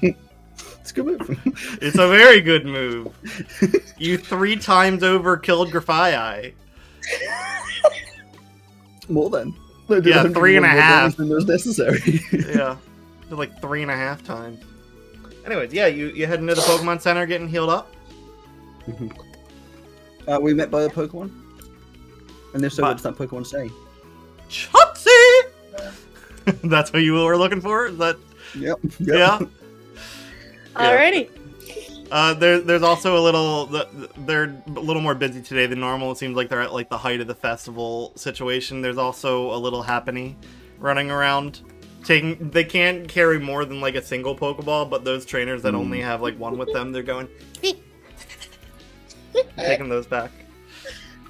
It's a good move. It's a very good move. You 3 times over killed Grafii. More than. Yeah, 3.5. Than was necessary. Yeah. Like 3.5 times. Anyways, yeah, you heading to the Pokemon Center getting healed up? We met by a Pokemon? And if so, what does that Pokemon say? Chopsy! That's what you were looking for? That... Yep. Yeah. Alrighty. There's also a little... They're a little more busy today than normal. It seems like they're at like the height of the festival situation. There's also a little Happiny running around. They can't carry more than like a single Pokeball, but those trainers that only have like one with them, they're going... Taking those back.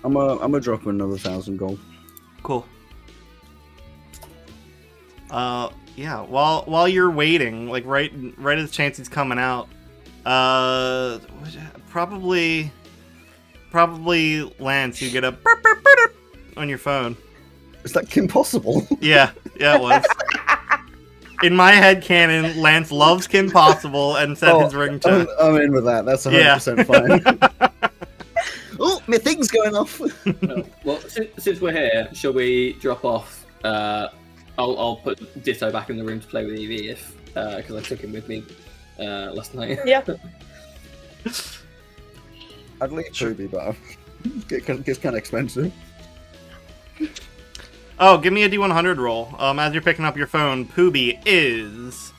I'm a drop another 1,000 gold. Cool. Yeah, while you're waiting, like right as Chansey's coming out, probably Lance, you get a burp, burp, burp on your phone. It's like Kim Possible. Yeah, it was. In my head canon, Lance loves Kim Possible and set his ringtone. I'm in with that. That's 100% fine. Oh, my thing's going off. Well, since we're here, shall we drop off? I'll put Ditto back in the room to play with Eevee because I took him with me last night. Yeah. I'd like Truby, but it's kind of expensive. Oh, give me a D100 roll. As you're picking up your phone, Pooby is...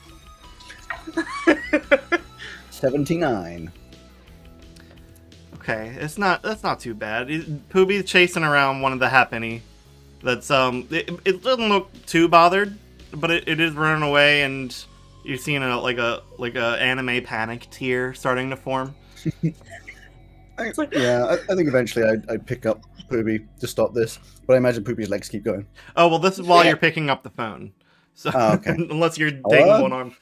79. Okay, that's not too bad. Pooby's chasing around one of the Happiny. That's it doesn't look too bothered, but it is running away, and you're seeing like a anime panic tier starting to form. I think eventually I'd pick up Poopy to stop this, but I imagine Poopy's legs keep going. Oh well, this is while you're picking up the phone, so okay. Unless you're taking one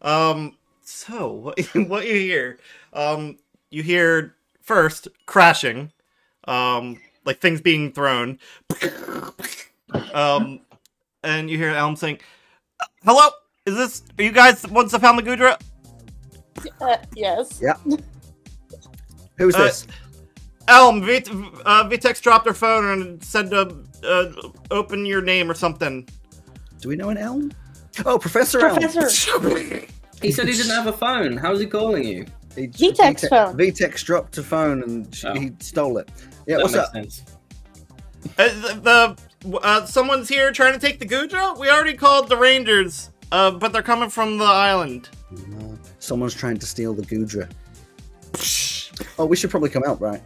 arm. So what you hear? You hear first crashing, like things being thrown. And you hear Elm saying, "Hello? Is this? Are you guys once I found the Goodra?" Yes. Yeah. Who's this? Elm. Vitex dropped her phone and said to open your name or something. Do we know an Elm? Oh, Professor Elm. He said he didn't have a phone. How's he calling you? Vitex phone. Vitex dropped a phone and he stole it. Yeah, that what's up? Sense. Someone's here trying to take the Goodra? We already called the Rangers, but they're coming from the island. Someone's trying to steal the Goodra. Oh, we should probably come out, right?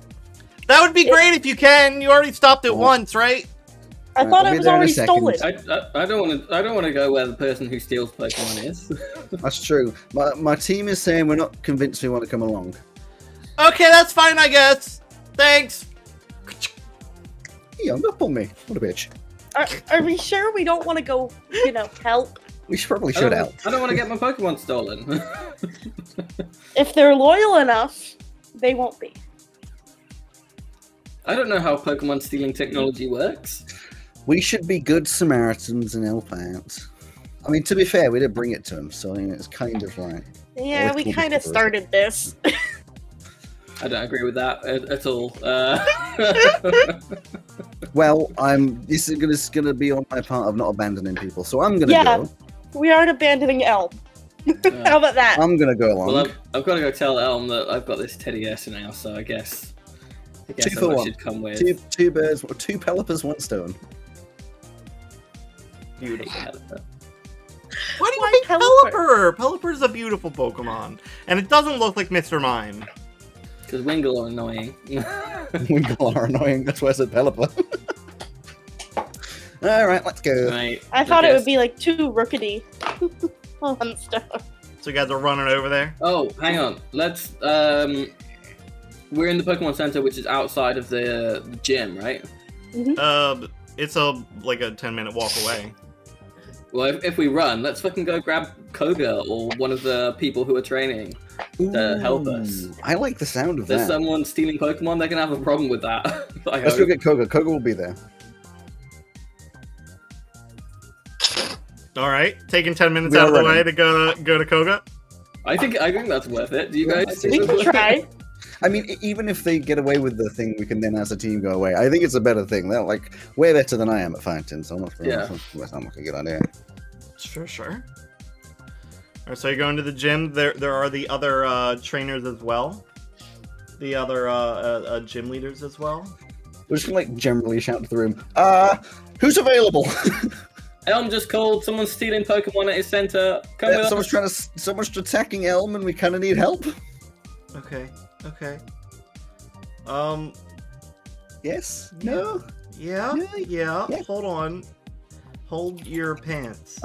That would be great if you can. You already stopped it once, right? I thought it was already stolen. I don't want to. I don't want to go where the person who steals Pokemon is. That's true. My team is saying we're not convinced we want to come along. Okay, that's fine, I guess. Thanks. He hung up on me. What a bitch. Are we sure we don't want to go? You know, help. We should probably should help. I don't want to get my Pokemon stolen. If they're loyal enough, they won't be. I don't know how Pokemon stealing technology works. We should be good Samaritans and help out. I mean, to be fair, we did bring it to him, so I mean, it's kind of like... Yeah, we kind of started this. I don't agree with that at all. Well, this is going to be on my part of not abandoning people, so I'm going to go. Yeah, we aren't abandoning Elm. How about that? I'm going to go along. Well, I've got to go tell Elm that I've got this teddy ursa now, so I guess... Two for one. Come with. Two birds, two Pelipper's, one stone. Beautiful Pelipper. Why do you make Pelipper? Pelipper is a beautiful Pokemon, and it doesn't look like Mr. Mime. Because Wingull are annoying. Wingull are annoying. That's why I said Pelipper. All right, let's go. Right, I thought it would be like two Rookity. One stone. So you guys are running over there. Oh, hang on. Let's We're in the Pokemon Center, which is outside of the gym, right? Mm-hmm. It's like a 10-minute walk away. Well, if we run, let's fucking go grab Koga or one of the people who are training to help us. I like the sound of that. If there's someone stealing Pokemon, they're gonna have a problem with that. Let's go get Koga. Koga will be there. All right, taking 10 minutes out of the way to go to Koga. I think that's worth it. Do you guys? We can try. I mean, even if they get away with the thing, we can then, as a team, go away. I think it's a better thing. They're like way better than I am at fighting, so I'm not like a good idea. Sure. All right, so you're going to the gym. There are the other trainers as well, the other gym leaders as well. We're just gonna like generally shout to the room. Who's available? Elm just called. Someone's stealing Pokemon at his center. Come with us. Someone's attacking Elm, and we kind of need help. Okay. Yes? No? Yeah. Hold on. Hold your pants.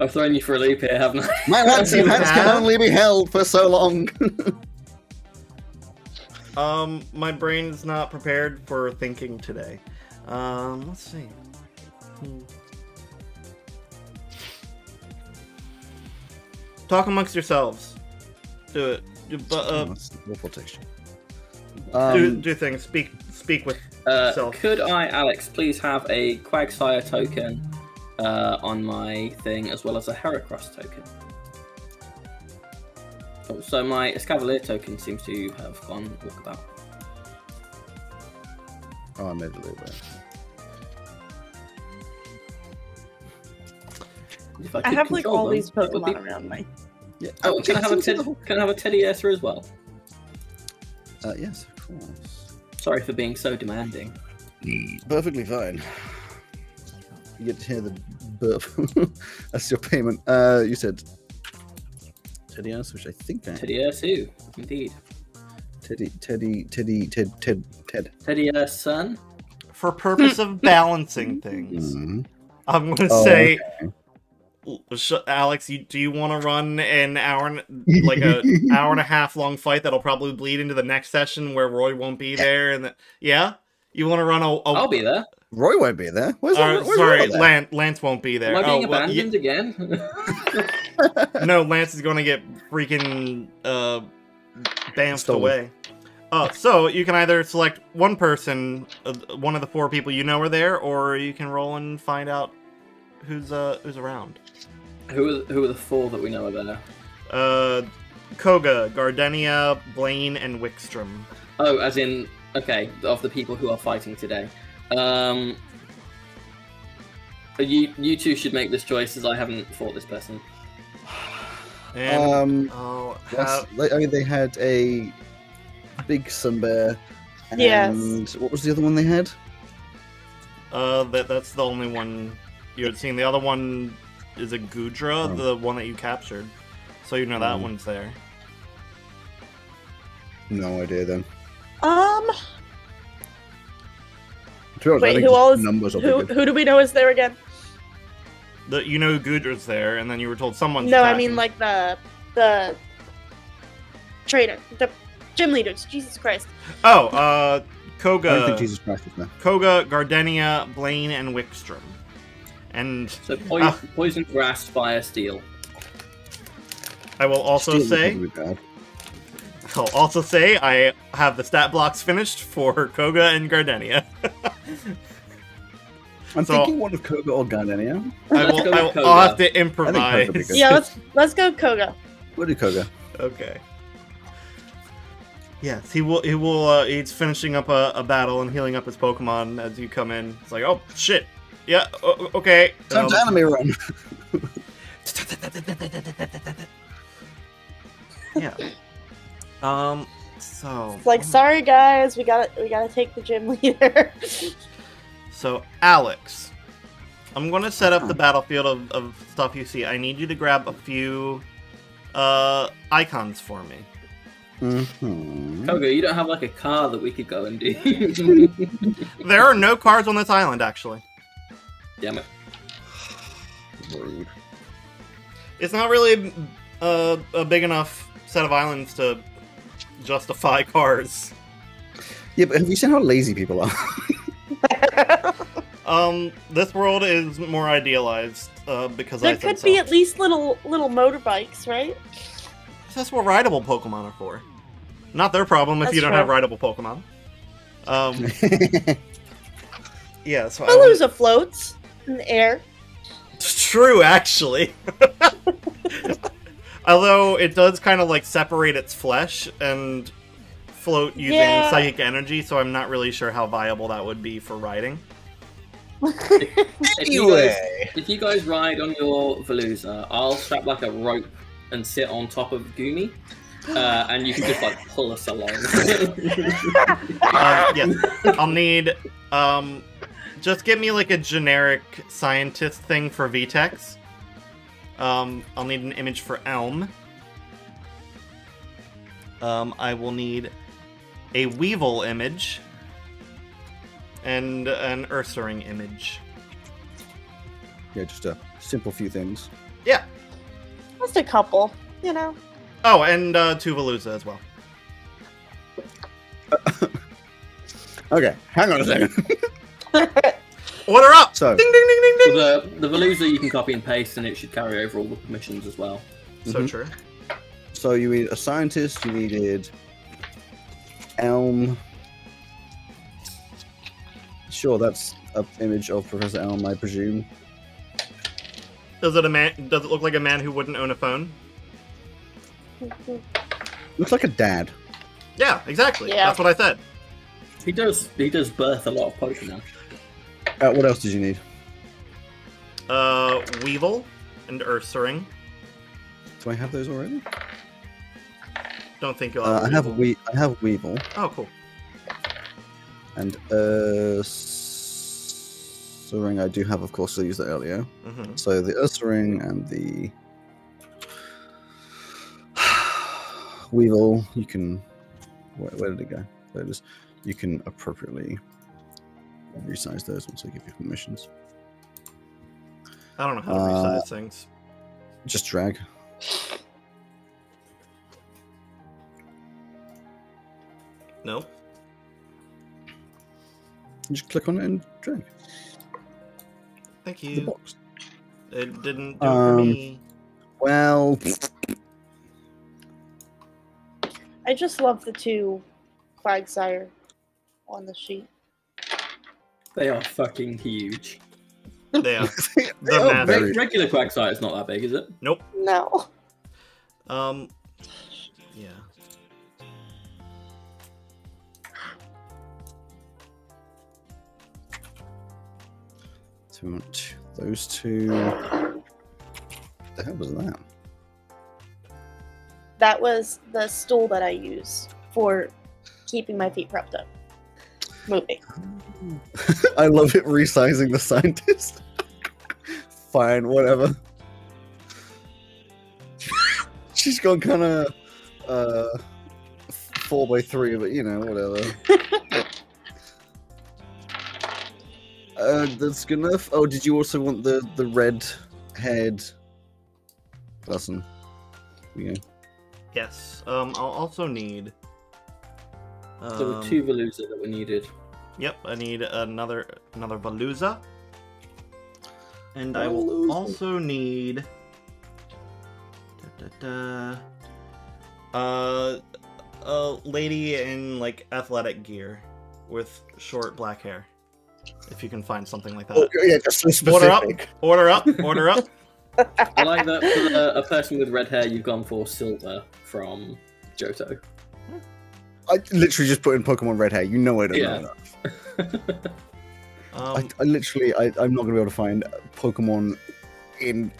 I've thrown you for a leap here, haven't I? My Lancey pants can only be held for so long. My brain's not prepared for thinking today. Let's see. Talk amongst yourselves. Do it. Do things. Speak with self. Could I, Alex, please have a Quagsire token on my thing, as well as a Heracross token? Oh, so my Escavalier token seems to have gone walkabout. Oh, I made a little bit. If I have like all these Pokemon around me. Yeah. Oh, can I have a teddy ursa as well? Yes, of course. Sorry for being so demanding. Perfectly fine. You get to hear the burp. That's your payment. You said teddy ursa, which I think I... Teddy ursa, indeed. Ted. Teddy ursa, son. For purpose of balancing things, I'm going to say... Okay. Alex, do you want to run an hour, like an hour and a half long fight that'll probably bleed into the next session where Roy won't be there? And you want to run a? I'll be there. Roy won't be there. Sorry, Lance won't be there. Am I being abandoned again? No, Lance is going to get freaking bamfed away. So you can either select one person, one of the four people you know are there, or you can roll and find out who's around. Who are the four that we know are there? Koga, Gardenia, Blaine, and Wickstrom. Oh, as in, okay, of the people who are fighting today. You two should make this choice, as I haven't fought this person. And, I mean, they had a big sunbear. And what was the other one they had? That's the only one you had seen. The other one is a Goodra, the one that you captured. So you know that one's there. No idea then. Wait, who do we know is there again? You know Goodra's there, and then you were told someone's attacking. I mean like the trainer, the gym leaders. Jesus Christ. Oh, Koga. I don't think Jesus Christ is there. Koga, Gardenia, Blaine, and Wickstrom. And so poison, grass, fire, steel. I will also say. I'll also say I have the stat blocks finished for Koga and Gardenia. I'm thinking one of Koga or Gardenia. I'll have to improvise. Yeah, let's go Koga. We'll do Koga. Okay. Yes, he will. He's finishing up a battle and healing up his Pokemon as you come in. It's like, oh shit. Yeah. Okay. Time to anime run. Yeah. So it's like, sorry guys, we gotta take the gym leader. So Alex, I'm gonna set up the battlefield of stuff you see. I need you to grab a few icons for me. Okay, you don't have like a car that we could go and do. There are no cars on this island, actually. Damn it. Rude. It's not really a big enough set of islands to justify cars. Yeah, but have you seen how lazy people are? This world is more idealized because there could be at least little motorbikes, right? That's what rideable Pokemon are for. Not their problem if you don't have rideable Pokemon. Yeah, so Balooza floats in the air. It's true, actually. Although it does kind of like separate its flesh and float using psychic energy, so I'm not really sure how viable that would be for riding. If you guys ride on your Veluza, I'll strap like a rope and sit on top of Goomy, and you can just like pull us along. Yes, I'll need. Just give me like a generic scientist thing for Vitex. I'll need an image for Elm. I will need a Weevil image and an Ursaring image. Yeah, just a simple few things. Yeah. Just a couple, you know. Oh, and two Veluza as well. Okay, hang on a second. Order up! So, ding, ding, ding, ding, ding. The Veluza you can copy and paste, and it should carry over all the permissions as well. So true. So you need a scientist, you needed Elm. Sure, that's an image of Professor Elm, I presume. Does it does it look like a man who wouldn't own a phone? Looks like a dad. Yeah, exactly. Yeah. That's what I said. He does birth a lot of Pokemon. What else did you need? Weevil and Ursaring. Do I have those already? Don't think you'll have I have Weevil. Oh, cool. And Ursaring I do have, of course, so I used that earlier. So the Ursaring and the Weevil, you can... Where did it go? There it is. You can appropriately... resize those once I give you permissions. I don't know how to resize things. Just drag. No. Just click on it and drag. Thank you. The box. It didn't do for me. Well, I just love the two Quagsire on the sheet. They are fucking huge. They are. Regular Quagsire is not that big, is it? Nope. No. Yeah. So we want those two. What the hell was that? That was the stool that I use for keeping my feet prepped up. Moving. I love it resizing the scientist. Fine, whatever. She's gone kind of 4x3, but you know, whatever. That's good enough. Oh, did you also want the red-haired person? Yeah. Yes. I'll also need... there were two Veluza that were needed. Yep, I need another Veluza. And I will also need... a lady in, like, athletic gear with short black hair. If you can find something like that. Oh, yeah, just so specific. Order up, order up, order up. I like that for a person with red hair, you've gone for Silver from Johto. I literally just put in Pokemon Red Hair. You know I don't know that. I'm not going to be able to find Pokemon in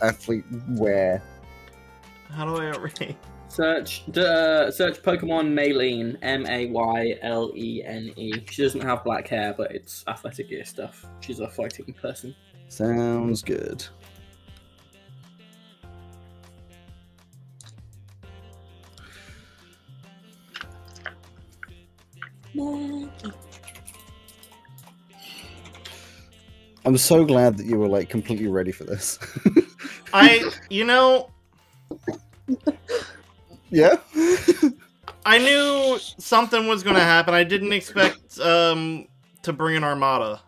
athlete wear. How do I read? Search Pokemon Maylene, M-A-Y-L-E-N-E. She doesn't have black hair, but it's athletic gear stuff. She's a fighting person. Sounds good. I'm so glad that you were, like, completely ready for this. You know... Yeah? I knew something was going to happen. I didn't expect to bring an armada.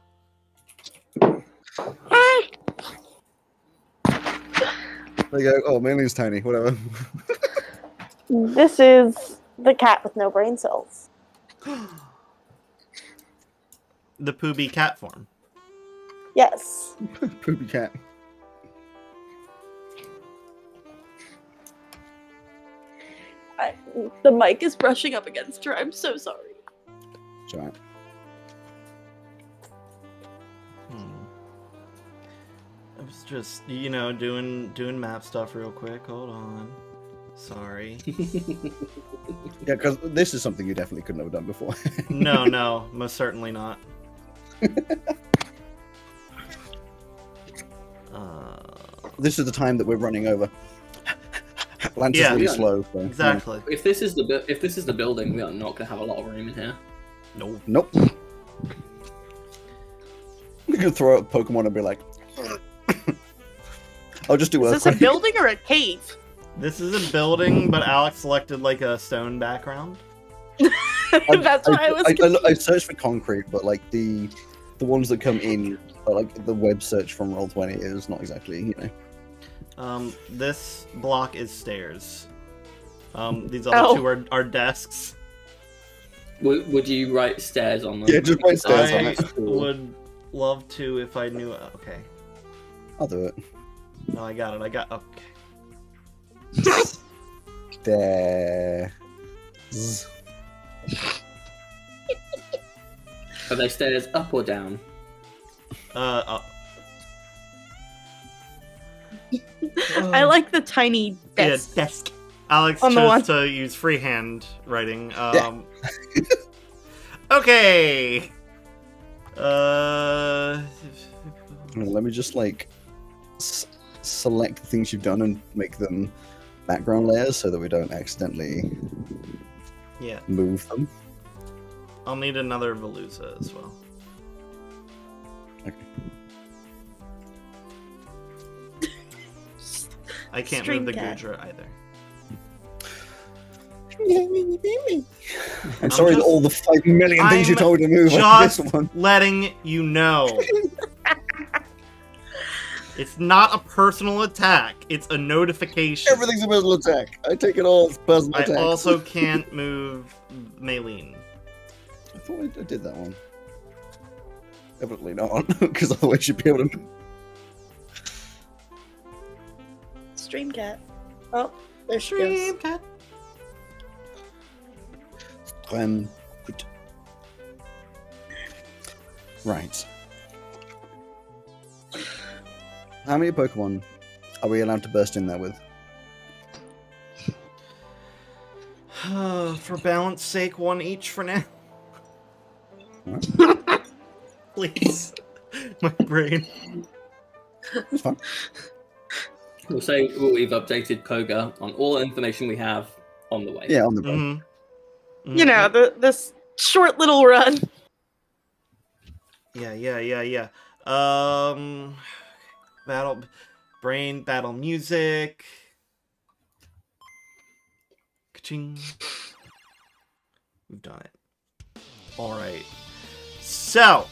There you go. Oh, Maylene's tiny. Whatever. This is the cat with no brain cells. The Poobie cat form. Yes. Poopy cat. The mic is brushing up against her. I'm so sorry. Giant. I was just, you know, doing map stuff real quick. Hold on. Sorry. Yeah, because this is something you definitely couldn't have done before. No, most certainly not. This is the time that we're running over. Lance is really slow. So, exactly. Yeah. If this is the building, we are not going to have a lot of room in here. No. Nope. You can throw out Pokemon and be like, I'll just do Earthquake. Is this a building or a cave? This is a building, but Alex selected like a stone background. That's what I searched for concrete, but like the ones that come in, like the web search from Roll20 is not exactly, you know. This block is stairs. These other two are desks. Would you write stairs on them? Yeah, just write stairs on it. I would love to if I knew. Okay. I'll do it. No, I got it. Okay. Stairs. Are they stairs up or down? Up. I like the tiny desk. Yeah, desk. Alex chose to use freehand writing. Yeah. Okay. Let me just like select things you've done and make them background layers so that we don't accidentally move them. I'll need another Veluza as well. Okay. I can't move the Goodra either. I'm sorry that all the 5 million things you told me to move. Just on this one. Letting you know. It's not a personal attack. It's a notification. Everything's a personal attack. I take it all as personal attack. I also can't move Maylene. I thought I did that one. Evidently not, because otherwise you'd be able to... Streamcat. Oh, there's Streamcat. Right. How many Pokemon are we allowed to burst in there with? For balance sake, one each for now. What? Please. My brain. It's fine. We'll say we've updated Koga on all the information we have on the way. Yeah, on the way. Mm-hmm. You know, this short little run. Yeah. Battle music. Ka-ching. We've done it. Alright. So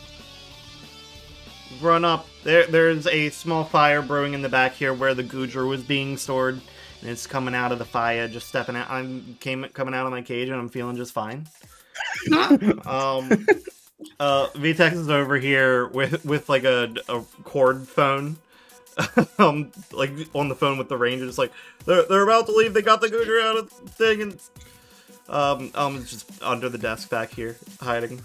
run up. There's a small fire brewing in the back here where the Goodra was being stored. And it's coming out of the fire, just stepping out. I'm coming out of my cage and I'm feeling just fine. Vitex is over here with like a cord phone. Like on the phone with the ranger, just like they're about to leave, they got the Goodra out of the thing, and just under the desk back here hiding.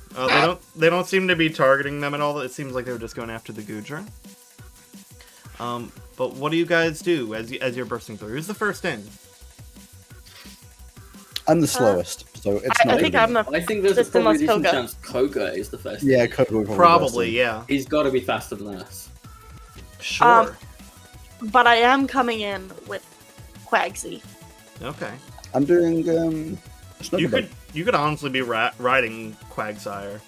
They don't seem to be targeting them at all. It seems like they were just going after the Goodra. But what do you guys do as you're bursting through? Who's the first in? I'm the slowest, so it's not. I think there's a probably decent chance Koga is the first. Yeah, Koga would probably yeah. He's got to be faster than us. Sure. But I am coming in with Quagsy. Okay. I'm doing You could honestly be riding Quagsire.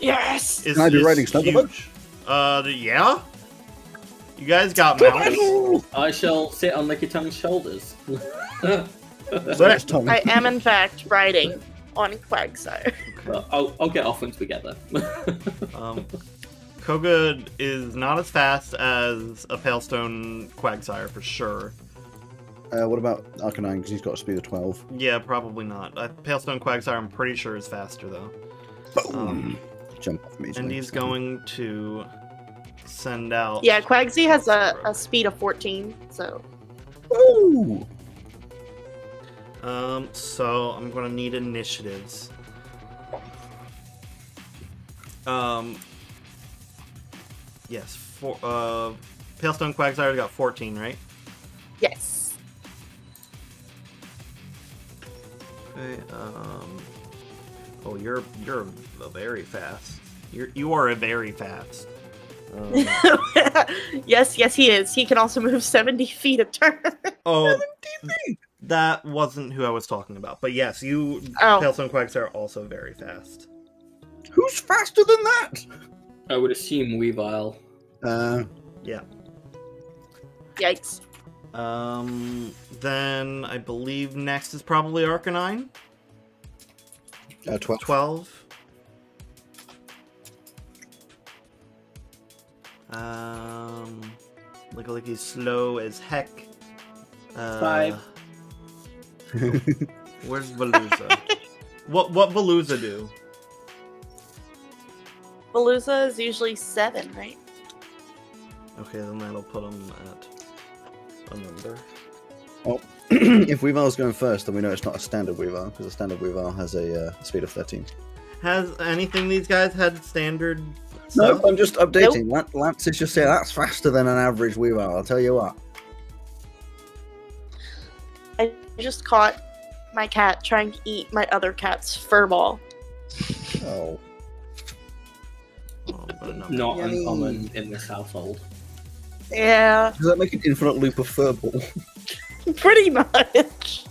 Yes. Can I be riding Snugglebug? Yeah. You guys got mounts. I shall sit on Licky Tongue's shoulders. I am in fact riding on Quagsire. Okay. I'll get off once we get there. Koga is not as fast as a Palestone Quagsire for sure. What about Arcanine? Because he's got a speed of 12. Yeah, probably not. Palestone Quagsire, I'm pretty sure, is faster though. Boom! Jump off me. And he's going to send out. Yeah, Quagsy has a speed of 14, so. Ooh. So I'm gonna need initiatives. Yes, Palestone Quagsire got 14, right? Yes. Okay. Oh, you're a very fast. You are a very fast. Yes, he is. He can also move 70 feet a turn. Oh. That wasn't who I was talking about, but yes, Palestone Quagsire are also very fast. Who's faster than that? I would assume Weavile. Yeah. Yikes. Then I believe next is probably Arcanine. 12. He's slow as heck. 5. Where's Veluza? What Veluza do? Balooza is usually 7, right? Okay, then that'll put him at a number. Oh, if Weavile's going first, then we know it's not a standard Weavile, because a standard Weavile has a speed of 13. Has anything these guys had standard? No, I'm just updating. Nope. Lance is just saying that's faster than an average Weavile, I'll tell you what. I just caught my cat trying to eat my other cat's fur ball. Oh. Not uncommon in this household. Yeah. Does that make an infinite loop of furball? Pretty much.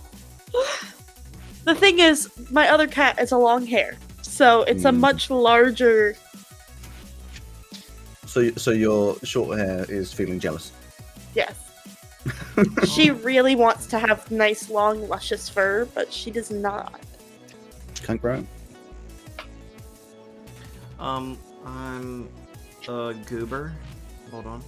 The thing is, my other cat is a long hair, so it's a much larger. So your short hair is feeling jealous. Yes. She really wants to have nice, long, luscious fur, but she does not. Can't grow. I'm a goober. Hold on.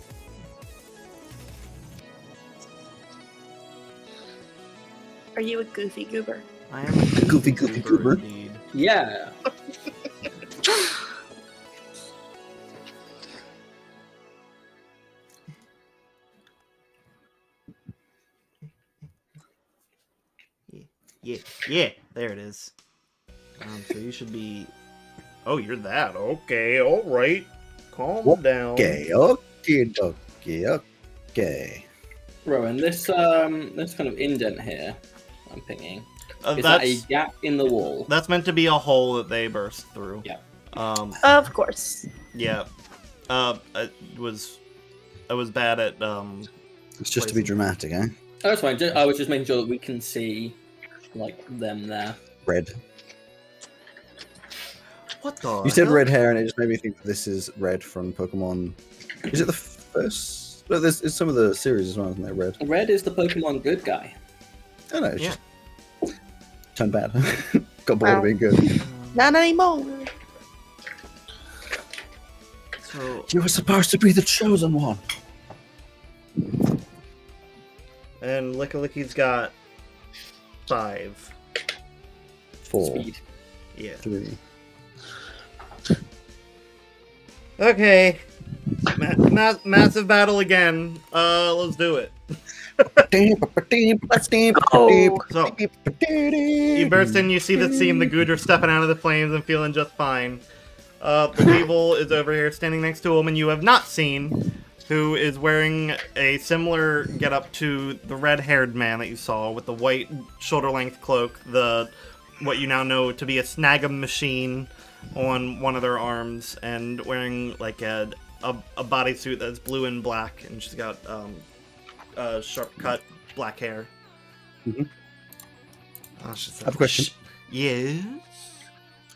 Are you a goofy goober? I am a goofy goober. Indeed. Yeah. Yeah. There it is. So you should be. Oh, you're that. Okay, alright. Calm down. Okay. Rowan, this kind of indent here, I'm pinging. Is that a gap in the wall? That's meant to be a hole that they burst through. Yeah. Of course. Yeah. I was bad at, It's just to be dramatic, eh? Oh, that's fine. I was just making sure that we can see, like, them there. Red. What the? You said hell? Red hair, and it just made me think that this is Red from Pokemon. Is it the first? No, there's it's some of the series as well, isn't there? Red. Red is the Pokemon good guy. I don't know. It's just turned bad. Got bored of being good. Not anymore. So you were supposed to be the chosen one. And Lickilicki's got 5, 4. Speed. Yeah. 3. Okay. Massive battle again. Let's do it. So, you burst in, you see the seam, the Goodra stepping out of the flames and feeling just fine. The Weevil is over here standing next to a woman you have not seen, who is wearing a similar getup to the red-haired man that you saw with the white shoulder-length cloak, the what you now know to be a Snag'em machine on one of their arms, and wearing like a bodysuit that's blue and black, and she's got sharp cut black hair. Mm-hmm. Oh, she's like, I have a question. Yes?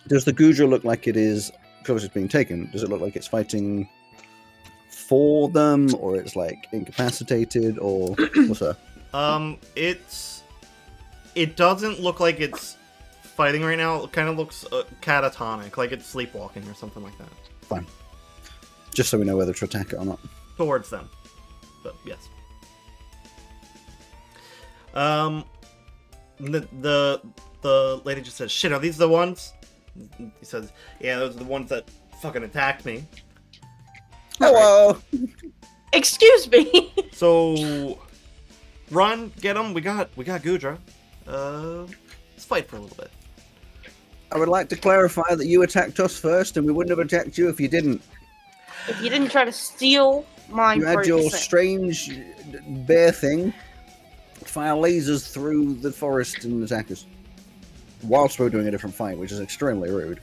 Does the Goodra look like it is, because it's being taken, does it look like it's fighting for them, or it's like incapacitated, or what's that? It doesn't look like it's fighting right now. It kind of looks catatonic, like it's sleepwalking or something like that. Fine. Just so we know whether to attack it or not. Towards them. But yes. The lady just says, "Shit, are these the ones?" He says, "Yeah, those are the ones that fucking attacked me." Hello. Excuse me. So, run, get them. We got Goodra. Let's fight for a little bit. I would like to clarify that you attacked us first, and we wouldn't have attacked you if you didn't. If you didn't try to steal my. You had your strange bear thing fire lasers through the forest and attack us, whilst we were doing a different fight, which is extremely rude.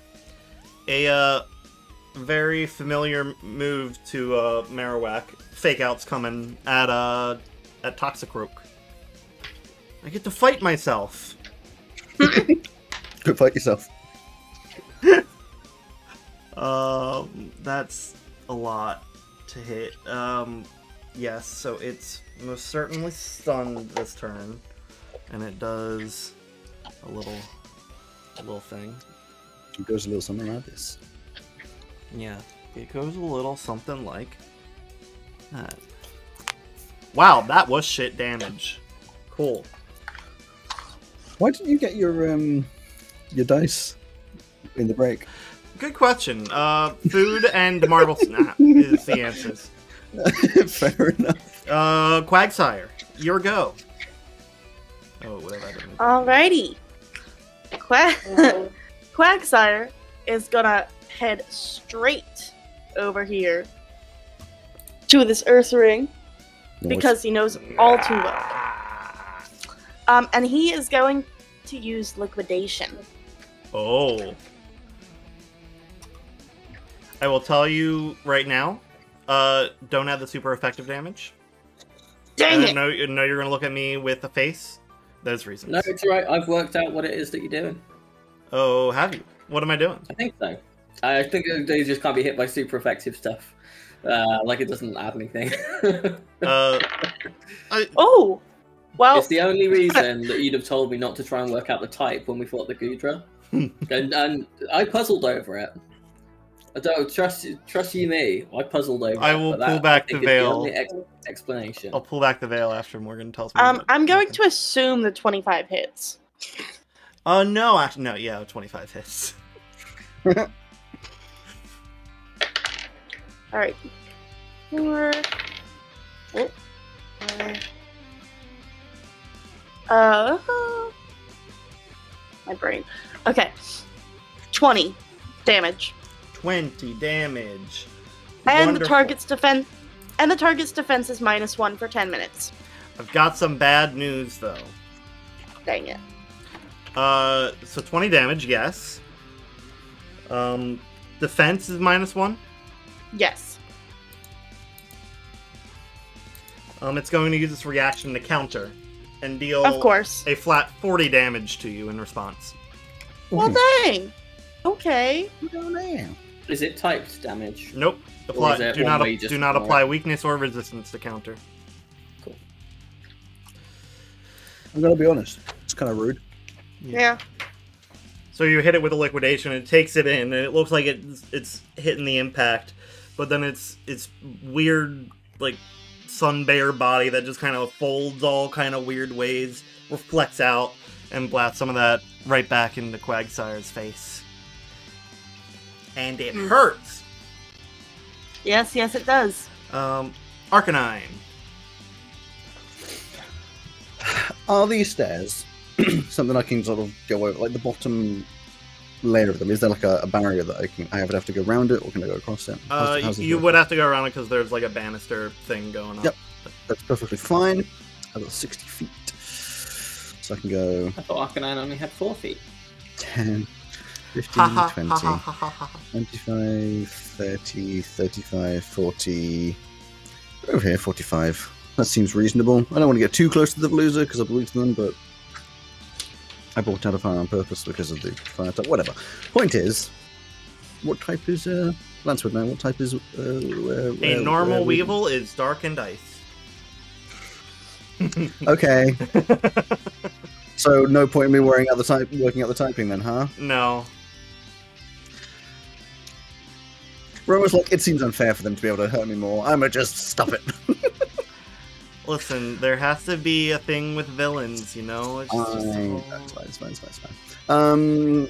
A very familiar move to Marowak. Fake out's coming at Toxicroak. I get to fight myself. Go fight yourself. That's a lot to hit. Yes, so it's most certainly stunned this turn, and it does a little thing. It goes a little something like this. Yeah, it goes a little something like that. Wow, that was shit damage. Cool. Why didn't you get your dice in the break? Good question. Food and Marble Snap is the answers. Fair enough. Quagsire, your go. Oh, whatever. Alrighty. Quagsire is gonna head straight over here to this Ursaring because he knows all too well. And he is going to use Liquidation. Oh. I will tell you right now, don't add the super effective damage. Dang it! No, you know you're gonna look at me with a face. Those reasons. No, it's right. I've worked out what it is that you're doing. Oh, have you? What am I doing? I think so. I think they just can't be hit by super effective stuff. Like it doesn't add anything. Oh! Well, it's the only reason that you'd have told me not to try and work out the type when we fought the Goodra. and I puzzled over it. I don't trust you me. I puzzled over it. I will pull back the veil. The only explanation. I'll pull back the veil after Morgan tells me. I'm going to assume the 25 hits. No, actually, no, yeah, 25 hits. All right. 4. My brain. Okay. 20 damage. 20 damage. And wonderful. The target's defense. And the target's defense is -1 for 10 minutes. I've got some bad news though. Dang it. So 20 damage, yes. Defense is -1? Yes. It's going to use its reaction to counter and deal, of course, a flat 40 damage to you in response. Well, dang! Okay. Is it typed damage? Nope. Apply, do not apply weakness or resistance to counter. Cool. I'm gonna be honest. It's kind of rude. Yeah. So you hit it with a liquidation. It takes it in, and it looks like it's hitting the impact, but then it's weird like sun bear body that just kind of folds all kind of weird ways, reflects out, and blasts some of that right back into Quagsire's face. And it hurts. Yes, yes, it does. Arcanine. Are these stairs something I can sort of go over? Like the bottom layer of them, is there like a barrier that I would have to go around it, or can I go across it? You would have to go around it because there's like a banister thing going on. Yep, that's perfectly fine. I've got 60 feet. So I can go... I thought Arcanine only had 4 feet. 10... 15, 20, 25, 30, 35, 40, over here, 45. That seems reasonable. I don't want to get too close to the Veluza because I believe in them, but I bought out a fire on purpose because of the fire type. Whatever. Point is, what type is Lancewood now? What type is a normal weevil is darkened ice. Okay. So no point in me working out the typing then, huh? No. Rowan's like, it seems unfair for them to be able to hurt me more. I'ma just stop it. Listen, there has to be a thing with villains, you know? It's just... It's fine.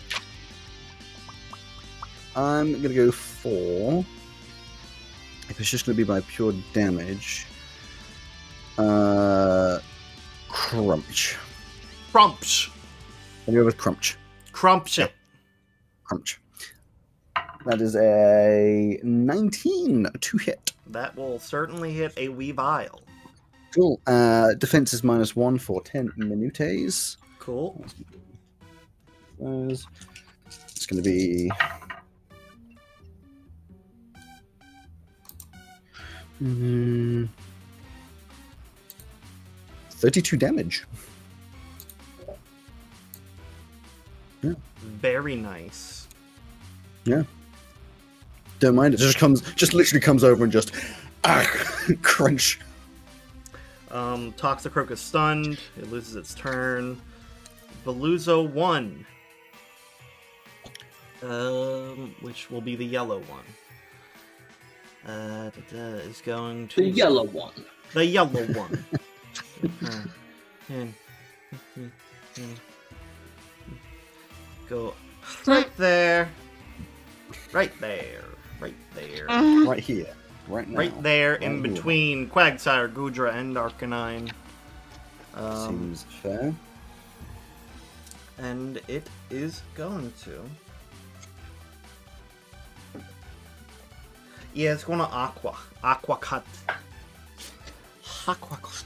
I'm gonna go 4. If it's just gonna be by pure damage. Crunch. Let me go with Crunch. Crunch. Yeah. Crunch. That is a 19 to hit. That will certainly hit a Weavile. Cool. Defense is -1 for 10 minutes. Cool. It's going to be... Mm-hmm. 32 damage. Yeah. Very nice. Yeah. Don't mind it. Just literally comes over and just crunch. Toxicroak is stunned. It loses its turn. Balooza 1. Which will be the yellow one. Is going to the yellow one. The yellow one. Go right there. Right here. Right now. Right there, right in between Quagsire, Goodra, and Arcanine. Seems fair. And it is going to... Yeah, it's going to Aqua. Aqua Cut. Aqua Cut.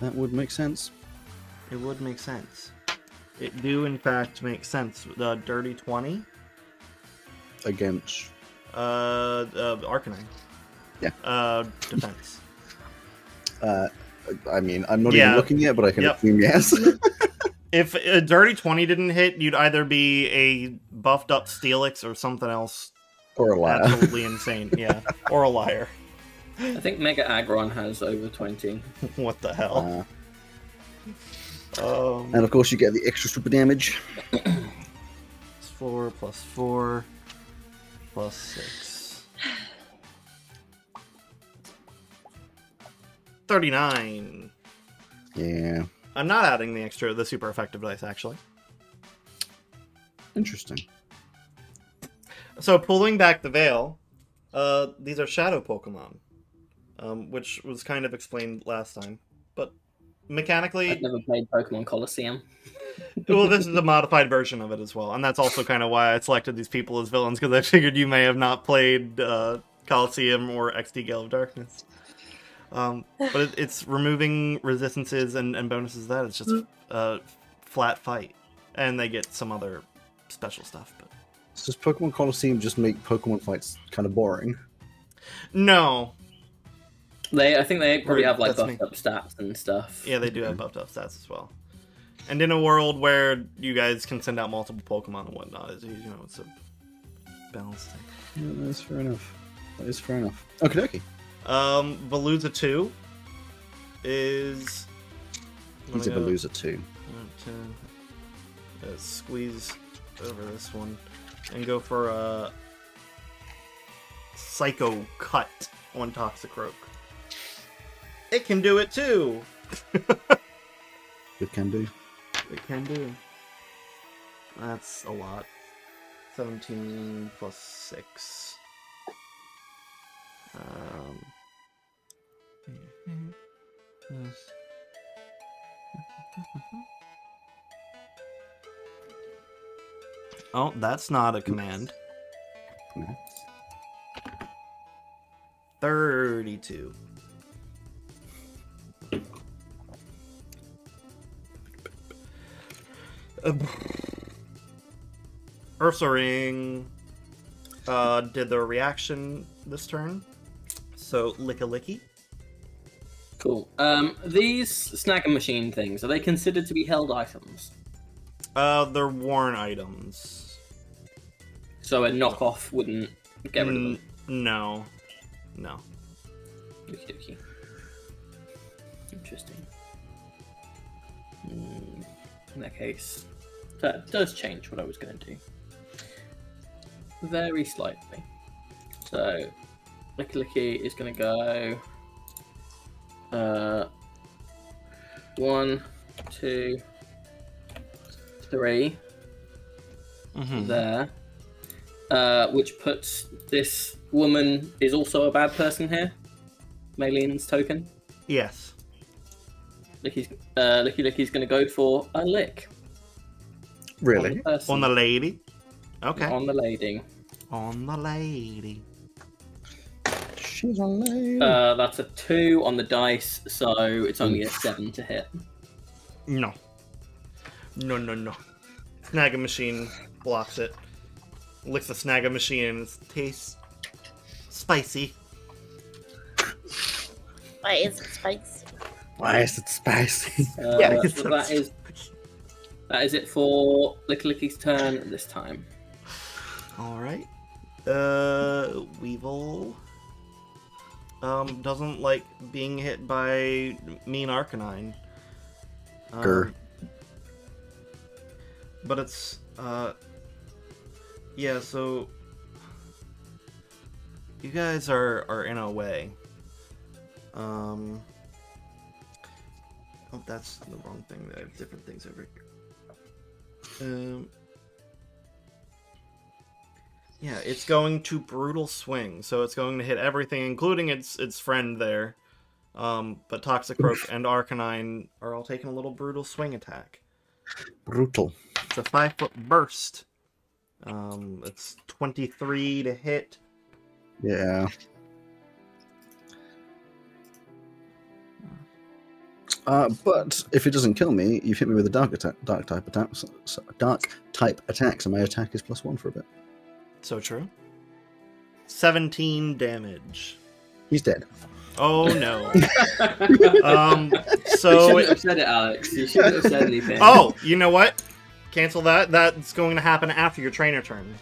That would make sense. It would make sense. It do, in fact, make sense. The Dirty 20. Against? Arcanine. Yeah. Defense. I mean, I'm not even looking yet, but I can assume yes. If a Dirty 20 didn't hit, you'd either be a buffed up Steelix or something else. Or a liar. Absolutely insane, yeah. Or a liar. I think Mega Aggron has over 20. What the hell? And of course you get the extra super damage. It's 4 + 4 + 6. 39. Yeah. I'm not adding the super effective dice actually. Interesting. So pulling back the veil, these are shadow Pokemon. Which was kind of explained last time. But mechanically, I've never played Pokemon Coliseum. Well, this is a modified version of it as well, and that's also kind of why I selected these people as villains, because I figured you may have not played Coliseum or XD Gale of Darkness. But it's removing resistances and bonuses. That it's just a flat fight, and they get some other special stuff. But does Pokemon Coliseum just make Pokemon fights kind of boring? No. I think they probably have like buffed up stats and stuff. Yeah, they do have buffed up stats as well. And in a world where you guys can send out multiple Pokemon and whatnot, it's a balanced thing. Yeah, that's fair enough. That is fair enough. Okie dokie. Veluza 2 is... He's a Veluza 2. Let's squeeze over this one and go for a Psycho Cut on Toxicroak. It can do it too! It can do. It can do. That's a lot. 17 plus 6. Oh, that's not a command. 32. Ursaring did the reaction this turn, so licky. Cool. These snacker machine things, are they considered to be held items? They're worn items. So a knockoff wouldn't get rid of them? No. No. Okie dokie. Interesting. In that case, that does change what I was going to do. Very slightly. So, Licky is going to go... 1, 2, 3. Mm-hmm. There. Which puts this woman is also a bad person here. Malian's token. Yes. Licky's going to go for a lick. Really? On the lady? Okay. On the lady. On the lady. She's a lady. That's a 2 on the dice, so it's only a 7 to hit. No. No, no, no. Snagger machine blocks it. Licks the snagger machine and it tastes spicy. Why is it spicy? Why is it spicy? Yeah, so that is it for Licky's turn at this time. Alright. Weevil doesn't like being hit by mean Arcanine. But it's yeah, so you guys are in a way. Oh, that's the wrong thing. I have different things over here. Yeah, it's going to brutal swing, so it's going to hit everything, including its friend there. But Toxicroak and Arcanine are all taking a little brutal swing attack. Brutal. It's a 5-foot burst. It's 23 to hit. Yeah. But if it doesn't kill me, you've hit me with a dark type attack, so my attack is +1 for a bit. So true. 17 damage. He's dead. Oh no. So you shouldn't have said it, Alex. You shouldn't have said anything. Oh, you know what? Cancel that. That's going to happen after your trainer turn.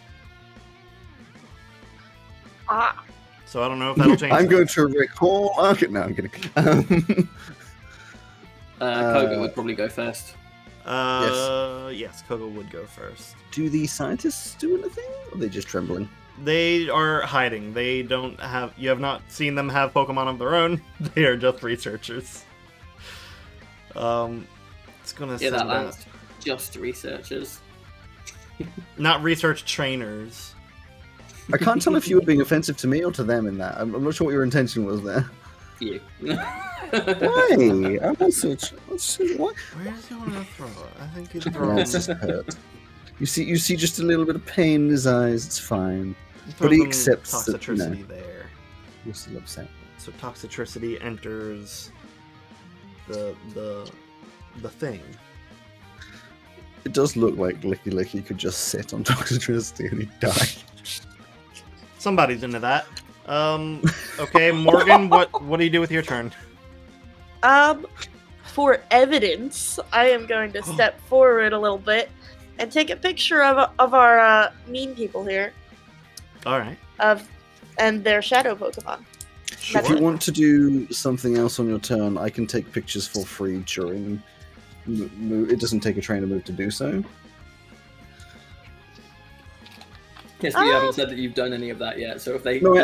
Ah. So I don't know if that'll change. I'm going to recall. Okay, no, I'm kidding. Koga would probably go first. Yes, Koga would go first. Do the scientists do anything? Or are they just trembling? They are hiding. They don't have... You have not seen them have Pokemon of their own. They are just researchers. It's gonna send that last. Just researchers. Not research trainers. I can't tell if you were being offensive to me or to them in that. I'm not sure what your intention was there. You. Why? I'm not such. What? Where is he going to throw? I think he's throwing. You see just a little bit of pain in his eyes. It's fine, but he accepts Toxtricity there. You're still upset. So Toxtricity enters the thing. It does look like Licky could just sit on Toxtricity and he'd die. Somebody's into that. Okay, Morgan, what do you do with your turn? for evidence, I am going to step forward a little bit and take a picture of our mean people here. All right. And their shadow Pokemon. Sure. If you want to do something else on your turn, I can take pictures for free during. It doesn't take a trainer move to do so. Yes, but you haven't said that you've done any of that yet, so if they start to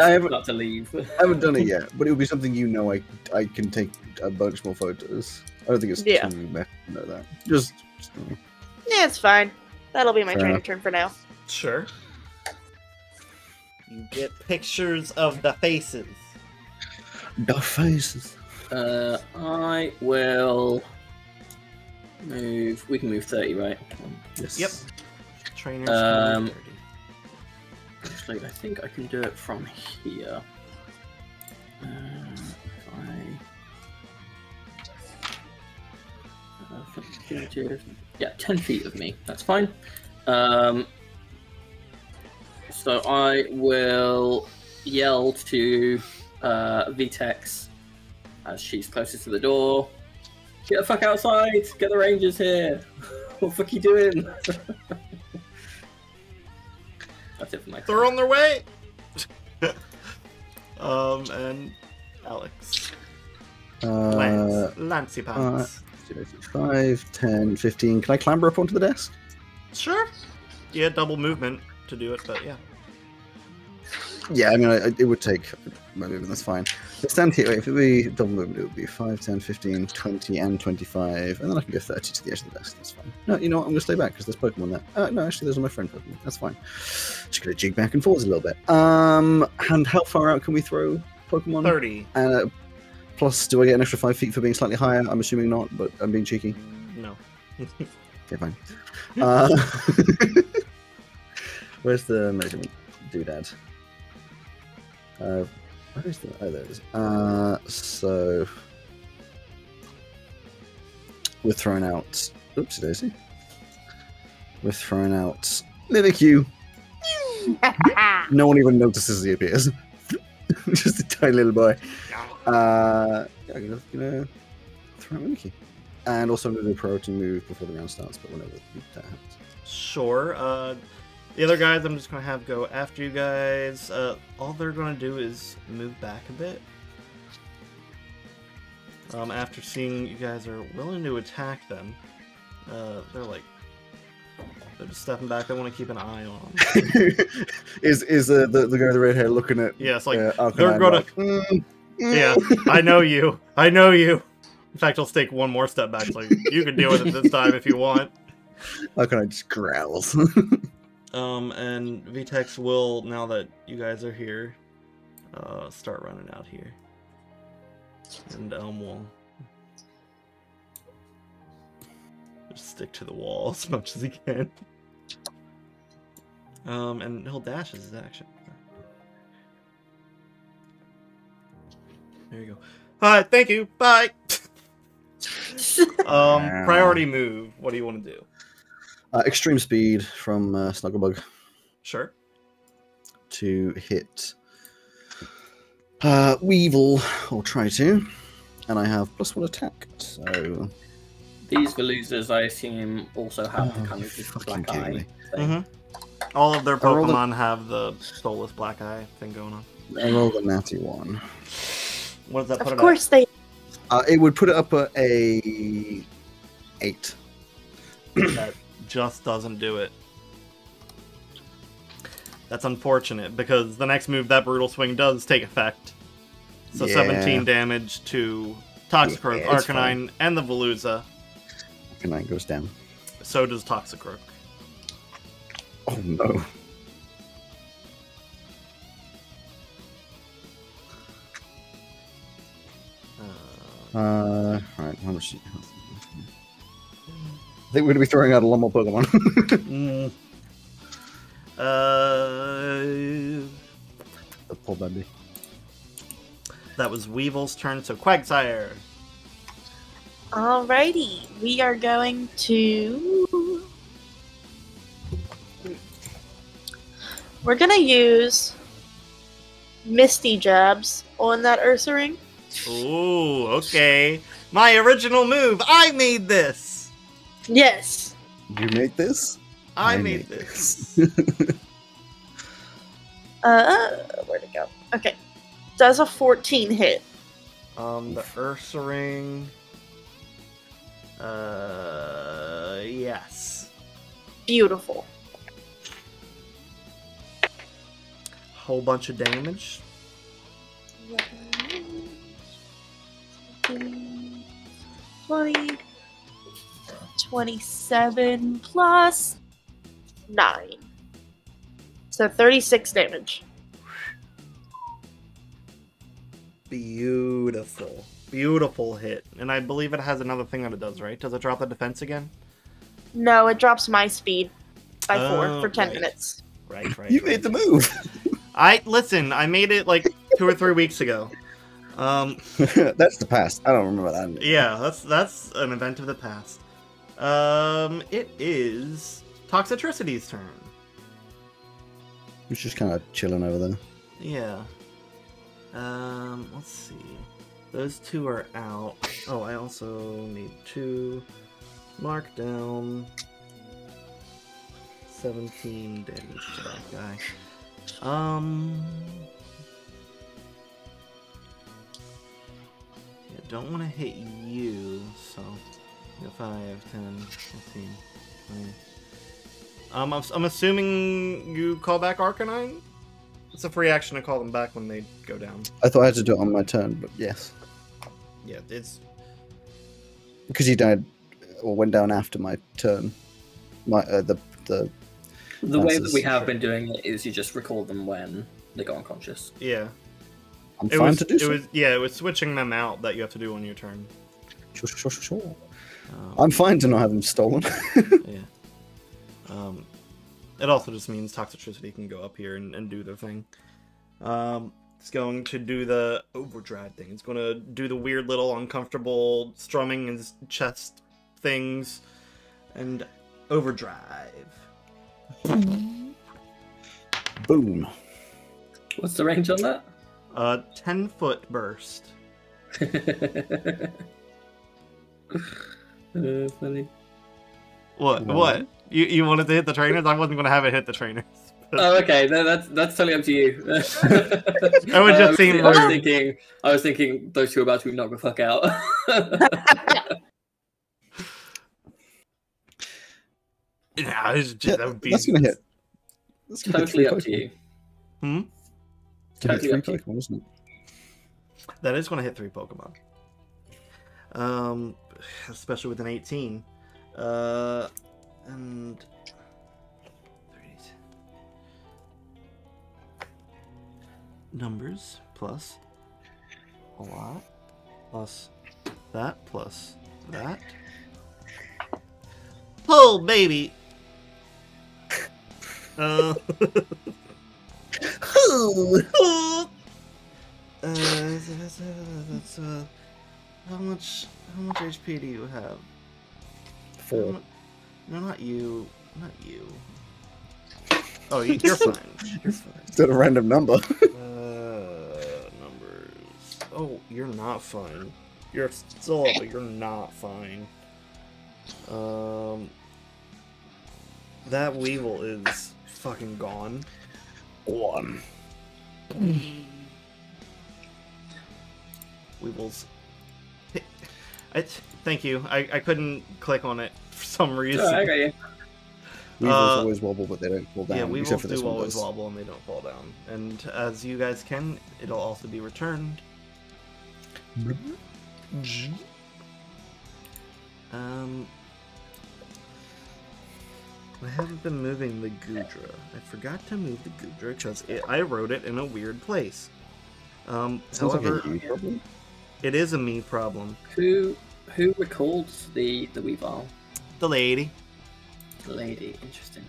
leave... I haven't done it yet, but it would be something, you know, I can take a bunch more photos. I don't think it's too bad to know that. Just yeah, it's fine. That'll be my trainer turn for now. Sure. You get pictures of the faces. The faces. I will move... We can move 30, right? Yes. Yep. Trainers move 30. Actually, I think I can do it from here. Yeah, 10 feet of me. That's fine. So I will yell to Vitex as she's closest to the door. Get the fuck outside! Get the Rangers here! What the fuck are you doing? That's it for my They're on their way! And Alex. Lance. Lancey pants. 5, 10, 15. Can I clamber up onto the desk? Sure. Yeah, double movement to do it, but yeah. Yeah, I mean, it would take my movement, that's fine. But stand here, wait, if it would be double movement, it would be 5, 10, 15, 20, and 25. And then I can go 30 to the edge of the desk, that's fine. No, you know what, I'm going to stay back because there's Pokemon there. No, actually, those are my friend Pokemon, that's fine. Just going to jig back and forwards a little bit. And how far out can we throw Pokemon? 30. Plus, do I get an extra 5 feet for being slightly higher? I'm assuming not, but I'm being cheeky. No. Okay, fine. Where's the measurement doodad? Where is the, oh, there it is. So we're throwing out. Oopsie daisy. We're throwing out Mimikyu. No one even notices he appears. Just a tiny little boy. I'm gonna throw out Mimikyu, and also I'm gonna do a priority move before the round starts. But whenever that happens. Sure. The other guys, I'm just going to have go after you guys. All they're going to do is move back a bit. After seeing you guys are willing to attack them, they're just stepping back. They want to keep an eye on them. Is the guy with the red hair looking at... Yeah, it's like, they're going to... Yeah, I know you. I know you. In fact, I'll take one more step back. So you can deal with it this time if you want. How can I just growl? And Vitex will, now that you guys are here, start running out here. And Elm will just stick to the wall as much as he can. And he'll dash as his action. There you go. Hi, thank you, bye! Priority move, what do you want to do? Extreme speed from Snugglebug. Sure. To hit Weevil, or try to. And I have +1 attack, so... These Veluzas, I assume, also have the kind of just black eye. Mm-hmm. All of their Pokemon have the soulless black eye thing going on. I rolled a natty one. What does that put it up? Of course they... it would put it up at a... 8. That just doesn't do it. That's unfortunate, because the next move, that Brutal Swing, does take effect. So 17 damage to Toxicroak, Arcanine, and the Veluza. Arcanine goes down. So does Toxicroak. Oh no. Alright, how much... I think we're going to be throwing out a lot more Pokemon. The poor baby. That was Weevil's turn, so Quagsire. Alrighty, we are going to... We're going to use Misty Jabs on that Ursaring. Ooh, okay. My original move! I made this! Yes! You made this? I made this. Where'd it go? Okay. Does a 14 hit? The Ursaring... yes. Beautiful. Whole bunch of damage. Yeah. 20, 27 plus 9. So 36 damage. Beautiful. Beautiful hit. And I believe it has another thing that it does, right? Does it drop the defense again? No, it drops my speed by 4 for 10 minutes. Right. You made the move. Listen, I made it like 2 or 3 weeks ago. That's the past. I don't remember that. Yeah, that's an event of the past. It is Toxtricity's turn. It's just kind of chilling over there. Yeah. Let's see. Those two are out. Oh, I also need to mark down 17 damage to that guy. Don't want to hit you, so 5, 10, 15, 20. I'm assuming you call back Arcanine? It's a free action to call them back when they go down. I thought I had to do it on my turn, but yes. Yeah, it's... because he died, or went down after my turn. The way that we have been doing it is you just recall them when they go unconscious. Yeah. I'm fine to do so. Yeah, it was switching them out that you have to do on your turn. Sure. I'm fine to not have them stolen. Yeah. It also just means Toxicity can go up here and do their thing. It's going to do the overdrive thing. It's going to do the weird little uncomfortable strumming his chest things. And overdrive. Boom. What's the range on that? 10-foot burst. Funny. What? You wanted to hit the trainers? I wasn't going to have it hit the trainers. Oh, okay. No, that's totally up to you. I was just seeing. I was thinking those two are about to knock the fuck out. Nah, that's going to hit. That's totally up to you. Hmm. Totally hit 3 Pokemon, isn't it? That is going to hit 3 Pokemon. Especially with an 18. And... 30. Numbers, plus... a lot. Plus that. Oh, baby! How much HP do you have? 4. No, not you. Oh, you're fine. You're fine. It's a random number. Numbers. Oh, you're not fine. You're still up, but you're not fine. That Weevil is fucking gone. One. Weevils. Thank you. I couldn't click on it for some reason. Oh, I got you. Weevils always wobble, but they don't fall down. Yeah, weevils do always wobble, and they don't fall down. And as you guys can, it'll also be returned. I haven't been moving the Goodra. I forgot to move the Goodra because I wrote it in a weird place. However, like it is a me problem. Who recalled the Weevil? The lady. The lady. Interesting.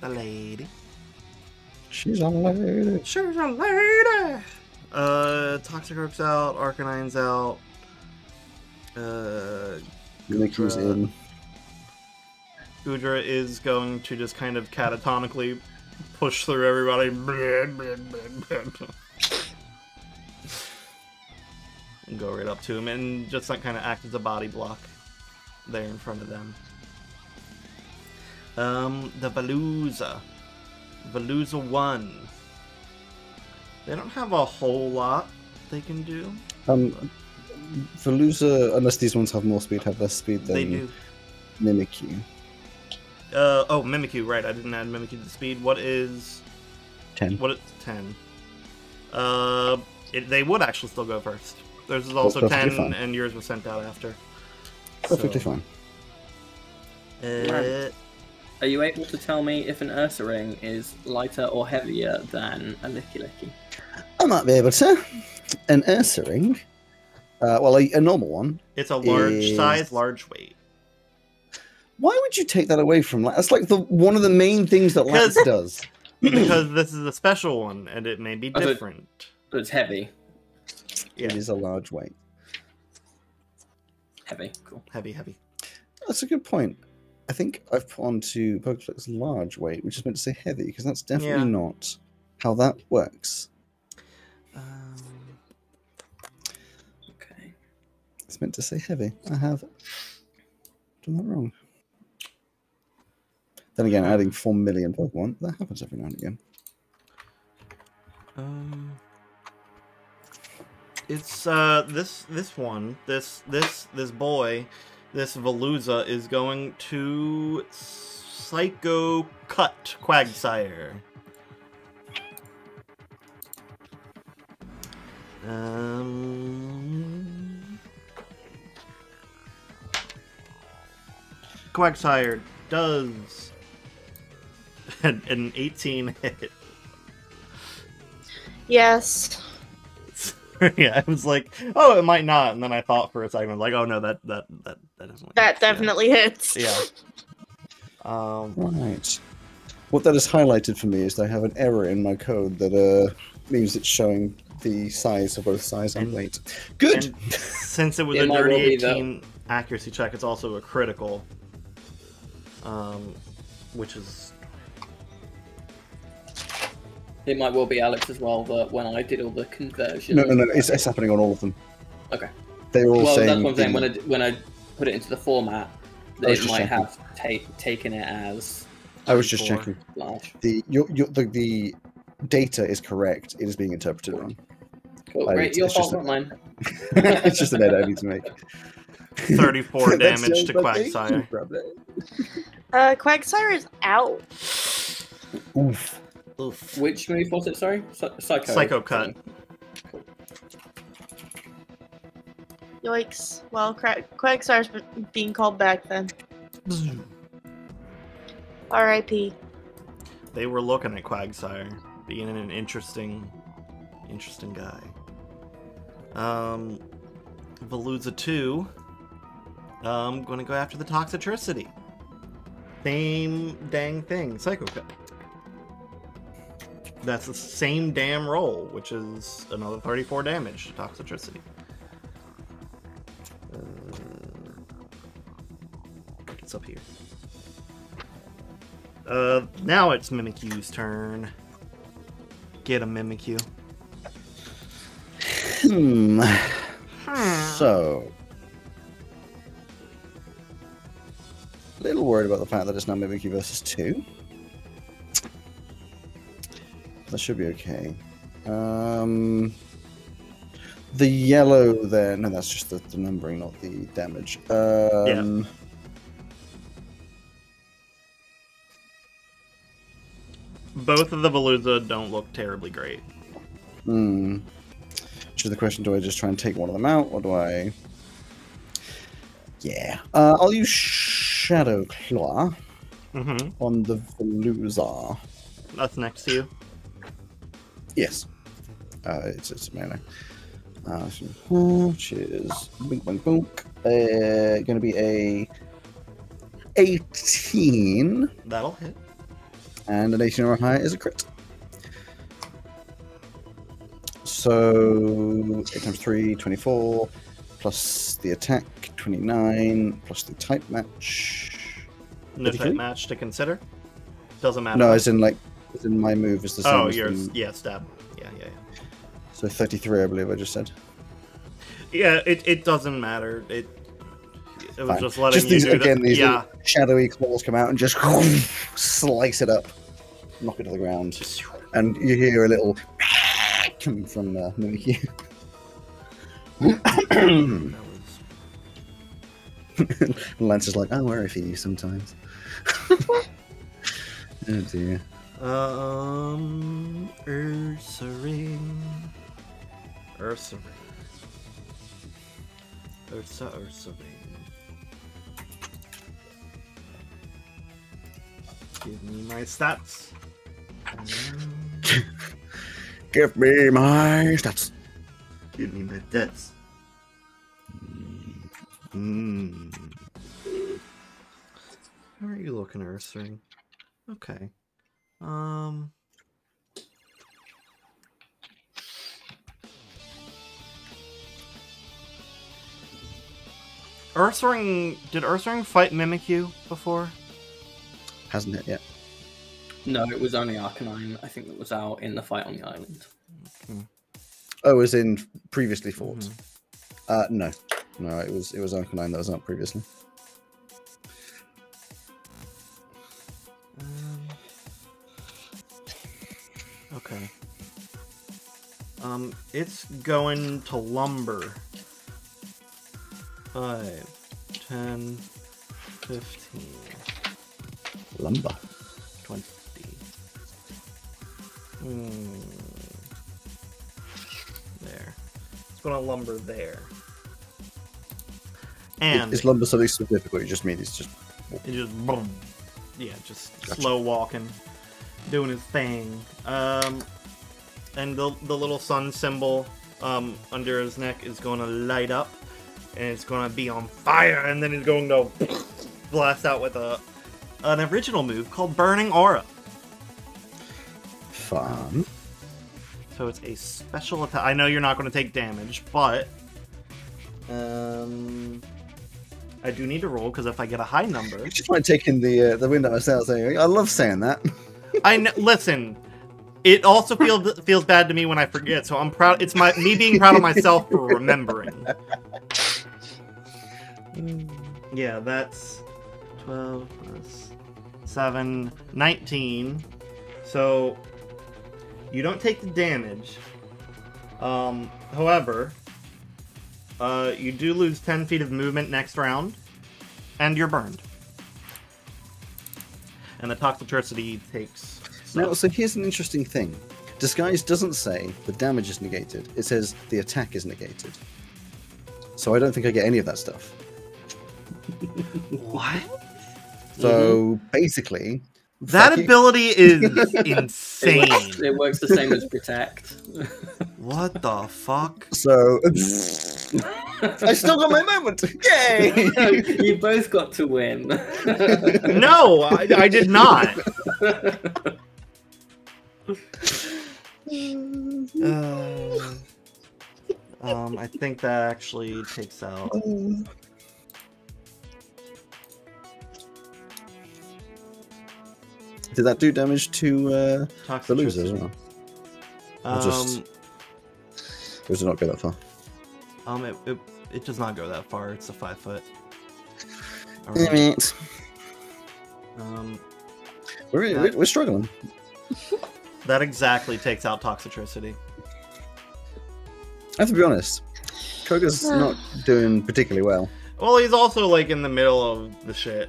The lady. She's a lady. She's a lady. Toxicroak's out. Arcanine's out. Goodra. In. Goodra is going to just kind of catatonically push through everybody. can go right up to him and just like kind of act as a body block there in front of them. The Veluza. Veluza 1. They don't have a whole lot they can do. Veluza, unless these ones have more speed, have less speed than... They do. Mimikyu. Oh, Mimikyu, right. I didn't add Mimikyu to the speed. What is... 10. What is 10? They would actually still go first. Theirs is also 10, fine. And yours was sent out after. Perfectly so. Fine. Are you able to tell me if an Ursaring is lighter or heavier than a Lickilicky? I might be able to. An Ursaring, well, a normal one. It's a large size, large weight. Why would you take that away from Lance? That's like one of the main things that Lance does. Because this is a special one, and it may be different. So it's heavy. Yeah. It is a large weight. Heavy, cool. Heavy, heavy. That's a good point. I think I've put onto Pokeflix large weight, which is meant to say heavy, because that's definitely not how that works. Okay. It's meant to say heavy. I have done that wrong. Then again, adding 4 million Pokemon, that happens every now and again. It's this boy, this Veluza is going to Psycho Cut Quagsire. Quagsire does an 18 hit. Yes. Yeah, I was like, oh, it might not, and then I thought for a second, I was like, oh no, that doesn't. That definitely hits. Yeah. Right. What that has highlighted for me is that I have an error in my code that means it's showing the size of both size and weight. Good. And since it was a dirty 18 accuracy check, it's also a critical, which is. It might well be Alex as well, but when I did all the conversions... No, it's happening on all of them. Okay. They're all saying... Well, that's what I'm saying, when I put it into the format, it might have taken it as... I was just checking. Large. The data is correct, it is being interpreted wrong. Cool, great, your fault, not mine. It's just an edit I need to make. 34 damage to Quagsire. Quagsire is out. Oof. Oof. Which move was it, sorry? Psycho Cut. Yikes. Well, Quagsire's being called back then. R.I.P. They were looking at Quagsire, being an interesting guy. Veluza 2. I'm going to go after the Toxtricity. Same dang thing. Psycho Cut. That's the same damn roll, which is another 34 damage to Toxicroak. It's up here. Now it's Mimikyu's turn. Get a Mimikyu. So... A little worried about the fact that it's now Mimikyu versus 2. That should be okay. The yellow there... No, that's just the numbering, not the damage. Yeah. Both of the Veluza don't look terribly great. Hmm. Which is the question, do I just try and take one of them out, or do I... Yeah. I'll use Shadow Claw on the Veluza. That's next to you. Yes. It's a melee. Which is boink, boink, boink. Going to be a 18. That'll hit. And an 18 or higher is a crit. So 8 times 3, 24, plus the attack, 29, plus the type match. No type match to consider? Doesn't matter. No, as in like... In my move is the same. Oh, yours, yeah, stab. Yeah. So 33, I believe I just said. Yeah, it doesn't matter. It was just letting just you these, do again, these shadowy claws come out and just slice it up, knock it to the ground, and you hear a little coming from Mimikyu. Lance is like, I worry for you sometimes. Oh dear. Ursaring. Give me my stats. Give me my stats. Give me my stats. How are you looking, Ursaring? Okay. Ursaring, did Ursaring fight Mimikyu before? Hasn't it yet? No, it was only Arcanine, I think, that was out in the fight on the island. Okay. Oh, as in previously fought? Mm-hmm. No, it was Arcanine that was out previously. Okay. It's going to lumber. 5, 10, 15. Lumber. 20. There. It's gonna lumber there. And is lumber something specific, or you just mean it's just? It just boom. Yeah, just gotcha. Slow walking, doing his thing. And the little sun symbol under his neck is gonna light up, and it's gonna be on fire, and then it's going to blast out with an original move called Burning Aura. Fun. So it's a special attack. I know you're not going to take damage, but I do need to roll, because if I get a high number, you just mind taking the window ourselves anyway. I love saying that. I know, listen. It also feels bad to me when I forget, so I'm proud. It's me being proud of myself for remembering. Yeah, that's 12 plus 7, 19. So you don't take the damage. However, you do lose 10 feet of movement next round, and you're burned. And the Toxtricity takes. Now, so here's an interesting thing. Disguise doesn't say the damage is negated. It says the attack is negated. So I don't think I get any of that stuff. What? So basically, that ability is insane. It works the same as protect. What the fuck? So I still got my moment. Yay! You both got to win. No, I did not. I think that actually takes out. Did that do damage to Veluza as well? Or does it not go that far? It does not go that far. It's a 5-foot. All right. We're struggling. That exactly takes out Toxicroak. I have to be honest. Koga's not doing particularly well. Well, he's also like in the middle of the shit.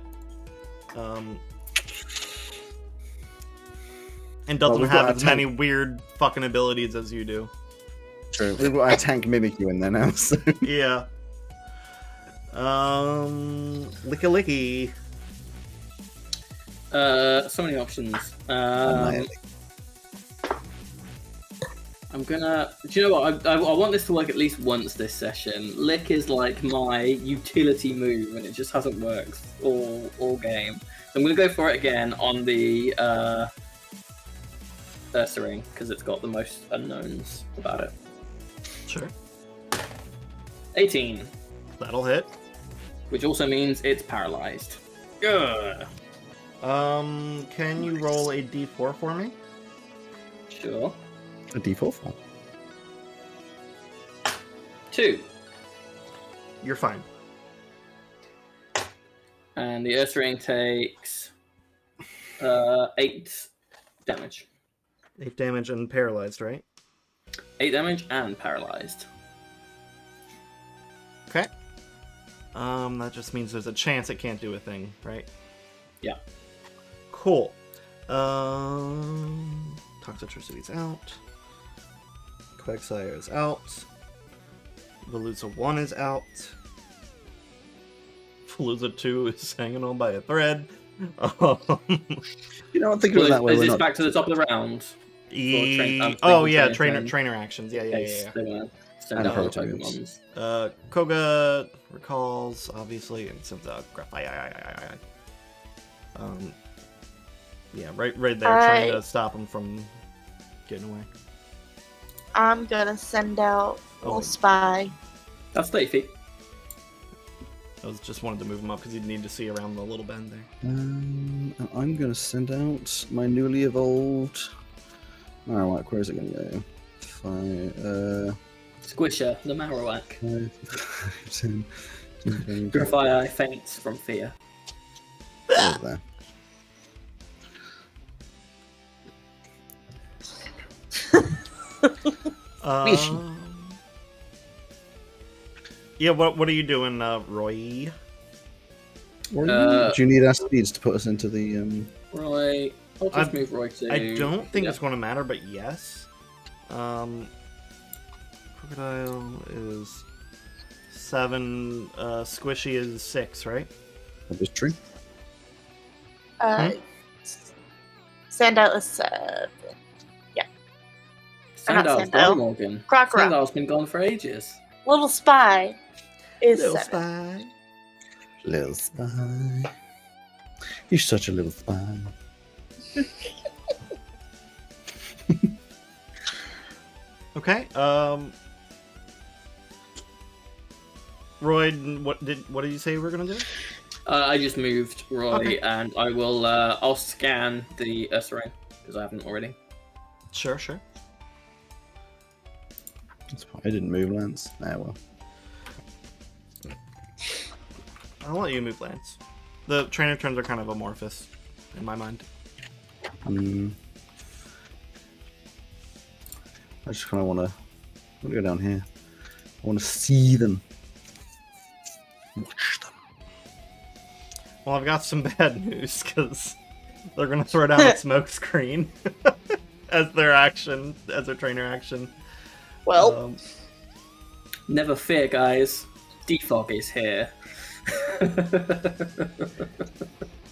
And doesn't have as many weird fucking abilities as you do. True. We've got our tank Mimikyu in there now, so. Yeah. Licky. So many options. I'm gonna. Do you know what? I want this to work at least once this session. Lick is like my utility move, and it just hasn't worked all game. So I'm gonna go for it again on the Ursaring, because it's got the most unknowns about it. Sure. 18. That'll hit. Which also means it's paralyzed. Ugh. Can you roll a d4 for me? Sure. A d4 for 2. You're fine. And the Ursaring takes 8 damage. 8 damage and paralyzed, right? 8 damage and paralyzed. Okay. That just means there's a chance it can't do a thing, right? Yeah. Cool. Toxtricity's out. Quagsire is out. Veluza 1 is out. Veluza 2 is hanging on by a thread. You know, I'm thinking that way. Is this back to the top of the round? Trainer actions. Yeah. Koga recalls, obviously, and sends out Graphite. Yeah, right there, trying to stop him from getting away. I'm gonna send out little spy. That's Leafy. I was just wanted to move him up because you'd need to see around the little bend there. I'm gonna send out my newly evolved. Marowak, where is it gonna go? Squisher, the Marowak. 5, 10, 10, 10. Graphite faints from fear. Over there. Yeah, what are you doing, Roy? Do you need our speeds to put us into the Roy? I'll just move Roy to. I don't think it's going to matter, but yes. Crocodile is 7. Squishy is 6, right? That is true. Sandout is 7. Sandow's gone, Morgan. Crocodile's been gone for ages. Little Spy is little 7. Spy. Little Spy. You're such a little spy. Okay. Roy, what did you say we were gonna do? I just moved Roy, and I will. I'll scan the Ursaring because I haven't already. Sure. I didn't move Lance. Ah, well. I'll let you move Lance. The trainer turns are kind of amorphous, in my mind. I just kind of want to go down here. I want to see them. Watch them. Well, I've got some bad news, because they're going to throw down a smokescreen as their action, as their trainer action. Well, never fear, guys. Defog is here.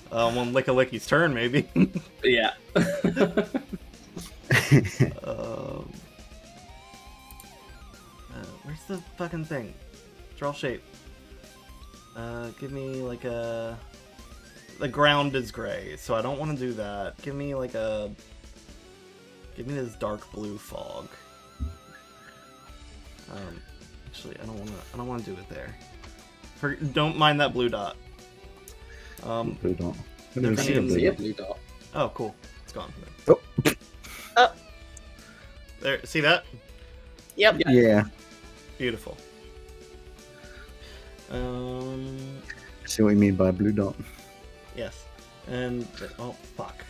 One lick a licky's turn, maybe. Yeah. Where's the fucking thing? Draw shape. Give me like a. The ground is gray, so I don't want to do that. Give me like a. Give me this dark blue fog. Actually, I don't want to do it there. Don't mind that blue dot. Blue dot. I didn't see a blue dot. Oh, cool. It's gone. Oh. There. See that? Yep. Yeah. Beautiful. I see what you mean by blue dot. Yes. And oh fuck.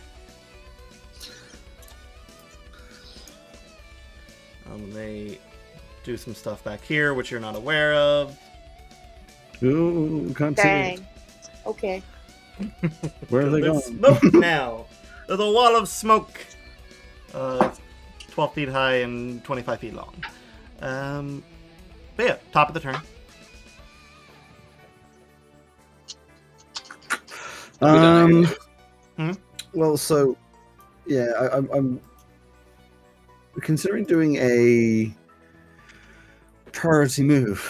They. Do some stuff back here, which you're not aware of. Ooh, can't see. Dang. Okay. Where are they going? Smoke now! There's a wall of smoke! 12 feet high and 25 feet long. But yeah, top of the turn. Well, so... Yeah, I'm considering doing a... priority move.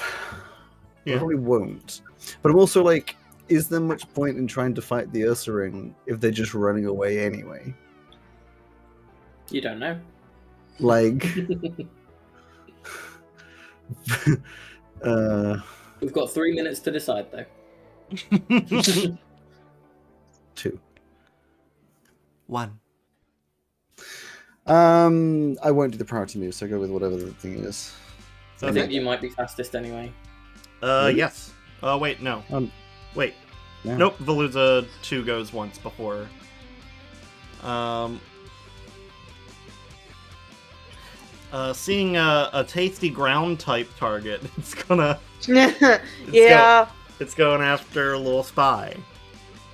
Yeah. I probably won't. But I'm also like, is there much point in trying to fight the Ursaring if they're just running away anyway? You don't know. Like... We've got 3 minutes to decide, though. 2. 1. I won't do the priority move, so I'll go with whatever the thing is. I think you might be fastest anyway. Yes. Oh, wait, no. Wait. Yeah. Nope, Veluza 2 goes once before. Seeing a tasty ground-type target, it's gonna... It's going after Little Spy.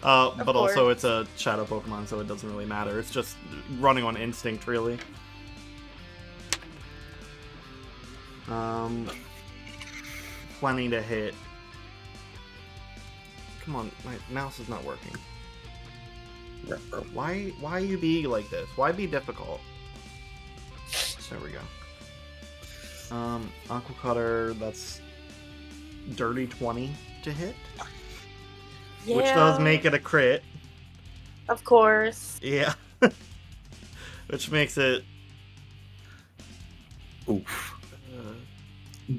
But also it's a shadow Pokemon, so it doesn't really matter. It's just running on instinct, really. Plenty to hit. Come on, my mouse is not working. Why you be like this? Why be difficult? There we go. Aqua Cutter, that's dirty 20 to hit. Yeah. Which does make it a crit. Of course. Yeah. Which makes it... Oof.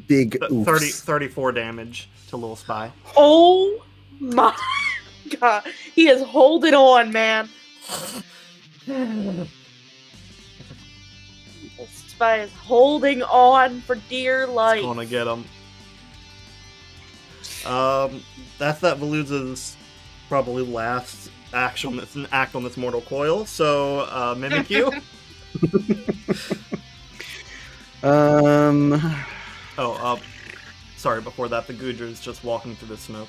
Big oof. 34 damage to Little Spy. Oh my god. He is holding on, man. Spy is holding on for dear life. It's gonna get him. That's that Veluza's probably last action. It's an act on this Mortal Coil, so Mimikyu. Sorry. Before that, the Goodra is just walking through the smoke.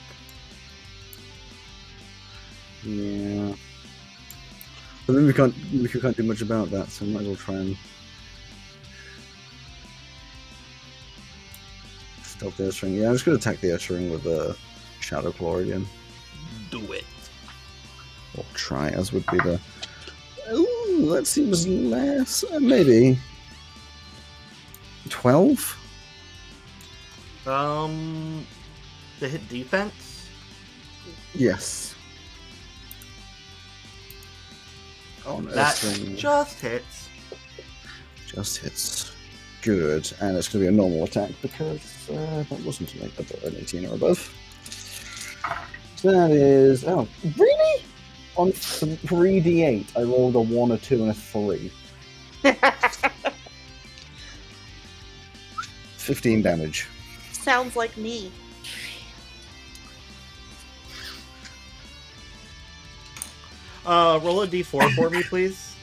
Yeah. But then we can't do much about that, so we might as well try and stop the Ursaring. Yeah, I'm just gonna attack the Ursaring with a Shadow Claw again. Do it. Or try, as would be the. Ooh, that seems less. Maybe 12. To hit defense? Yes. Oh no. That just hits. Just hits. Good. And it's going to be a normal attack because that wasn't like an 18 or above. So that is... Oh, really? On 3d8, I rolled a 1, a 2, and a 3. 15 damage. Sounds like me. Roll a d4 for me, please.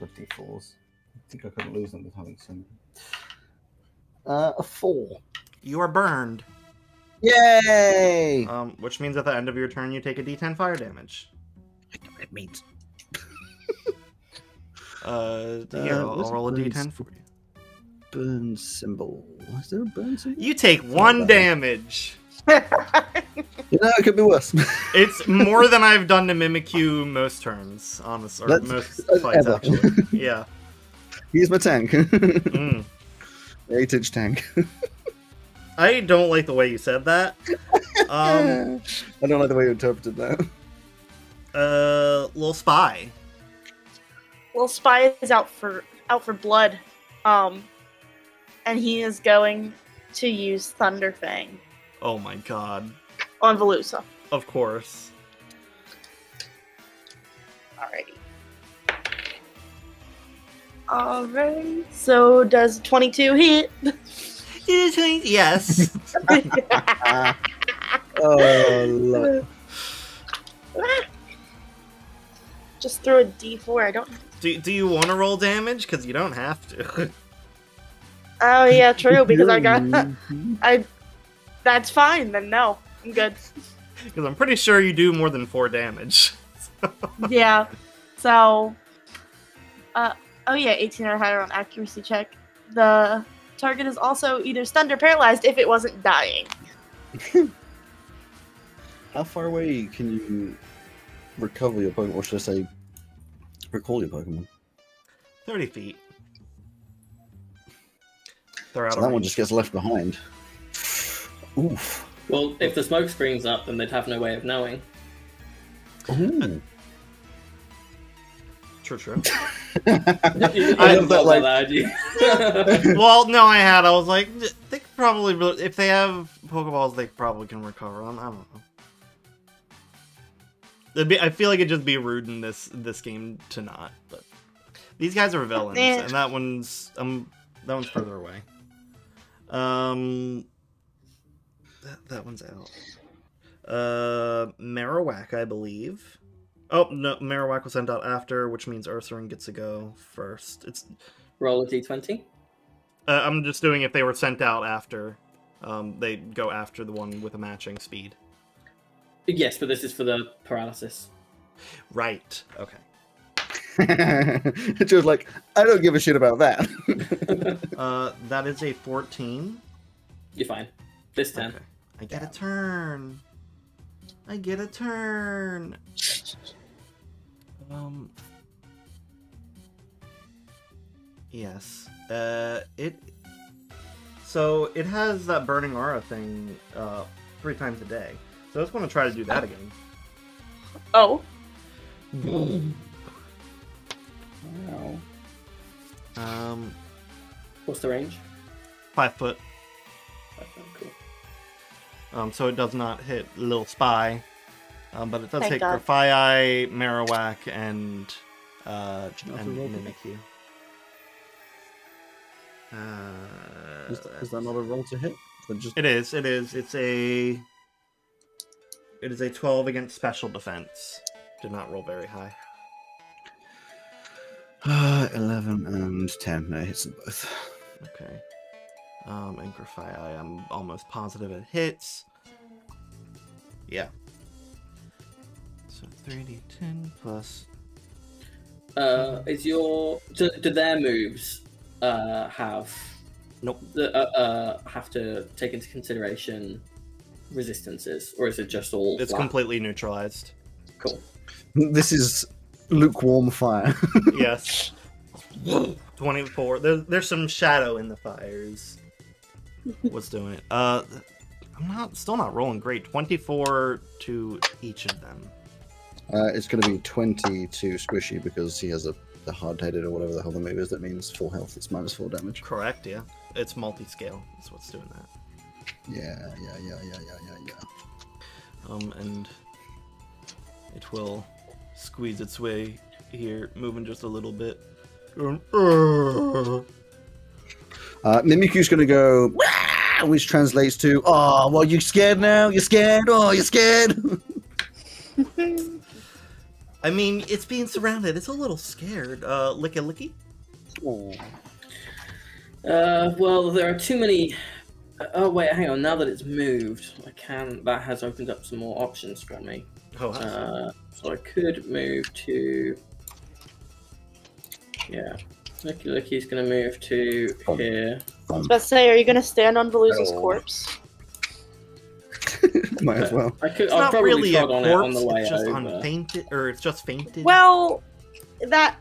With d4s. I think I could lose them with having some. A 4. You are burned. Yay! Which means at the end of your turn you take a d10 fire damage. I know what it means. Yeah, I'll roll a d10 for you. Burn symbol. Is there a burn symbol? You take 1 damage. You know, it could be worse. It's more than I've done to Mimikyu most turns, honestly. Or most fights, actually. Yeah. He's my tank. 8-inch tank. I don't like the way you said that. I don't like the way you interpreted that. Little Spy. Little Spy is out for blood. And he is going to use Thunder Fang. Oh my god. On Veluza. Of course. Alrighty. Alright. So does 22 hit? Yes. Oh, look. Just throw a d4. I don't. Do you want to roll damage? Because you don't have to. Oh yeah, true. Because I got. That's fine, then no. I'm good. Because I'm pretty sure you do more than 4 damage. So. Yeah. So... oh yeah, 18 or higher on accuracy check. The target is also either stunned or paralyzed if it wasn't dying. How far away can you recover your Pokemon? Or should I say, recall your Pokemon? 30 feet. They're out so of that range. One just gets left behind. Oof. Well, if the smoke screen's up, then they'd have no way of knowing. Ooh. True. I love that, like... Well, no, I was like, they could probably... If they have Pokeballs, they probably can recover them. I don't know. I feel like it'd just be rude in this game to not, but... These guys are villains, and that one's further away. That one's out. Marowak, I believe. Oh, no, Marowak was sent out after, which means Ursaring gets to go first. It's roll a d20. I'm just doing if they were sent out after. They go after the one with a matching speed. Yes, but this is for the paralysis. Right. Okay. She was like, I don't give a shit about that. That is a 14. You're fine. This time. Okay. I get a turn. I get a turn. Yes. So it has that burning aura thing 3 times a day. So I just want to try to do that again. Oh. Wow. What's the range? 5 foot. 5 foot, cool. So it does not hit Lil Spy, but it does hit Grafai, Marowak, and Mimikyu. Is that not a roll to hit? Just... It is. It is a 12 against special defense. Did not roll very high. 11 and 10. No, it hits them both. Okay. And Grafai, I am almost positive it hits. Yeah. So 3d10 plus... Do their moves have... Nope. Have to take into consideration resistances, or is it just all... It's flat? Completely neutralized. Cool. This is... lukewarm fire. Yes. 24. There's some shadow in the fires. What's doing it? I'm still not rolling great. 24 to each of them. It's going to be 20 to Squishy because he has the hard-headed or whatever the hell the move is. That means full health. It's -4 damage. Correct. Yeah. It's multi-scale. That's what's doing that. Yeah. And it will squeeze its way here, moving just a little bit. Mimikyu's gonna go, Wah! Which translates to, oh, well, you scared now? You're scared? Oh, you're scared? I mean, it's being surrounded. It's a little scared. Licky? Oh. Well, there are too many... Oh, wait, hang on. Now that it's moved, that has opened up some more options for me. Oh, so I could move to... Yeah. Licky's going to move to here. I was about to say, are you going to stand on Veluza's corpse? Might as well. I'll probably really trod on it on the way over. Fainted, or it's just fainted? Well, yeah.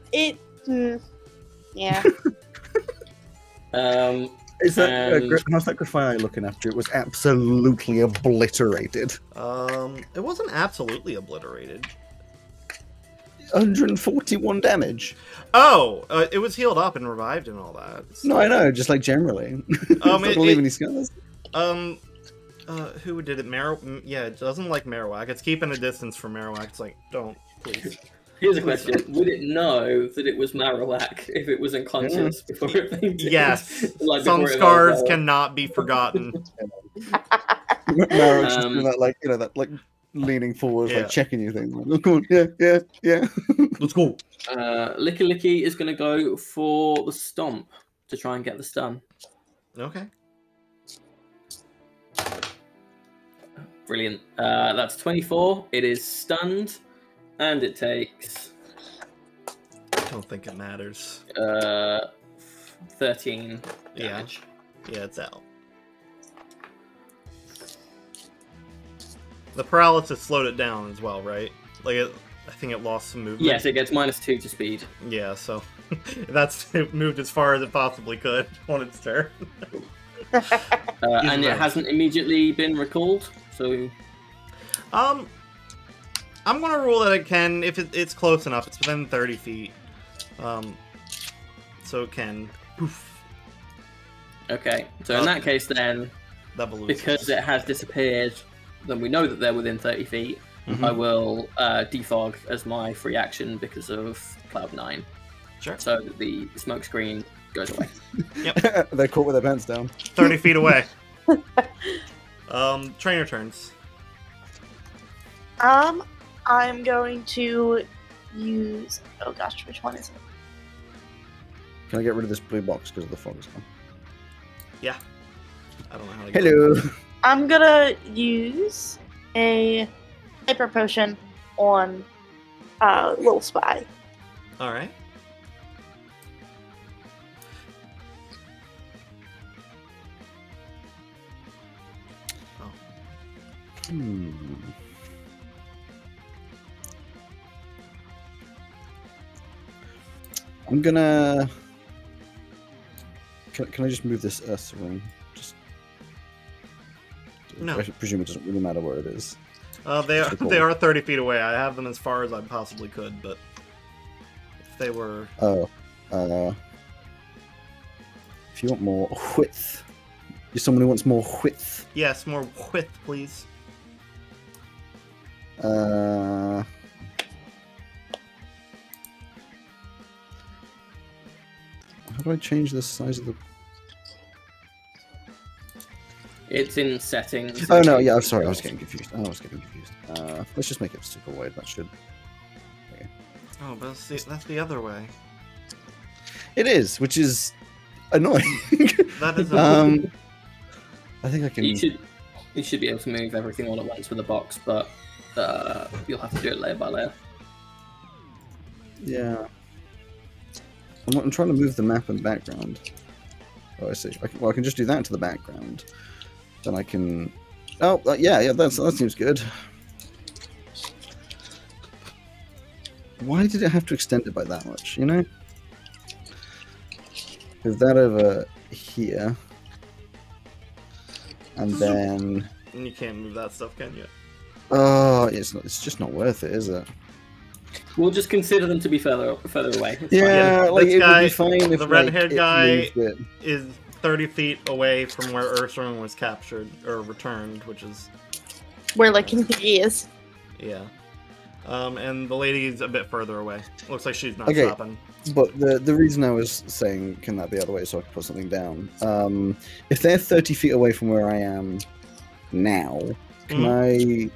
Is that how's that Grafai looking after? It was absolutely obliterated. It wasn't absolutely obliterated. 141 damage. Oh, it was healed up and revived and all that. So... No, I know, just like generally. Leave any scars. Who did it? Yeah, it doesn't like Marowak. It's keeping a distance from Marowak. It's like, don't, please. Here's a question. Would it know that it was Marowak if it was unconscious before it fainted? Yes. Some scars cannot be forgotten. Marowak's doing that, like leaning forward, like checking you thing. Like, oh, yeah. Let's go. Licky is going to go for the stomp to try and get the stun. Okay. Brilliant. That's 24. It is stunned. And it takes... I don't think it matters. 13 damage. Yeah, it's out. The paralysis slowed it down as well, right? I think it lost some movement. Yes, it gets -2 to speed. Yeah, so it moved as far as it possibly could on its turn. And it hasn't immediately been recalled, so... I'm going to rule that it can, if it's close enough. It's within 30 feet. So it can. Oof. Okay, so in that case then, because it has disappeared, then we know that they're within 30 feet. Mm-hmm. I will defog as my free action because of Cloud 9. Sure. So the smoke screen goes away. Yep. They're caught with their pants down. 30 feet away. Trainer turns. I'm going to use... Oh gosh, which one is it? Can I get rid of this blue box because the fog is gone? Yeah. I don't know how to get it. I'm gonna use a hyper potion on Little Spy. Alright. Oh. I'm gonna... Can I just move this Ursaring? Just... No. I presume it doesn't really matter where it is. They are 30 feet away. I have them as far as I possibly could, but if they were... Oh. If you want more width. You're someone who wants more width. Yes, more width, please. How do I change the size of the... It's in settings. Oh no, yeah, I'm sorry, I was getting confused. Let's just make it super wide, that should... Okay. Oh, but that's the other way. It is, which is... annoying. That is annoying. I think I can... You should be able to move everything all at once with a box, but you'll have to do it layer by layer. Yeah. I'm trying to move the map and background. Oh, I see. I can just do that to the background. Then I can... Oh, yeah, that seems good. Why did it have to extend it by that much, you know? Move that over here. And then... And you can't move that stuff, can you? Oh, it's just not worth it, is it? We'll just consider them to be further away. It's yeah, like this guy, it would be fine if, the red-haired guy is 30 feet away from where Ursaring was captured or returned, which is where like he is. Yeah, and the lady's a bit further away. Looks like she's not stopping. But the reason I was saying can that be the other way so I can put something down. If they're 30 feet away from where I am now, can I?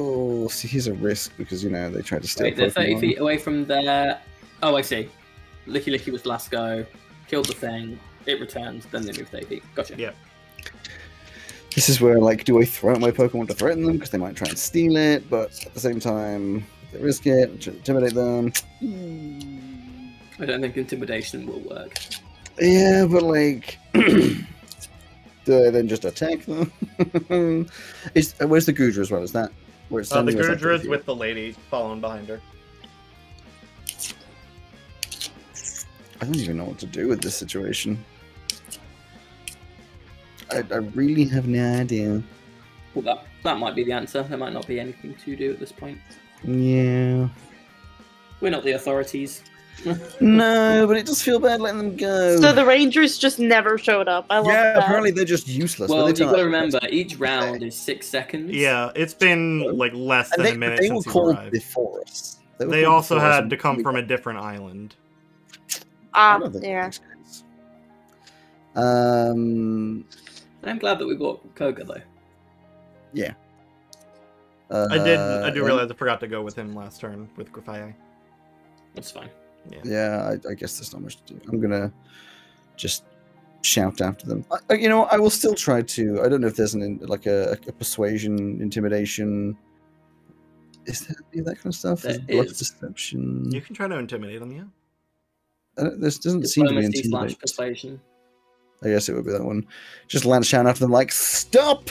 Oh, see, here's a risk because, you know, they tried to steal. Wait, they're 30 feet away from there. Oh, I see. Licky Licky was last go, killed the thing, it returned, then they moved 30 feet. Gotcha. Yeah. This is where, like, do I throw out my Pokemon to threaten them because they might try and steal it, but at the same time, they risk it, intimidate them. I don't think intimidation will work. Yeah, but, like... Do I then just attack them? Where's the Goodra as well? Is that... The Gurdra's with the lady following behind her. I don't even know what to do with this situation. I really have no idea. Well, that might be the answer. There might not be anything to do at this point. Yeah. We're not the authorities. No, but it does feel bad letting them go. So the Rangers just never showed up. I love that. Yeah, apparently they're just useless. Well, you've got to remember, each round is 6 seconds. Yeah, it's been like less than a minute since you arrived. Before us. They also had to come from a different island. Yeah. I'm glad that we bought Koga though. Yeah. I do realize I forgot to go with him last turn with Graffaye. That's fine. Yeah, I guess there's not much to do. I'm gonna just shout after them. You know, I will still try to. I don't know if there's like a persuasion, intimidation. Is there any of that kind of stuff? There's deception. You can try to intimidate them, yeah. This doesn't seem to be intimidation. Persuasion. I guess it would be that one. Just Lance shout after them like, "Stop!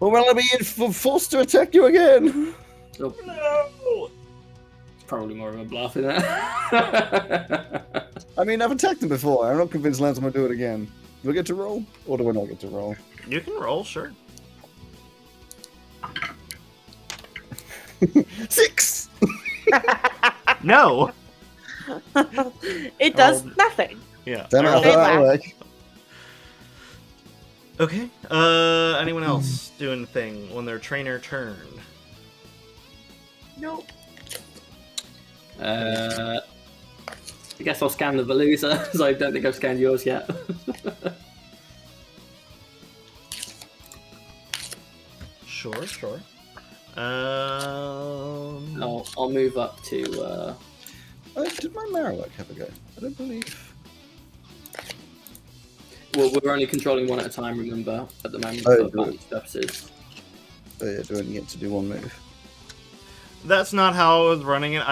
Or will I be forced to attack you again?" Oh. No. Probably more of a bluff in that. I mean, I've attacked them before. I'm not convinced Lance will do it again. Do I get to roll? Or do I not get to roll? You can roll, sure. 6! No! It does nothing. Yeah. Don't know how that works. Okay. Anyone else doing the thing on their trainer turn? Nope. I guess I'll scan the Veluza, so I don't think I've scanned yours yet. Sure, sure. I'll move up to... did my Marowak have a go? I don't believe... Well, we're only controlling one at a time, remember, at the moment, for advantage purposes. Oh yeah, do I only get to do one move? That's not how I was running it.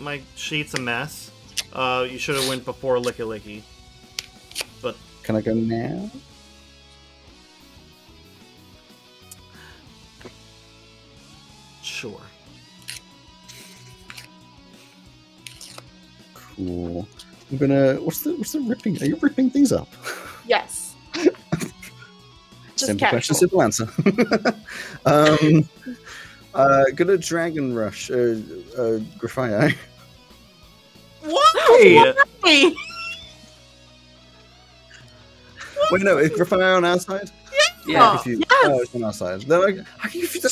My sheet's a mess. You should have went before Licky Licky. But can I go now? Sure. Cool. I'm gonna. What's the ripping? Are you ripping things up? Yes. Simple question, simple answer. Gonna dragon rush. Grafio. Why? Why? Wait, no, is Grafio on our side? Yeah. Yeah. Yes. Oh, it's on our side. There's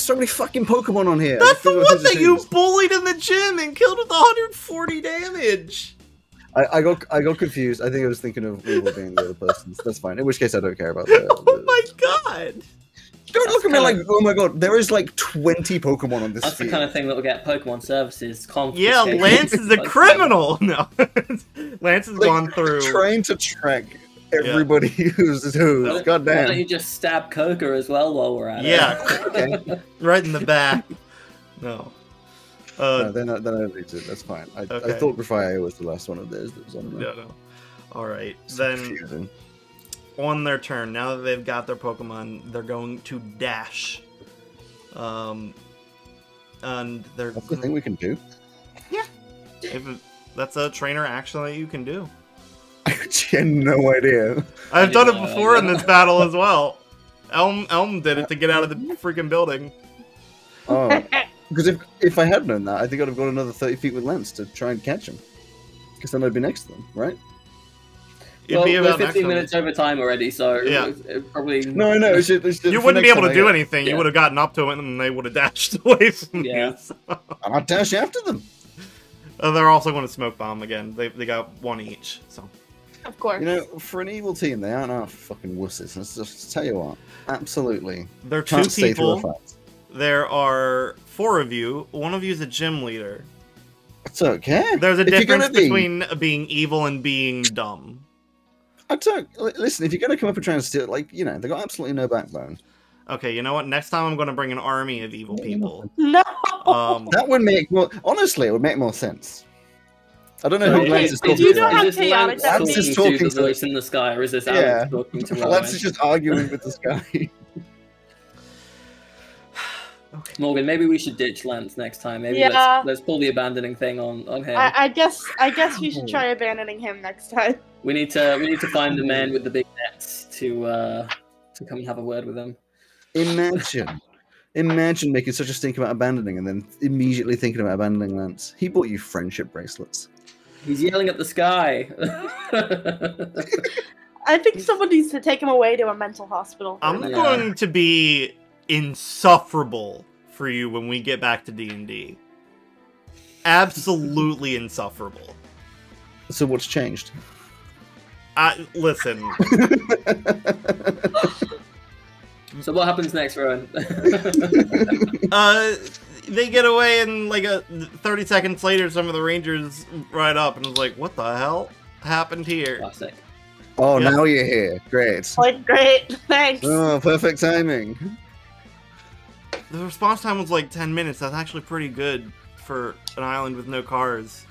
so many fucking Pokemon on here. That's the one that you bullied in the gym and killed with 140 damage. I got confused. I think I was thinking of Weevil being the other person's. That's fine. In which case, I don't care about that. Oh my god! Don't look at me like, oh my god, there is like 20 Pokemon on this. That's the kind of thing that will get Pokemon services confiscated. Yeah, Lance is a criminal. No, Lance has gone through trying to track everybody who's who. Goddamn! Why don't you just stab Koga as well while we're at it? Yeah, right in the back. No. No, then I lose it. That's fine. I thought Raffaello was the last one of theirs that was on there. No. All right. It's then confusing. On their turn, now that they've got their Pokemon, they're going to dash. And they're. That's the thing we can do. Yeah. That's a trainer action that you can do. I had no idea. I've done it before in this battle as well. Elm did it to get out of the freaking building. Oh. Because if I had known that, I think I'd have got another 30 feet with Lance to try and catch him. Because then I'd be next to them, right? Well, we're 15 minutes over time already, so yeah. It probably... No, I know. You wouldn't be able to do anything. Yeah. You would have gotten up to it, and they would have dashed away from you. So. I'll dash after them. They're also going to smoke bomb again. They got one each, so... Of course. You know, for an evil team, they aren't our fucking wusses. Let's just tell you what. Absolutely. They're two people. There are... 4 of you. One of you is a gym leader. It's okay. There's a difference between being evil and being dumb. Listen, if you're going to come up and try and steal it, like, you know, they've got absolutely no backbone. Okay, you know what? Next time I'm going to bring an army of evil people. No! That would make more... Honestly, it would make more sense. I don't know who Lance is talking to. Lance is talking to Lance in the sky, or is this Alex talking to Rowan? Lance is just arguing with the sky. Okay. Morgan, maybe we should ditch Lance next time. Maybe let's pull the abandoning thing on him. I guess we should try abandoning him next time. We need to find the man with the big nets to come and have a word with him. Imagine making such a stink about abandoning and then immediately thinking about abandoning Lance. He bought you friendship bracelets. He's yelling at the sky. I think someone needs to take him away to a mental hospital. I'm going to be insufferable for you when we get back to D&D. Absolutely insufferable. So what's changed? Listen. So what happens next, Rowan? They get away and like 30 seconds later some of the rangers ride up and was like, what the hell happened here? Classic. Oh, now you're here. Great. Great, thanks. Oh, perfect timing. The response time was like 10 minutes. That's actually pretty good for an island with no cars.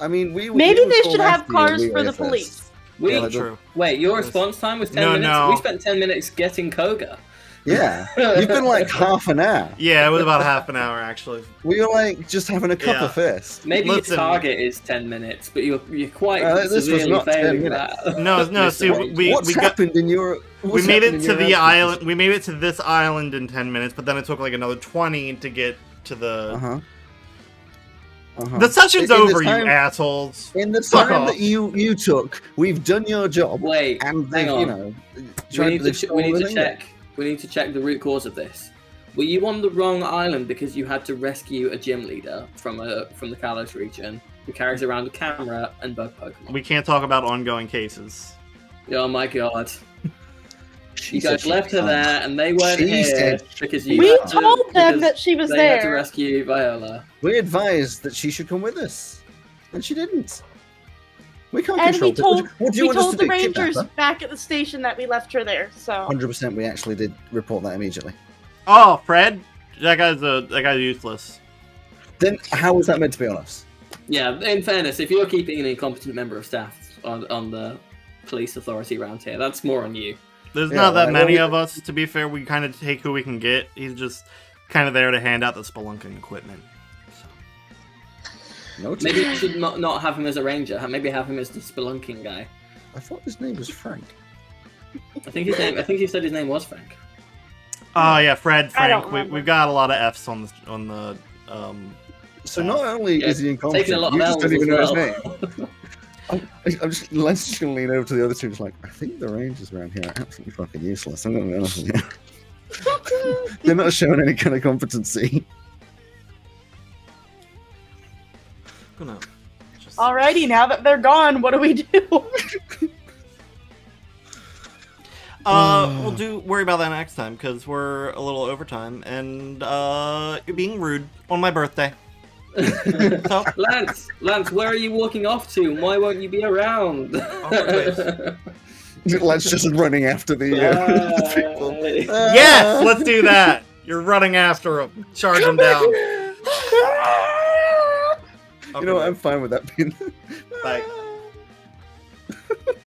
Maybe they should have cars for the police. Wait, your response time was 10 minutes? No. We spent 10 minutes getting Koga. Yeah. You've been like half an hour. Yeah, it was about half an hour, actually. We were like just having a cup of fist. Maybe your target is 10 minutes, but you're quite severely failing that. No, see, what's happened in Europe? We made it to the island. We made it to this island in 10 minutes, but then it took like another 20 to get to the. The session's over, you assholes. In the time that you took, we've done your job. Wait, and hang on. We need to check. We need to check the root cause of this. Were you on the wrong island because you had to rescue a gym leader from the Kalos region? who carries around a camera and bug Pokemon. We can't talk about ongoing cases. Oh my god. You guys left her there, and they weren't here because we told them that she was there. They had to rescue Viola. We advised that she should come with us, and she didn't. We can't control it. We told the Rangers back at the station that we left her there. So 100%, we actually did report that immediately. Oh, Fred, that guy's useless. Then how was that meant to be on us? Yeah, in fairness, if you're keeping an incompetent member of staff on the police authority around here, that's more on you. There's not that many of us, to be fair. We kind of take who we can get. He's just kind of there to hand out the spelunking equipment. So. No, maybe you should not have him as a ranger. Maybe have him as the spelunking guy. I thought his name was Frank. I think he said his name was Frank. Oh yeah, Fred, Frank. We've got a lot of F's on the So not only is he incompetent, you just don't even know his name. I'm just, Lance is just going to lean over to the other two and like, I think the Rangers around here are absolutely fucking useless. I'm going to be honest with you. They're not showing any kind of competency. Alrighty, now that they're gone, what do we do? We'll worry about that next time, because we're a little over time, and you're being rude on my birthday. So? Lance, where are you walking off to? Why won't you be around? Oh, Lance just running after the people. Yes, let's do that. You're running after them, charge them down. You know what? I'm fine with that being. Bye.